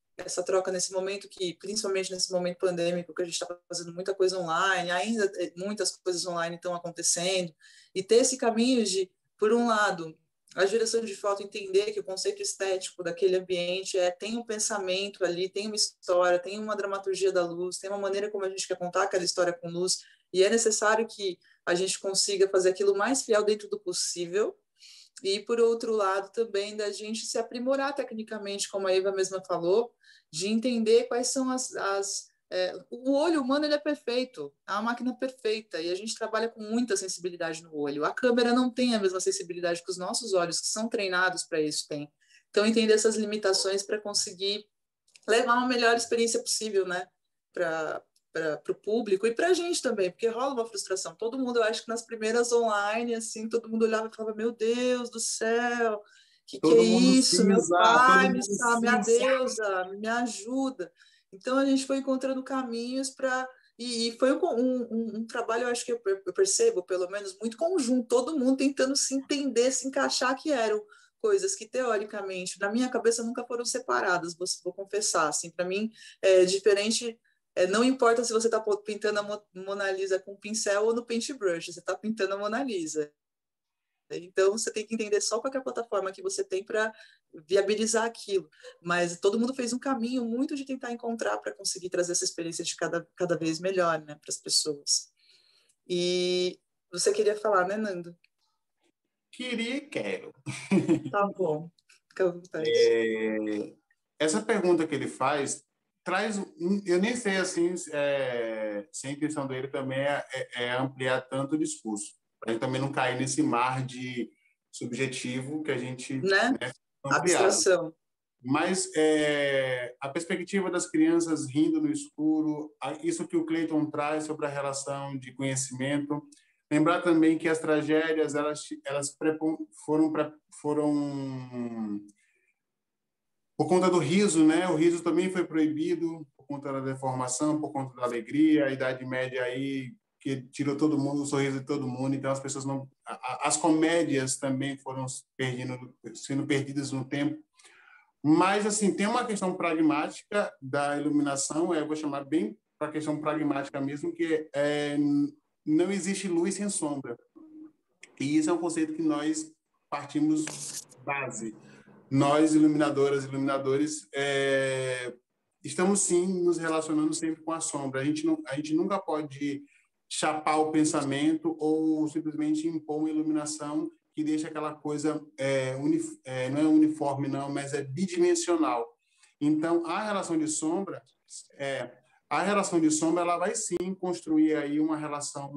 nesse momento que, principalmente nesse momento pandêmico, que a gente está fazendo muita coisa online, ainda muitas coisas online estão acontecendo, e ter esse caminho de, por um lado, a direção de foto entender que o conceito estético daquele ambiente tem um pensamento ali, tem uma história, tem uma dramaturgia da luz, tem uma maneira como a gente quer contar aquela história com luz, e é necessário que a gente consiga fazer aquilo mais fiel dentro do possível, e, por outro lado, também da gente se aprimorar tecnicamente, como a Iva mesma falou, de entender quais são o olho humano, ele é perfeito, é uma máquina perfeita, e a gente trabalha com muita sensibilidade no olho. A câmera não tem a mesma sensibilidade que os nossos olhos, que são treinados para isso, tem. Então, entender essas limitações para conseguir levar uma melhor experiência possível, né, para o público e para a gente também, porque rola uma frustração. Todo mundo, eu acho que nas primeiras online, assim, todo mundo olhava e falava, meu Deus do céu, que é isso? Meu pai, minha deusa, me ajuda. Então, a gente foi encontrando caminhos para... E foi um trabalho, eu acho que eu percebo, pelo menos, muito conjunto, todo mundo tentando se entender, se encaixar, que eram coisas que, teoricamente, na minha cabeça, nunca foram separadas, vou confessar. Assim, para mim, é diferente... não importa se você está pintando a Mona Lisa com pincel ou no paintbrush, você está pintando a Mona Lisa. Então, você tem que entender só qual é a plataforma que você tem para viabilizar aquilo. Mas todo mundo fez um caminho muito de tentar encontrar para conseguir trazer essa experiência de cada vez melhor, né, para as pessoas. E você queria falar, né, Nando? Queria e quero. Tá bom. Fica à vontade. Essa pergunta que ele faz... traz, eu nem sei assim, se a intenção dele também é ampliar tanto o discurso, para a gente também não cair nesse mar de subjetivo que a gente... Né? Abstração. Mas a perspectiva das crianças rindo no escuro, isso que o Clayton traz sobre a relação de conhecimento, lembrar também que as tragédias elas foram por conta do riso, né? O riso também foi proibido, por conta da deformação, por conta da alegria, a Idade Média aí que tirou todo mundo, o sorriso de todo mundo, então as pessoas não... As comédias também foram sendo perdidas no tempo. Mas, assim, tem uma questão pragmática da iluminação, eu vou chamar bem para a questão pragmática mesmo, que é, não existe luz sem sombra. E isso é um conceito que nós partimos base. Nós, iluminadoras e iluminadores, estamos, sim, nos relacionando sempre com a sombra. A gente nunca pode chapar o pensamento ou simplesmente impor uma iluminação que deixa aquela coisa, não é uniforme não, mas é bidimensional. Então, a relação de sombra ela vai sim construir aí uma relação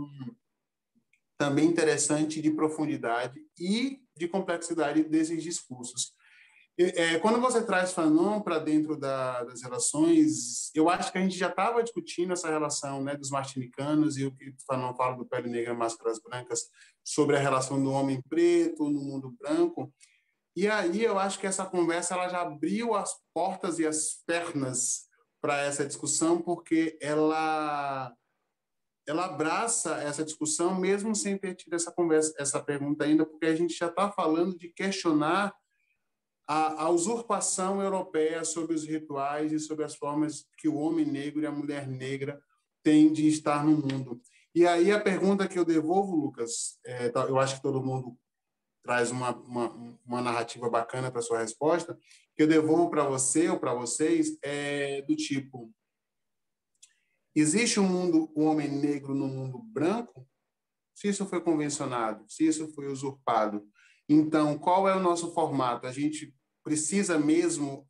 também interessante de profundidade e de complexidade desses discursos. Quando você traz Fanon para dentro das relações, eu acho que a gente já estava discutindo essa relação, né, dos martinicanos e o que Fanon fala do pele negra, máscaras brancas, sobre a relação do homem preto no mundo branco. E aí eu acho que essa conversa ela já abriu as portas e as pernas para essa discussão, porque ela abraça essa discussão mesmo sem ter tido essa conversa, essa pergunta ainda, porque a gente já está falando de questionar a usurpação europeia sobre os rituais e sobre as formas que o homem negro e a mulher negra têm de estar no mundo. E aí a pergunta que eu devolvo, Lucas, eu acho que todo mundo traz uma narrativa bacana para sua resposta, que eu devolvo para você ou para vocês é do tipo: existe um homem negro no mundo branco? Se isso foi convencionado, se isso foi usurpado, então qual é o nosso formato? A gente precisa mesmo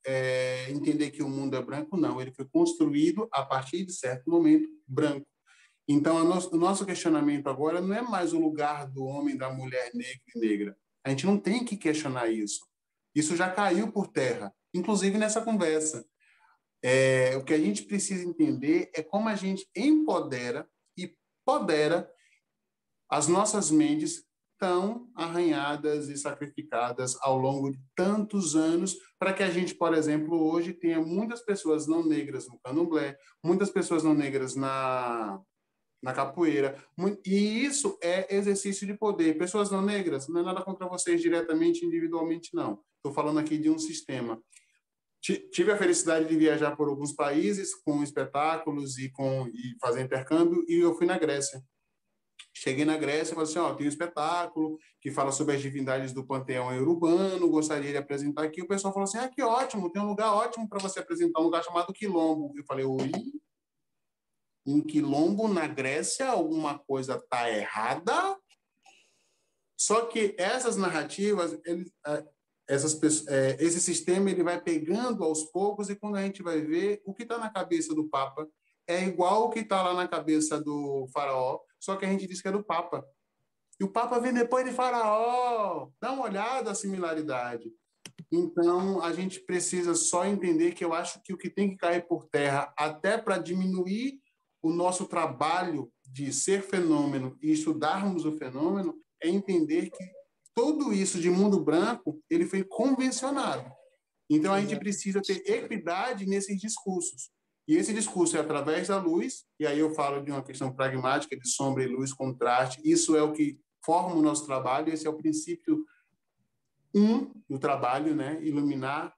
entender que o mundo é branco? Não, ele foi construído a partir de certo momento branco. Então, o nosso questionamento agora não é mais o lugar do homem, da mulher negra e negra. A gente não tem que questionar isso. Isso já caiu por terra, inclusive nessa conversa. O que a gente precisa entender é como a gente empodera e podera as nossas mentes tão arranhadas e sacrificadas ao longo de tantos anos, para que a gente, por exemplo, hoje tenha muitas pessoas não negras no candomblé, muitas pessoas não negras na capoeira, e isso é exercício de poder. Pessoas não negras, não é nada contra vocês diretamente, individualmente, não. Estou falando aqui de um sistema. Tive a felicidade de viajar por alguns países com espetáculos e fazer intercâmbio, e eu fui na Grécia. Cheguei na Grécia e falei assim, tem um espetáculo que fala sobre as divindades do panteão iorubano, gostaria de apresentar aqui. O pessoal falou assim, que ótimo, tem um lugar ótimo para você apresentar, um lugar chamado Quilombo. Eu falei, oi? Um Quilombo na Grécia? Alguma coisa está errada? Só que essas narrativas, esse sistema ele vai pegando aos poucos, e quando a gente vai ver, o que está na cabeça do Papa é igual o que está lá na cabeça do faraó, só que a gente diz que é do Papa. E o Papa vem depois de faraó. Dá uma olhada a similaridade. Então, a gente precisa só entender que eu acho que o que tem que cair por terra, até para diminuir o nosso trabalho de ser fenômeno e estudarmos o fenômeno, é entender que tudo isso de mundo branco, ele foi convencionado. Então, a gente precisa ter equidade nesses discursos. E esse discurso é através da luz, e aí eu falo de uma questão pragmática de sombra e luz, contraste. Isso é o que forma o nosso trabalho, esse é o princípio do trabalho, né? Iluminar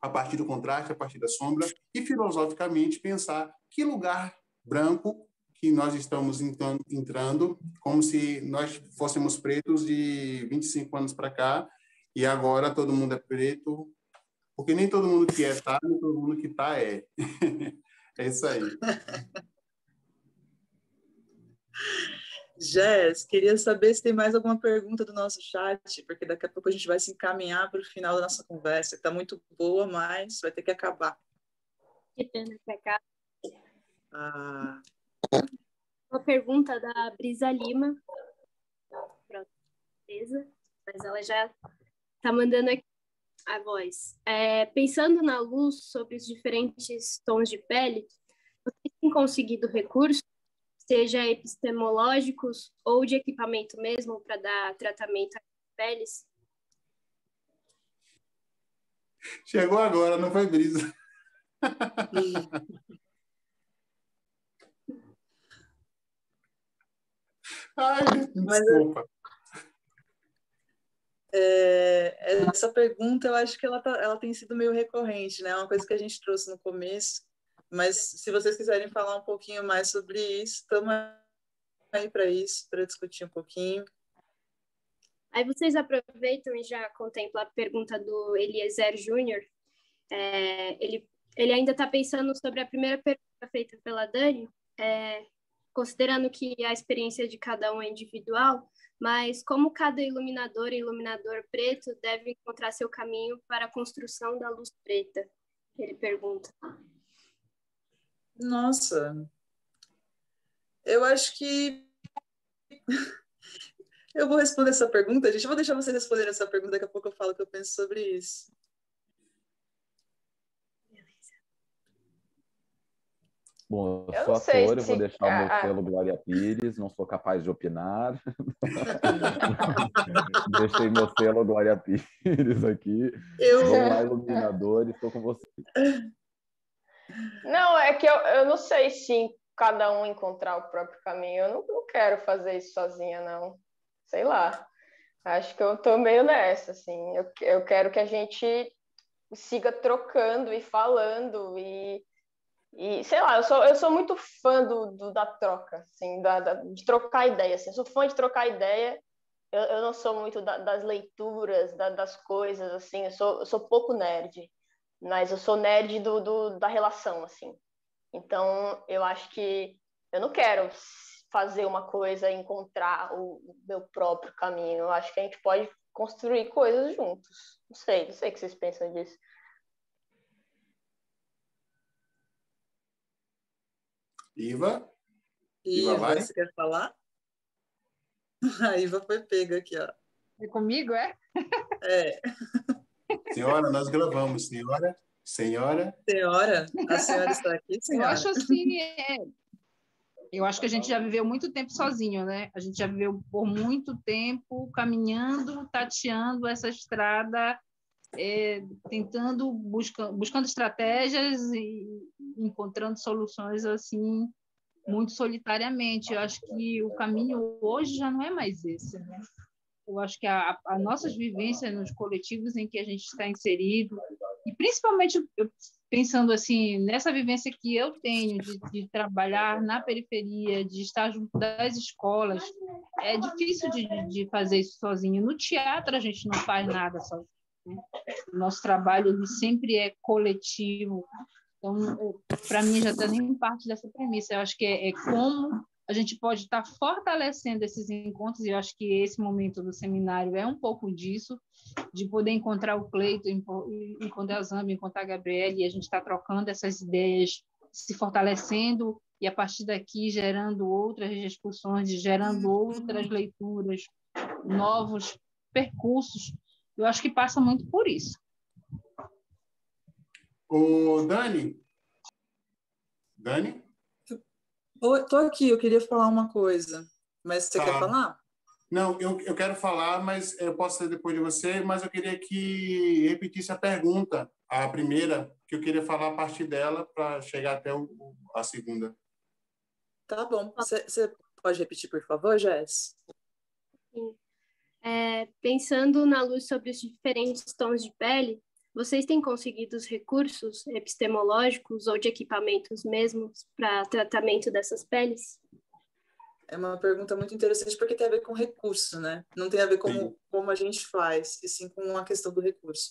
a partir do contraste, a partir da sombra, e filosoficamente pensar que lugar branco que nós estamos entrando, como se nós fôssemos pretos de 25 anos para cá, e agora todo mundo é preto. Porque nem todo mundo que nem todo mundo que está é. É isso aí. Jess, queria saber se tem mais alguma pergunta do nosso chat, porque daqui a pouco a gente vai se encaminhar para o final da nossa conversa. Está muito boa, mas vai ter que acabar. Que pena que acaba. Uma pergunta da Brisa Lima. Pronto, beleza. Mas ela já está mandando aqui. A voz. Pensando na luz sobre os diferentes tons de pele, vocês têm conseguido recursos, seja epistemológicos ou de equipamento mesmo, para dar tratamento às peles? Chegou agora, não foi, Brisa? Ai, desculpa. Essa pergunta, eu acho que ela tem sido meio recorrente, né? É uma coisa que a gente trouxe no começo, mas se vocês quiserem falar um pouquinho mais sobre isso, estamos aí para isso, para discutir um pouquinho. Aí vocês aproveitam e já contemplam a pergunta do Eliezer Júnior. Ele ainda está pensando sobre a primeira pergunta feita pela Dani, considerando que a experiência de cada um é individual, mas como cada iluminador e iluminador preto deve encontrar seu caminho para a construção da luz preta? Ele pergunta. Nossa, eu acho que... eu vou responder essa pergunta, gente. Eu vou deixar vocês responderem essa pergunta, daqui a pouco eu falo o que eu penso sobre isso. Bom, eu sou ator, eu vou deixar o meu selo Glória Pires, não sou capaz de opinar. Deixei meu selo Glória Pires aqui. Vou lá, iluminador, e estou com você. Não, é que eu não sei se cada um encontrar o próprio caminho. Eu não quero fazer isso sozinha, não. Sei lá. Acho que eu estou meio nessa, assim. Eu quero que a gente siga trocando e falando e sei lá, eu sou muito fã da troca, assim, de trocar ideia, assim, eu sou fã de trocar ideia, eu não sou muito das leituras, das coisas, assim, eu sou pouco nerd, mas eu sou nerd da relação, assim, então eu acho que eu não quero fazer uma coisa e encontrar o meu próprio caminho, eu acho que a gente pode construir coisas juntos, não sei o que vocês pensam disso. Iva? Iva, vai? Você quer falar? A Iva foi pega aqui, ó. É comigo, é? É. Senhora, nós gravamos. Senhora? Senhora? Senhora? A senhora está aqui, senhora? Eu acho assim, eu acho que a gente já viveu muito tempo sozinho, né? A gente já viveu por muito tempo caminhando, tateando essa estrada, tentando, buscando estratégias e encontrando soluções assim muito solitariamente. Eu acho que o caminho hoje já não é mais esse, né? Eu acho que as nossas vivências nos coletivos em que a gente está inserido, e principalmente eu, pensando assim nessa vivência que eu tenho de trabalhar na periferia, de estar junto das escolas, é difícil de fazer isso sozinho. No teatro a gente não faz nada sozinho. O nosso trabalho ele sempre é coletivo. Então, para mim, já está nem parte dessa premissa. Eu acho que é como a gente pode estar fortalecendo esses encontros, e eu acho que esse momento do seminário é um pouco disso, de poder encontrar o Clayton, encontrar a Zambi, encontrar a Gabriele, e a gente está trocando essas ideias, se fortalecendo, e a partir daqui gerando outras discussões, gerando outras leituras, novos percursos. Eu acho que passa muito por isso. Ô, Dani? Dani? Estou aqui, eu queria falar uma coisa. Mas você quer falar? Não, eu quero falar, mas eu posso ser depois de você, mas eu queria que repetisse a pergunta, a primeira, que eu queria falar a partir dela para chegar até a segunda. Tá bom. Você pode repetir, por favor, Jess? Sim. Pensando na luz sobre os diferentes tons de pele, vocês têm conseguido os recursos epistemológicos ou de equipamentos mesmos para tratamento dessas peles? É uma pergunta muito interessante, porque tem a ver com recurso, né? Não tem a ver com como a gente faz, e sim com a questão do recurso.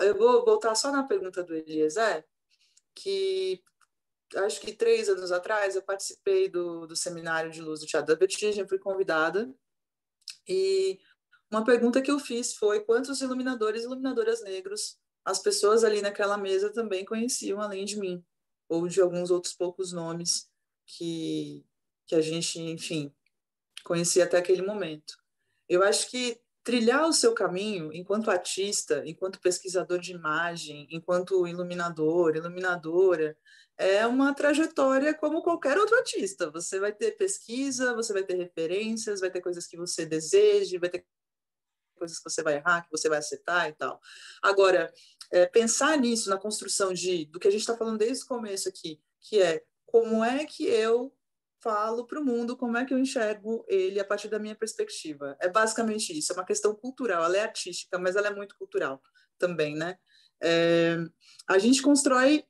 Eu vou voltar só na pergunta do Eliezer, que acho que 3 anos atrás eu participei do seminário de luz do Teatro da Vertigem, fui convidada. E uma pergunta que eu fiz foi quantos iluminadores e iluminadoras negros as pessoas ali naquela mesa também conheciam, além de mim, ou de alguns outros poucos nomes que a gente, enfim, conhecia até aquele momento. Eu acho que trilhar o seu caminho enquanto artista, enquanto pesquisador de imagem, enquanto iluminador, iluminadora, é uma trajetória como qualquer outro artista. Você vai ter pesquisa, você vai ter referências, vai ter coisas que você deseja, vai ter coisas que você vai errar, que você vai acertar e tal. Agora, pensar nisso, na construção do que a gente está falando desde o começo aqui, que é como é que eu falo para o mundo, como é que eu enxergo ele a partir da minha perspectiva. É basicamente isso, é uma questão cultural, ela é artística, mas ela é muito cultural também, né? A gente constrói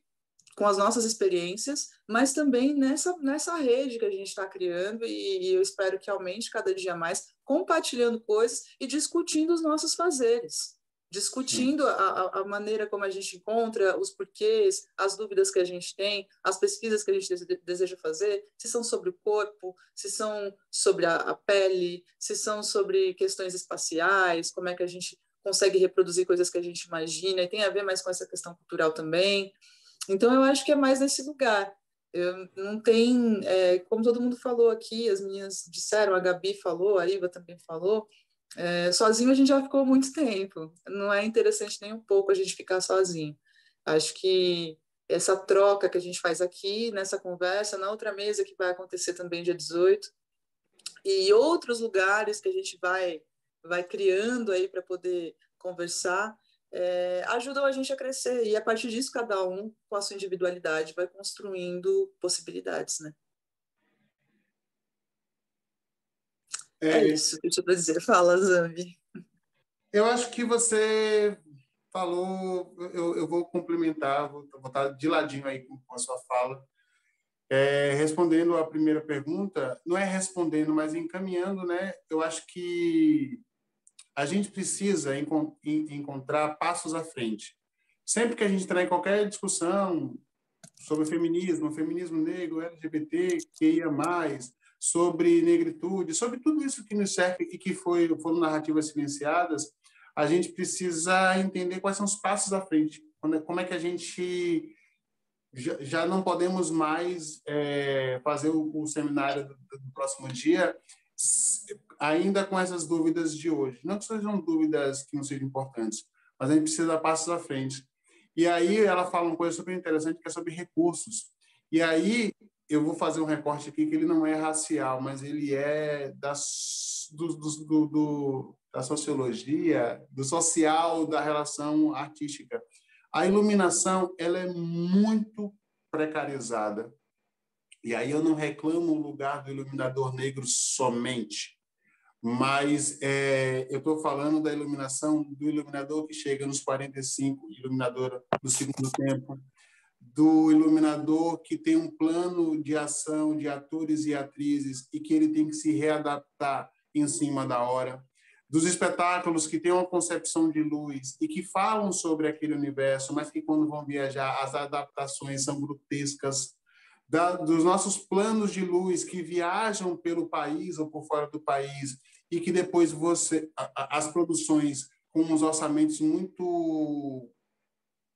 com as nossas experiências, mas também nessa rede que a gente está criando, e eu espero que aumente cada dia mais, compartilhando coisas e discutindo os nossos fazeres, discutindo a maneira como a gente encontra, os porquês, as dúvidas que a gente tem, as pesquisas que a gente deseja fazer, se são sobre o corpo, se são sobre a pele, se são sobre questões espaciais, como é que a gente consegue reproduzir coisas que a gente imagina, e tem a ver mais com essa questão cultural também. Então, eu acho que é mais nesse lugar. Eu não tem, como todo mundo falou aqui, as meninas disseram, a Gabi falou, a Iva também falou, sozinho a gente já ficou muito tempo. Não é interessante nem um pouco a gente ficar sozinho. Acho que essa troca que a gente faz aqui, nessa conversa, na outra mesa que vai acontecer também dia 18, e outros lugares que a gente vai criando aí para poder conversar, ajudam a gente a crescer, e a partir disso cada um, com a sua individualidade, vai construindo possibilidades, né? É isso que eu estou a dizer. Fala, Zambi. Eu acho que você falou, eu vou complementar, vou botar de ladinho aí com a sua fala, respondendo a primeira pergunta, não é respondendo, mas encaminhando, né? Eu acho que a gente precisa encontrar passos à frente. Sempre que a gente entrar em qualquer discussão sobre feminismo negro, LGBT, QIA+, sobre negritude, sobre tudo isso que nos cerca e que foram narrativas silenciadas, a gente precisa entender quais são os passos à frente. Como é que a gente já não podemos mais fazer o seminário do próximo dia ainda com essas dúvidas de hoje. Não que sejam dúvidas que não sejam importantes, mas a gente precisa dar passos à frente. E aí ela fala uma coisa super interessante, que é sobre recursos. E aí eu vou fazer um recorte aqui, que ele não é racial, mas ele é da sociologia, do social, da relação artística. A iluminação, ela é muito precarizada. E aí eu não reclamo o lugar do iluminador negro somente, mas eu estou falando da iluminação do iluminador que chega nos 45, iluminadora do segundo tempo, do iluminador que tem um plano de ação de atores e atrizes e que ele tem que se readaptar em cima da hora, dos espetáculos que têm uma concepção de luz e que falam sobre aquele universo, mas que quando vão viajar as adaptações são grotescas, dos nossos planos de luz que viajam pelo país ou por fora do país e que depois as produções com uns orçamentos muito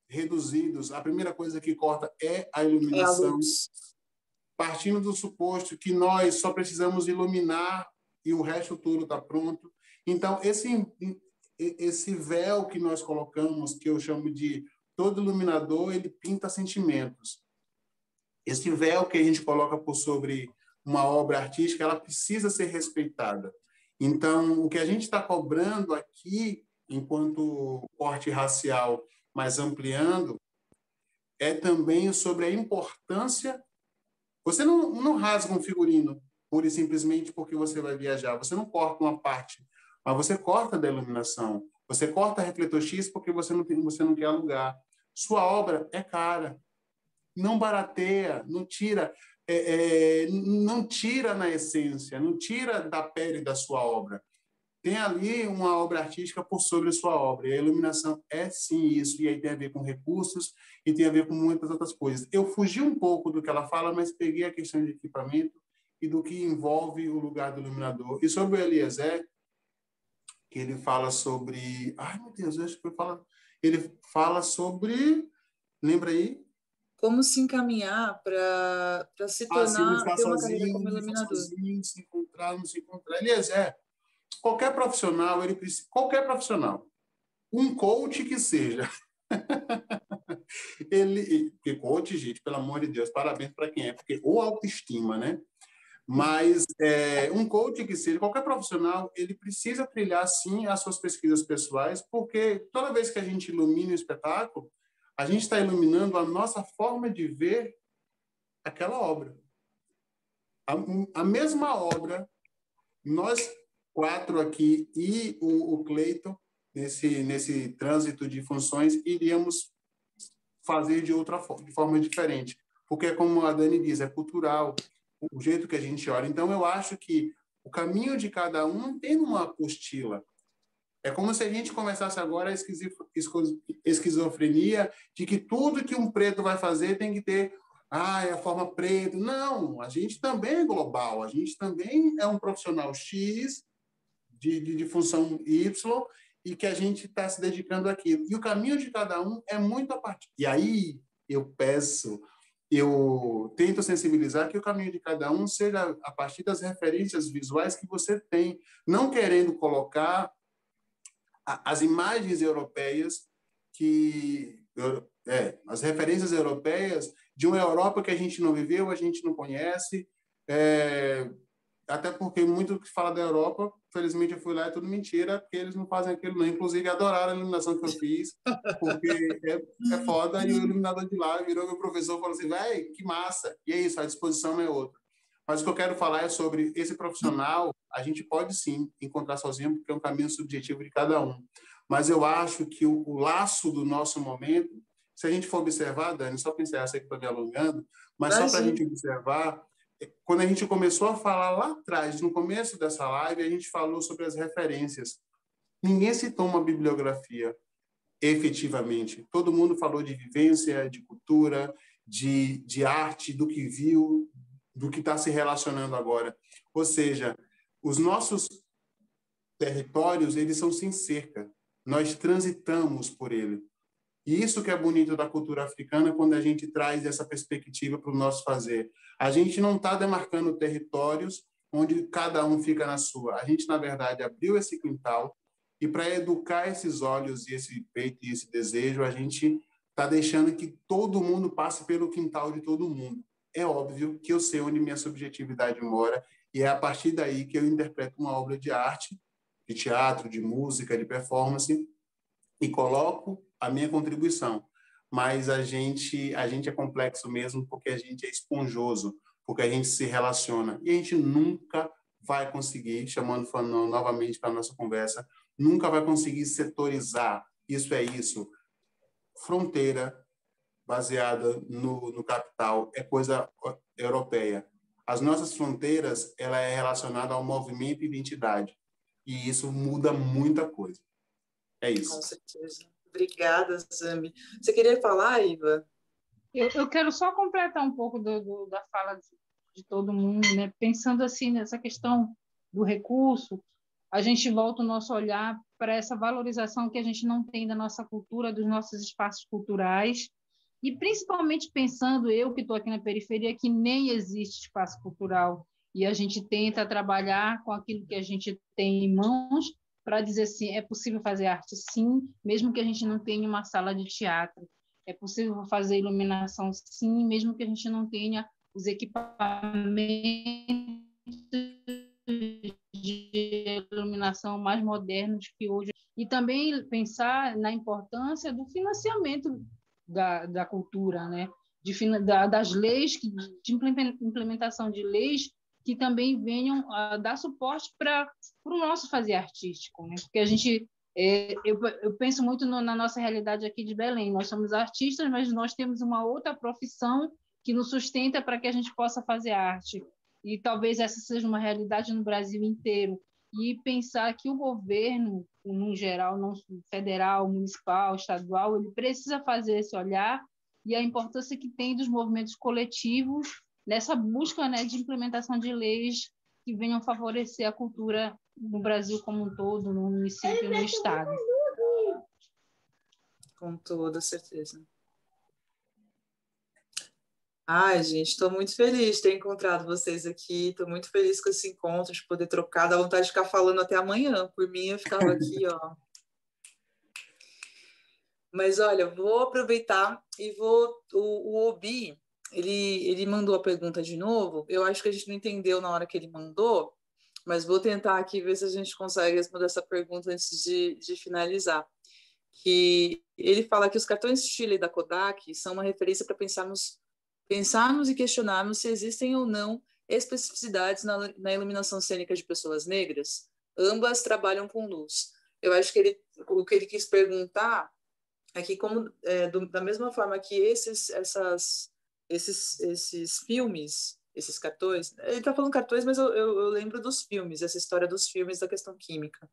reduzidos, a primeira coisa que corta é a iluminação, partindo do suposto que nós só precisamos iluminar e o resto tudo está pronto. Então, esse véu que nós colocamos, que eu chamo de todo iluminador, ele pinta sentimentos. Esse véu que a gente coloca por sobre uma obra artística, ela precisa ser respeitada. Então, o que a gente está cobrando aqui, enquanto corte racial, mas ampliando, é também sobre a importância. Você não rasga um figurino pura e simplesmente porque você vai viajar. Você não corta uma parte, mas você corta da iluminação. Você corta refletor X porque você não quer alugar. Sua obra é cara. Não barateia, não tira, não tira na essência, não tira da pele da sua obra. Tem ali uma obra artística por sobre a sua obra. E a iluminação é, sim, isso. E aí tem a ver com recursos e tem a ver com muitas outras coisas. Eu fugi um pouco do que ela fala, mas peguei a questão de equipamento e do que envolve o lugar do iluminador. E sobre o Eliezer, que ele fala sobre... Ai, meu Deus, acho que eu falo... Ele fala sobre... Lembra aí? Como se encaminhar para se tornar uma carreira como iluminador. Sozinho, se encontrar, não se encontrar. Eliezer, qualquer profissional, qualquer profissional, um coach que seja. Porque coach, gente, pelo amor de Deus, parabéns para quem é, porque ou autoestima, né? Mas um coach que seja, qualquer profissional, ele precisa trilhar, sim, as suas pesquisas pessoais, porque toda vez que a gente ilumina o espetáculo, a gente está iluminando a nossa forma de ver aquela obra. A mesma obra, nós quatro aqui e o Clayton, nesse trânsito de funções, iríamos fazer de forma diferente. Porque, como a Dani diz, é cultural, o jeito que a gente olha. Então, eu acho que o caminho de cada um tem uma apostila. É como se a gente começasse agora a esquizofrenia de que tudo que um preto vai fazer tem que ter é a forma preta. Não, a gente também é global, a gente também é um profissional X, de função Y, e que a gente está se dedicando àquilo. E o caminho de cada um é muito a partir. E aí eu tento sensibilizar que o caminho de cada um seja a partir das referências visuais que você tem, não querendo colocar as imagens europeias as referências europeias de uma Europa que a gente não viveu, a gente não conhece, até porque muito que fala da Europa, felizmente eu fui lá, é tudo mentira, porque eles não fazem aquilo não. Inclusive, adoraram a iluminação que eu fiz, porque é foda, e o iluminador de lá virou meu professor e falou assim, véi, que massa, e é isso, a disposição é outra. Mas o que eu quero falar é sobre esse profissional, a gente pode sim encontrar sozinho, porque é um caminho subjetivo de cada um. Mas eu acho que o laço do nosso momento, se a gente for observar, Dani, só para encerrar, sei que estou me alongando, mas só para a gente observar, quando a gente começou a falar lá atrás, no começo dessa live, a gente falou sobre as referências. Ninguém citou uma bibliografia, efetivamente. Todo mundo falou de vivência, de cultura, de arte, do que viu, do que está se relacionando agora. Ou seja, os nossos territórios, eles são sem cerca. Nós transitamos por ele. E isso que é bonito da cultura africana, quando a gente traz essa perspectiva para o nosso fazer. A gente não está demarcando territórios onde cada um fica na sua. A gente, na verdade, abriu esse quintal e, para educar esses olhos e esse peito e esse desejo, a gente está deixando que todo mundo passe pelo quintal de todo mundo. É óbvio que eu sei onde minha subjetividade mora e é a partir daí que eu interpreto uma obra de arte, de teatro, de música, de performance e coloco a minha contribuição. Mas a gente é complexo mesmo porque a gente é esponjoso, porque a gente se relaciona e a gente nunca vai conseguir, chamando Fanon novamente para a nossa conversa, nunca vai conseguir setorizar. Isso é isso. Fronteira baseada no capital, é coisa europeia. As nossas fronteiras, ela é relacionada ao movimento e identidade. E isso muda muita coisa. É isso. Com certeza. Obrigada, Zambi. Você queria falar, Iva? Eu quero só completar um pouco da fala de todo mundo, né? Pensando assim nessa questão do recurso, a gente volta o nosso olhar para essa valorização que a gente não tem da nossa cultura, dos nossos espaços culturais, e principalmente pensando, eu que estou aqui na periferia, que nem existe espaço cultural, e a gente tenta trabalhar com aquilo que a gente tem em mãos para dizer assim, é possível fazer arte sim, mesmo que a gente não tenha uma sala de teatro, é possível fazer iluminação sim, mesmo que a gente não tenha os equipamentos de iluminação mais modernos que hoje. E também pensar na importância do financiamento da cultura, né? Das leis, de implementação de leis que também venham a dar suporte para o nosso fazer artístico, né? Porque a gente, eu penso muito na nossa realidade aqui de Belém, nós somos artistas, mas nós temos uma outra profissão que nos sustenta para que a gente possa fazer arte, e talvez essa seja uma realidade no Brasil inteiro, e pensar que o governo, no geral, não federal, municipal, estadual, ele precisa fazer esse olhar e a importância que tem dos movimentos coletivos nessa busca, né, de implementação de leis que venham favorecer a cultura no Brasil como um todo, no município e no estado. Com toda certeza. Ai, gente, estou muito feliz de ter encontrado vocês aqui, estou muito feliz com esse encontro, de poder trocar, dá vontade de ficar falando até amanhã, por mim eu ficava aqui, ó. Mas, olha, vou aproveitar e o Obi, ele mandou a pergunta de novo. Eu acho que a gente não entendeu na hora que ele mandou, mas vou tentar aqui ver se a gente consegue responder essa pergunta antes de finalizar. Que ele fala que os cartões Shirley da Kodak são uma referência para pensarmos e questionarmos se existem ou não especificidades na iluminação cênica de pessoas negras. Ambas trabalham com luz. Eu acho que o que ele quis perguntar é que, como, da mesma forma que esses filmes, esses cartões... Ele está falando cartões, mas eu lembro dos filmes, essa história dos filmes da questão química.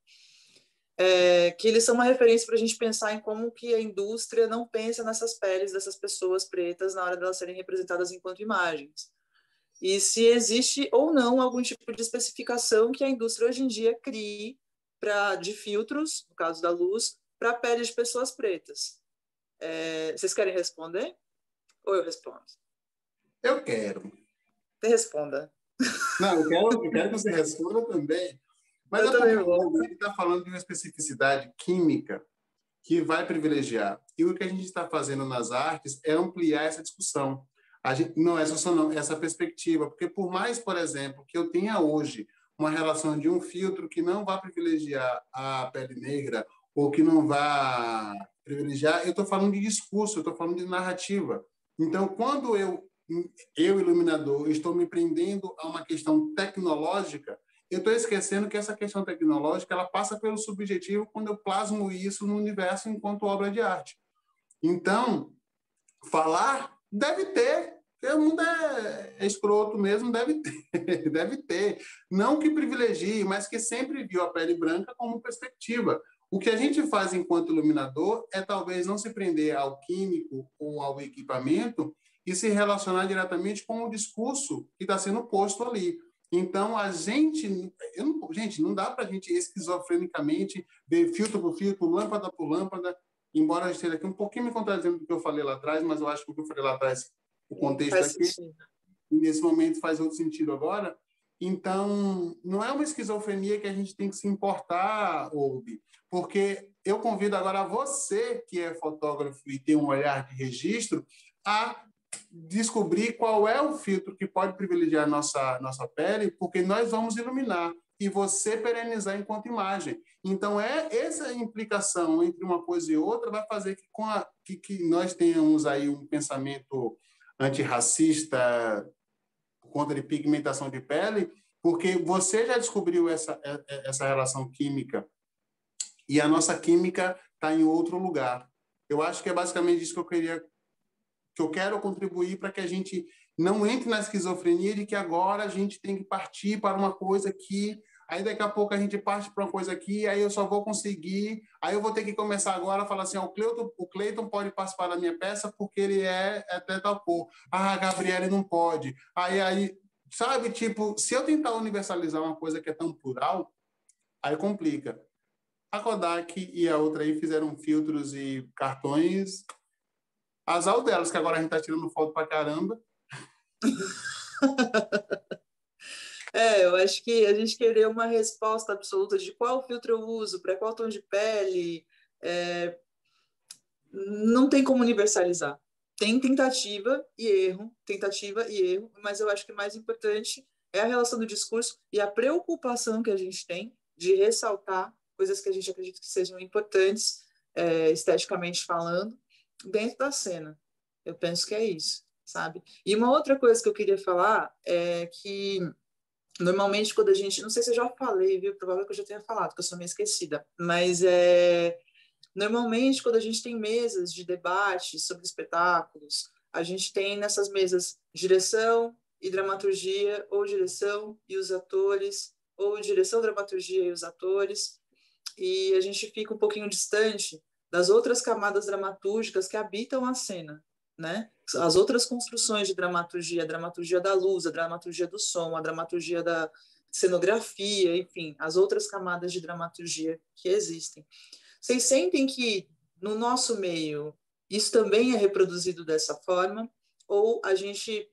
Que eles são uma referência para a gente pensar em como que a indústria não pensa nessas peles dessas pessoas pretas na hora delas serem representadas enquanto imagens. E se existe ou não algum tipo de especificação que a indústria hoje em dia crie de filtros, no caso da luz, para a pele de pessoas pretas. Vocês querem responder? Ou eu respondo? Eu quero. Você responda. Não, eu quero que você responda também. Mas ele está falando de uma especificidade química que vai privilegiar. E o que a gente está fazendo nas artes é ampliar essa discussão. A gente, não é só não, essa perspectiva. Porque por mais, por exemplo, que eu tenha hoje uma relação de um filtro que não vai privilegiar a pele negra ou que não vai privilegiar, eu estou falando de discurso, eu estou falando de narrativa. Então, quando eu iluminador, estou me prendendo a uma questão tecnológica, eu estou esquecendo que essa questão tecnológica ela passa pelo subjetivo quando eu plasmo isso no universo enquanto obra de arte. Então, falar deve ter, porque o mundo é escroto mesmo, deve ter. Não que privilegie, mas que sempre viu a pele branca como perspectiva. O que a gente faz enquanto iluminador é talvez não se prender ao químico ou ao equipamento e se relacionar diretamente com o discurso que está sendo posto ali. Então, gente, não dá para a gente esquizofrenicamente ver filtro por filtro, lâmpada por lâmpada, embora eu esteja aqui um pouquinho me contradizendo do que eu falei lá atrás, mas eu acho que o que eu falei lá atrás, o contexto aqui, nesse momento faz outro sentido agora. Então, não é uma esquizofrenia que a gente tem que se importar, Obi, porque eu convido agora você, que é fotógrafo e tem um olhar de registro, a descobrir qual é o filtro que pode privilegiar a nossa pele, porque nós vamos iluminar e você perenizar enquanto imagem. Então, essa implicação entre uma coisa e outra vai fazer que nós tenhamos aí um pensamento antirracista por conta de pigmentação de pele, porque você já descobriu essa relação química e a nossa química está em outro lugar. Eu acho que é basicamente isso que eu quero contribuir para que a gente não entre na esquizofrenia de que agora a gente tem que partir para uma coisa aqui, aí daqui a pouco a gente parte para uma coisa aqui, aí eu só vou conseguir, aí eu vou ter que começar agora a falar assim, o Clayton pode participar da minha peça porque ele é até tal cor. Ah, a Gabriele não pode. Aí, sabe, tipo, se eu tentar universalizar uma coisa que é tão plural, aí complica. A Kodak e a outra aí fizeram filtros e cartões... Azar delas, que agora a gente está tirando foto pra caramba. Eu acho que a gente querer uma resposta absoluta de qual filtro eu uso, para qual tom de pele, não tem como universalizar. Tem tentativa e erro, mas eu acho que o mais importante é a relação do discurso e a preocupação que a gente tem de ressaltar coisas que a gente acredita que sejam importantes, esteticamente falando, dentro da cena. Eu penso que é isso, sabe? E uma outra coisa que eu queria falar é que, normalmente, quando a gente... Não sei se eu já falei, viu? Provável que eu já tenha falado, que eu sou meio esquecida. Mas, normalmente, quando a gente tem mesas de debate sobre espetáculos, a gente tem nessas mesas direção e dramaturgia, ou direção e os atores, ou direção, dramaturgia e os atores. E a gente fica um pouquinho distante das outras camadas dramatúrgicas que habitam a cena, né? As outras construções de dramaturgia, a dramaturgia da luz, a dramaturgia do som, a dramaturgia da cenografia, enfim, as outras camadas de dramaturgia que existem. Vocês sentem que, no nosso meio, isso também é reproduzido dessa forma? Ou a gente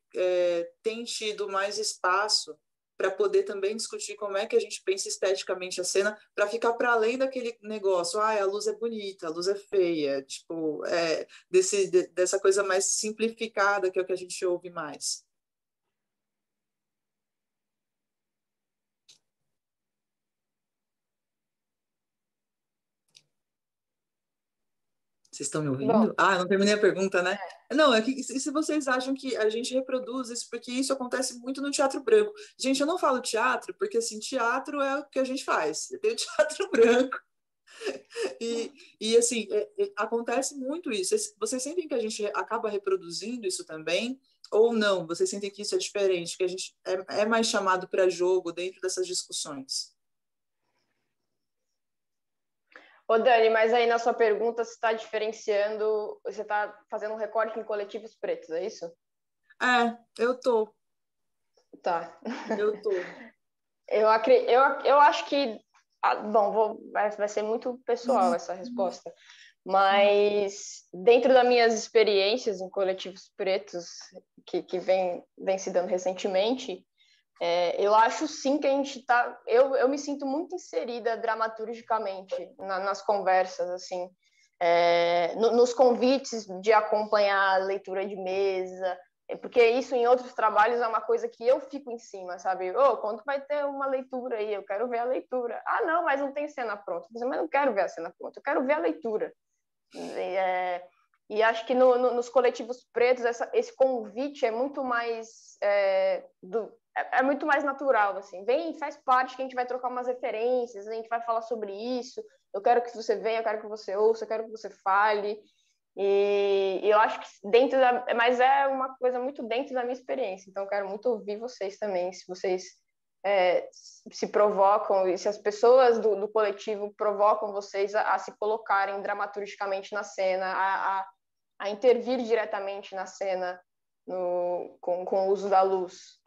tem tido mais espaço para poder também discutir como é que a gente pensa esteticamente a cena, para ficar para além daquele negócio, ah, a luz é bonita, a luz é feia, tipo, dessa coisa mais simplificada, que é o que a gente ouve mais. Vocês estão me ouvindo? Bom, não terminei a pergunta, né? Não, é que se vocês acham que a gente reproduz isso, porque isso acontece muito no teatro branco. Gente, eu não falo teatro, porque, assim, teatro é o que a gente faz. Tem o teatro branco. E assim, acontece muito isso. Vocês sentem que a gente acaba reproduzindo isso também? Ou não? Vocês sentem que isso é diferente? Que a gente é mais chamado para jogo dentro dessas discussões? Ô, Dani, mas aí na sua pergunta você está diferenciando, você está fazendo um recorte em coletivos pretos, é isso? Eu tô. Tá. Eu tô. Eu acho que... bom, vai ser muito pessoal essa resposta, mas dentro das minhas experiências em coletivos pretos, que vem se dando recentemente... eu acho sim que a gente está... Eu me sinto muito inserida dramaturgicamente nas conversas, assim, nos convites de acompanhar a leitura de mesa, porque isso em outros trabalhos é uma coisa que eu fico em cima, sabe? Quando vai ter uma leitura aí? Eu quero ver a leitura. Não, mas não tem cena pronta. Mas eu não quero ver a cena pronta, eu quero ver a leitura. E acho que nos coletivos pretos esse convite é muito mais... é muito mais natural, assim, vem, faz parte, que a gente vai trocar umas referências, a gente vai falar sobre isso, eu quero que você venha, eu quero que você ouça, eu quero que você fale, e eu acho que mas é uma coisa muito dentro da minha experiência, então eu quero muito ouvir vocês também, se vocês se provocam, e se as pessoas do coletivo provocam vocês a se colocarem dramaturgicamente na cena, a intervir diretamente na cena com o uso da luz.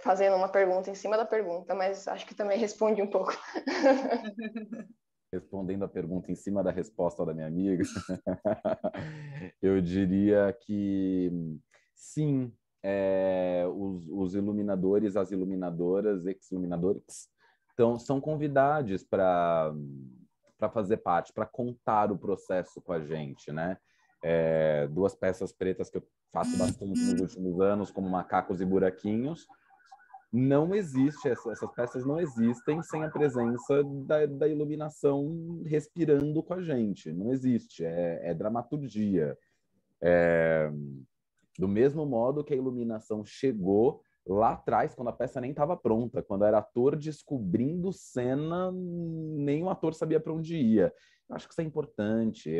Fazendo uma pergunta em cima da pergunta, mas acho que também responde um pouco. Respondendo a pergunta em cima da resposta da minha amiga, eu diria que sim, os iluminadores, as iluminadoras, ex-iluminadores, são convidados para fazer parte, para contar o processo com a gente, né? Duas peças pretas que eu faço bastante nos últimos anos, como Macacos e Buraquinhos, não existe, essas peças não existem sem a presença da iluminação respirando com a gente, não existe, é dramaturgia. Do mesmo modo que a iluminação chegou lá atrás, quando a peça nem estava pronta, quando era ator descobrindo cena, nem o ator sabia para onde ia. Eu acho que isso é importante.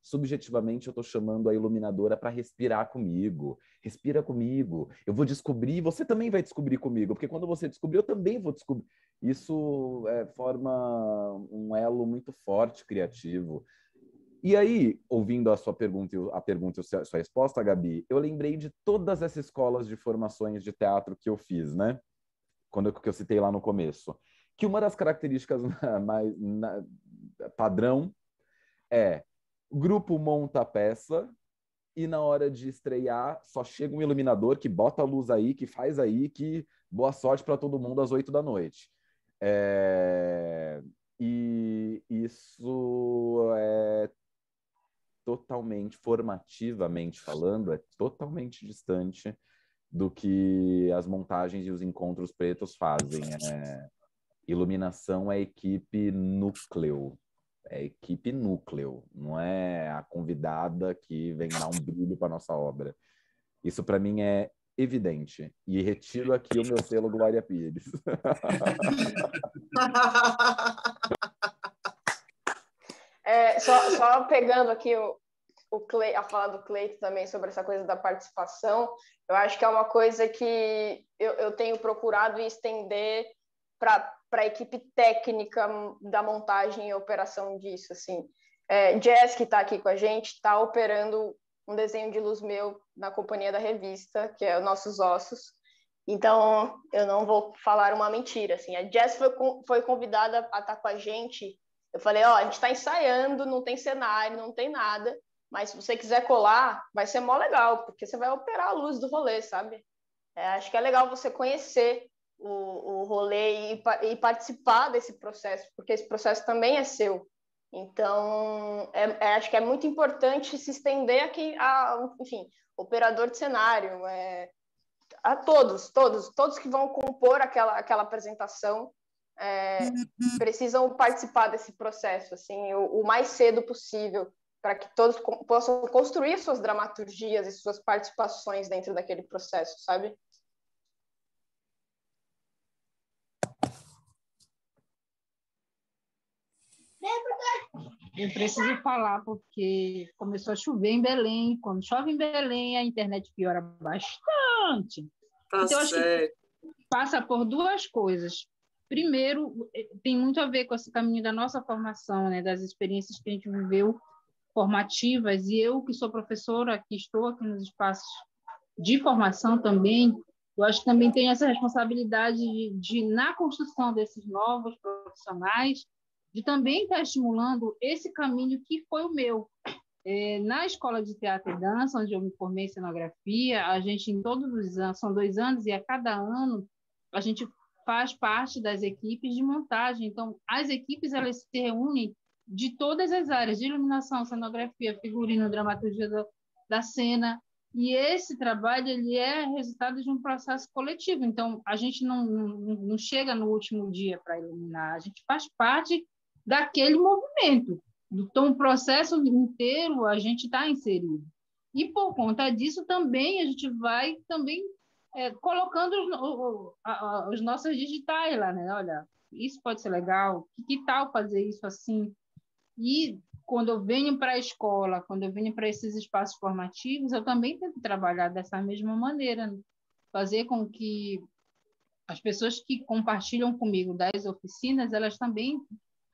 Subjetivamente, eu estou chamando a iluminadora para respirar comigo. Respira comigo. Eu vou descobrir, você também vai descobrir comigo, porque quando você descobrir, eu também vou descobrir. Isso forma um elo muito forte, criativo. E aí, ouvindo a sua pergunta, e a sua resposta, Gabi, eu lembrei de todas essas escolas de formações de teatro que eu fiz, né? Que eu citei lá no começo. Que uma das características padrão é o grupo monta a peça e na hora de estrear só chega um iluminador que bota a luz aí, que faz aí, que boa sorte para todo mundo às 20h. E isso é... totalmente, formativamente falando, é totalmente distante do que as montagens e os encontros pretos fazem. Iluminação é equipe núcleo. É equipe núcleo. Não é a convidada que vem dar um brilho para a nossa obra. Isso, para mim, é evidente. E retiro aqui o meu selo Glória Pires. Só pegando aqui a fala do Clayton também sobre essa coisa da participação, eu acho que é uma coisa que eu tenho procurado estender para a equipe técnica da montagem e operação disso. Assim. Jess, que está aqui com a gente, está operando um desenho de luz meu na companhia da revista, que é o Nossos Ossos. Então, eu não vou falar uma mentira. Assim. A Jess foi convidada a estar com a gente. Eu falei, a gente está ensaiando, não tem cenário, não tem nada, mas se você quiser colar, vai ser mó legal, porque você vai operar a luz do rolê, sabe? Acho que é legal você conhecer o rolê e participar desse processo, porque esse processo também é seu. Então, acho que é muito importante se estender aqui enfim, operador de cenário, a todos que vão compor aquela apresentação precisam participar desse processo, assim, o mais cedo possível, para que todos possam construir suas dramaturgias e suas participações dentro daquele processo, sabe? Eu preciso falar porque começou a chover em Belém. Quando chove em Belém, a internet piora bastante. Tá, então, acho que passa por duas coisas. Primeiro, tem muito a ver com esse caminho da nossa formação, né? Das experiências que a gente viveu formativas. E eu, que sou professora, que estou aqui nos espaços de formação também, eu acho que também tenho essa responsabilidade na construção desses novos profissionais, de também estar estimulando esse caminho que foi o meu. Na Escola de Teatro e Dança, onde eu me formei em cenografia, a gente, em todos os anos, são 2 anos, e a cada ano a gente faz parte das equipes de montagem. Então, as equipes, elas se reúnem de todas as áreas, de iluminação, cenografia, figurino, dramaturgia da cena, e esse trabalho, ele é resultado de um processo coletivo. Então, a gente não chega no último dia para iluminar, a gente faz parte daquele movimento. Então, o processo inteiro a gente está inserido. E, por conta disso, também a gente vai também colocando os nossos digitais lá, né? Olha, isso pode ser legal, que tal fazer isso assim? E, quando eu venho para a escola, quando eu venho para esses espaços formativos, eu também tento trabalhar dessa mesma maneira, fazer com que as pessoas que compartilham comigo das oficinas, elas também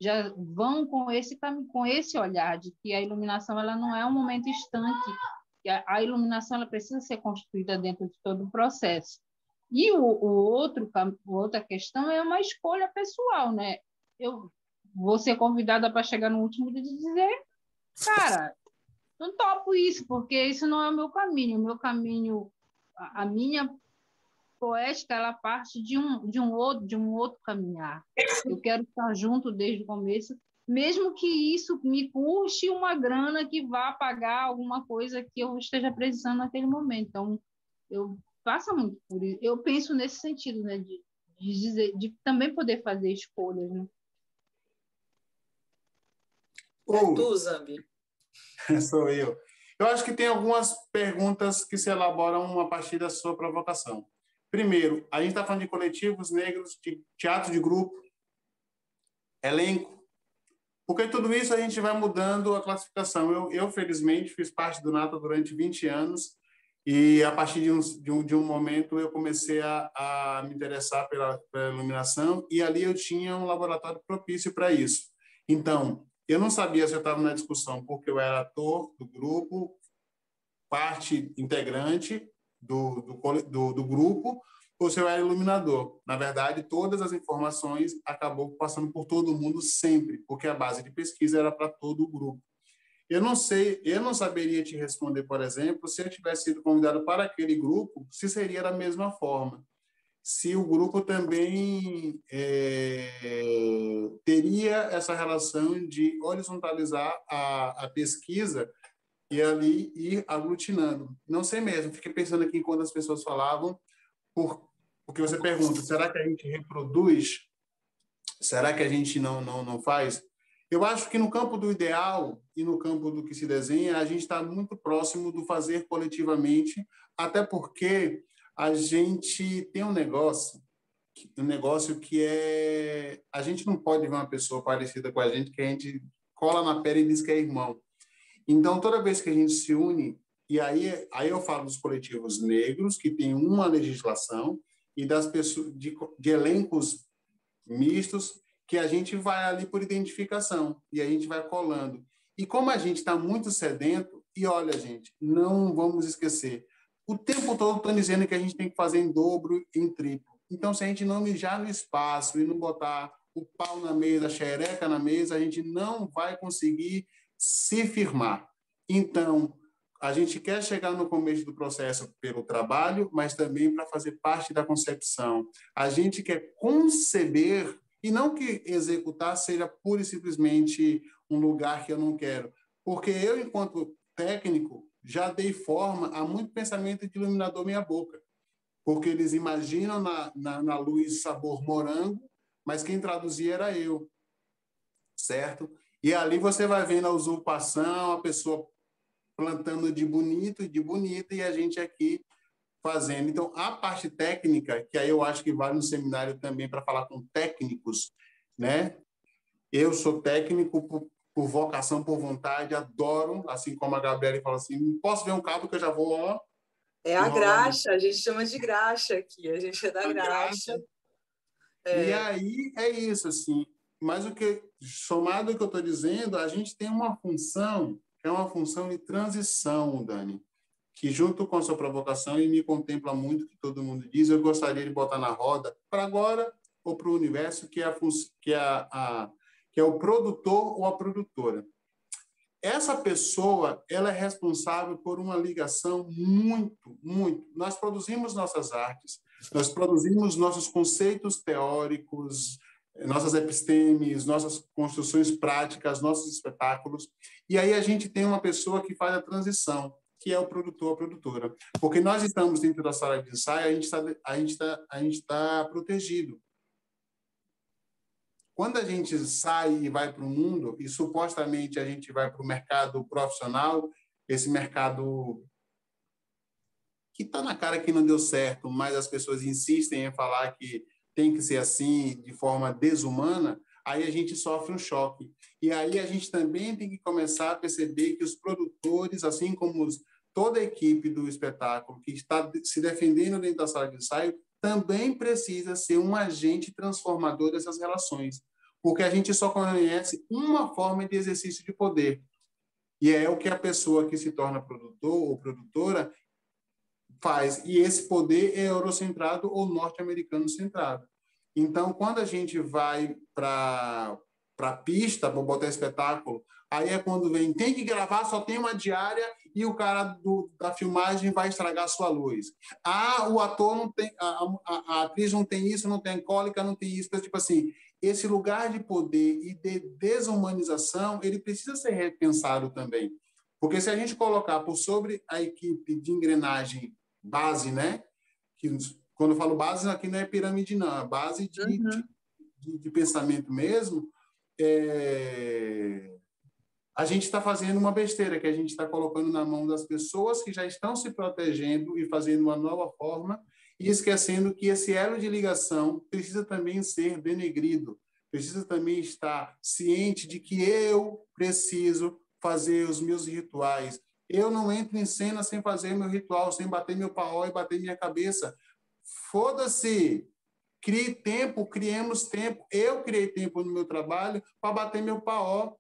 já vão com esse olhar de que a iluminação, ela não é um momento estanque, que a iluminação, ela precisa ser construída dentro de todo o processo. E outra questão é uma escolha pessoal, né? Eu vou ser convidada para chegar no último dia e dizer, cara, não topo isso, porque isso não é o meu caminho. O meu caminho, a minha poética, ela parte de um outro caminhar. Eu quero estar junto desde o começo, mesmo que isso me custe uma grana que vá pagar alguma coisa que eu esteja precisando naquele momento. Então, eu passo muito por isso. Eu penso nesse sentido, né, de também poder fazer escolhas, né? É tu, Zambi. Sou eu. Eu acho que tem algumas perguntas que se elaboram a partir da sua provocação. Primeiro, a gente está falando de coletivos negros, de teatro de grupo, elenco. Porque tudo isso a gente vai mudando a classificação. Eu felizmente, fiz parte do Nata durante 20 anos e, a partir de um momento, eu comecei a me interessar pela iluminação, e ali eu tinha um laboratório propício para isso. Então, eu não sabia se eu estava na discussão porque eu era ator do grupo, parte integrante do grupo, ou se eu era iluminador. Na verdade, todas as informações acabou passando por todo mundo sempre, porque a base de pesquisa era para todo o grupo. Eu não saberia te responder, por exemplo, se eu tivesse sido convidado para aquele grupo, se seria da mesma forma. Se o grupo também teria essa relação de horizontalizar a pesquisa e ali ir aglutinando. Não sei mesmo, fiquei pensando aqui enquanto as pessoas falavam, porque você pergunta, será que a gente reproduz? Será que a gente não faz? Eu acho que no campo do ideal e no campo do que se desenha, a gente está muito próximo do fazer coletivamente, até porque a gente tem um negócio que é... A gente não pode ver uma pessoa parecida com a gente, que a gente cola na pele e diz que é irmão. Então, toda vez que a gente se une, e aí eu falo dos coletivos negros, que tem uma legislação, e das pessoas, de elencos mistos, que a gente vai ali por identificação, e a gente vai colando. E como a gente está muito sedento, e olha, gente, não vamos esquecer... O tempo todo estão dizendo que a gente tem que fazer em dobro, em triplo. Então, se a gente não mijar no espaço e não botar o pau na mesa, a xereca na mesa, a gente não vai conseguir se firmar. Então, a gente quer chegar no começo do processo pelo trabalho, mas também para fazer parte da concepção. A gente quer conceber, e não que executar seja pura e simplesmente um lugar que eu não quero. Porque eu, enquanto técnico, já dei forma a muito pensamento de iluminador meia boca. Porque eles imaginam na luz sabor morango, mas quem traduzia era eu, certo? E ali você vai vendo a usurpação, a pessoa plantando de bonito, e a gente aqui fazendo. Então, a parte técnica, que aí eu acho que vale no seminário também para falar com técnicos, né? Eu sou técnico por vocação, por vontade, adoro, assim como a Gabriele fala assim, posso ver um cabo que eu já vou... Ó, é a graxa, a gente chama de graxa aqui, a gente é da graxa. É. E aí é isso, assim. Mas o que, somado ao que eu estou dizendo, a gente tem uma função, que é uma função de transição, Dani, que junto com a sua provocação, e me contempla muito, que todo mundo diz, eu gostaria de botar na roda para agora ou para o universo, que é o produtor ou a produtora. Essa pessoa, ela é responsável por uma ligação muito, muito. Nós produzimos nossas artes, nós produzimos nossos conceitos teóricos, nossas epistemes, nossas construções práticas, nossos espetáculos. E aí a gente tem uma pessoa que faz a transição, que é o produtor ou a produtora. Porque nós estamos dentro da sala de ensaio, a gente tá protegido. Quando a gente sai e vai para o mundo, e supostamente a gente vai para o mercado profissional, esse mercado que está na cara que não deu certo, mas as pessoas insistem em falar que tem que ser assim, de forma desumana, aí a gente sofre um choque. E aí a gente também tem que começar a perceber que os produtores, assim como toda a equipe do espetáculo que está se defendendo dentro da sala de ensaio, também precisa ser um agente transformador dessas relações, porque a gente só conhece uma forma de exercício de poder, e é o que a pessoa que se torna produtor ou produtora faz, e esse poder é eurocentrado ou norte-americano centrado. Então, quando a gente vai para a pista, para botar espetáculo, aí é quando vem, tem que gravar, só tem uma diária e o cara da filmagem vai estragar a sua luz. Ah, o ator não tem, a atriz não tem isso, não tem cólica, não tem isso. Tipo assim, esse lugar de poder e de desumanização, ele precisa ser repensado também. Porque se a gente colocar por sobre a equipe de engrenagem base, né? Que, quando eu falo base, aqui não é pirâmide, não. É base de pensamento mesmo. A gente está fazendo uma besteira, que a gente está colocando na mão das pessoas que já estão se protegendo e fazendo uma nova forma e esquecendo que esse elo de ligação precisa também ser denegrido, precisa também estar ciente de que eu preciso fazer os meus rituais. Eu não entro em cena sem fazer meu ritual, sem bater meu pau e bater minha cabeça. Foda-se! Crie tempo, criemos tempo. Eu criei tempo no meu trabalho para bater meu pau.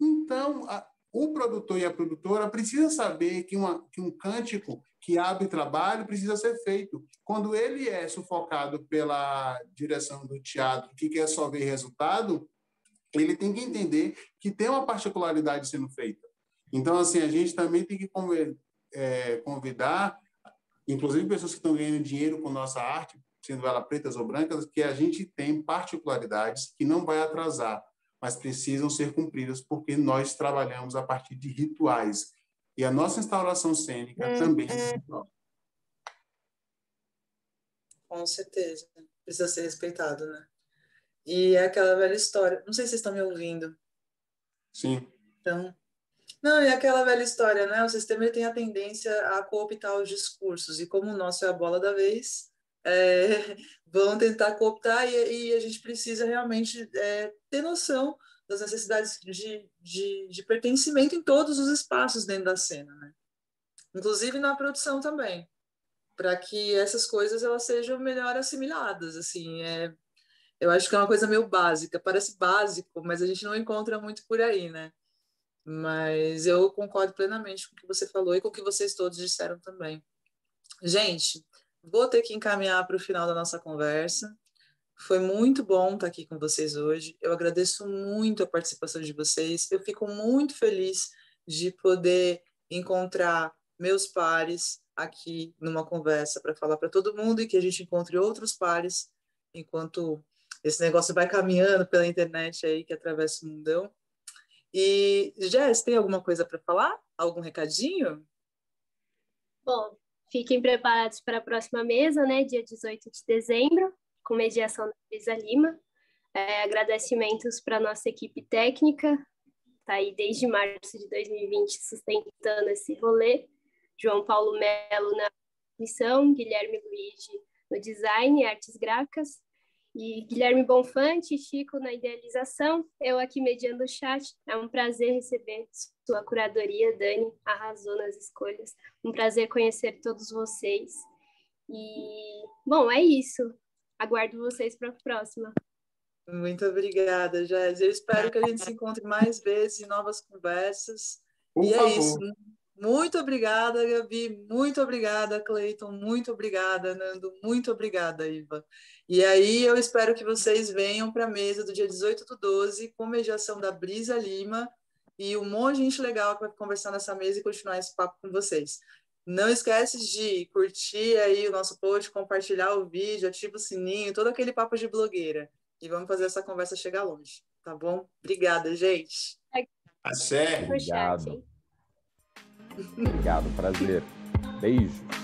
Então, o produtor e a produtora precisa saber que um cântico que abre trabalho precisa ser feito. Quando ele é sufocado pela direção do teatro, que quer só ver resultado, ele tem que entender que tem uma particularidade sendo feita. Então, assim, a gente também tem que convidar, inclusive pessoas que estão ganhando dinheiro com nossa arte, sendo ela pretas ou brancas, que a gente tem particularidades que não vai atrasar, mas precisam ser cumpridas, porque nós trabalhamos a partir de rituais. E a nossa instauração cênica também é ritual. Com certeza. Precisa ser respeitado, né? E é aquela velha história... Não sei se vocês estão me ouvindo. Sim. Então... Não, é aquela velha história, né? O sistema tem a tendência a cooptar os discursos, e como o nosso é a bola da vez... vão tentar cooptar e a gente precisa realmente ter noção das necessidades de pertencimento em todos os espaços dentro da cena, né? Inclusive na produção também, para que essas coisas elas sejam melhor assimiladas. Assim, eu acho que é uma coisa meio básica, parece básico, mas a gente não encontra muito por aí, né? Mas eu concordo plenamente com o que você falou e com o que vocês todos disseram também. Gente... Vou ter que encaminhar para o final da nossa conversa. Foi muito bom estar aqui com vocês hoje. Eu agradeço muito a participação de vocês. Eu fico muito feliz de poder encontrar meus pares aqui numa conversa para falar para todo mundo e que a gente encontre outros pares enquanto esse negócio vai caminhando pela internet aí que atravessa o mundão. E, Jess, tem alguma coisa para falar? Algum recadinho? Bom, fiquem preparados para a próxima mesa, né? Dia 18 de dezembro, com mediação da Brisa Lima. Agradecimentos para a nossa equipe técnica, está aí desde março de 2020 sustentando esse rolê. João Paulo Melo na missão, Guilherme Luigi no design e artes gráficas, e Guilherme Bonfante e Chico na idealização, eu aqui mediando o chat. É um prazer receber sua curadoria, Dani, arrasou nas escolhas. Um prazer conhecer todos vocês. E, bom, é isso. Aguardo vocês para a próxima. Muito obrigada, Jéssica. Eu espero que a gente se encontre mais vezes em novas conversas. Por favor. É isso. Muito obrigada, Gabi, muito obrigada, Clayton, muito obrigada, Nando, muito obrigada, Iva. E aí eu espero que vocês venham para a mesa do dia 18/12 com mediação da Brisa Lima e um monte de gente legal para conversar nessa mesa e continuar esse papo com vocês. Não esquece de curtir aí o nosso post, compartilhar o vídeo, ativa o sininho, todo aquele papo de blogueira. E vamos fazer essa conversa chegar longe, tá bom? Obrigada, gente. Obrigado. Obrigado, prazer. Beijo.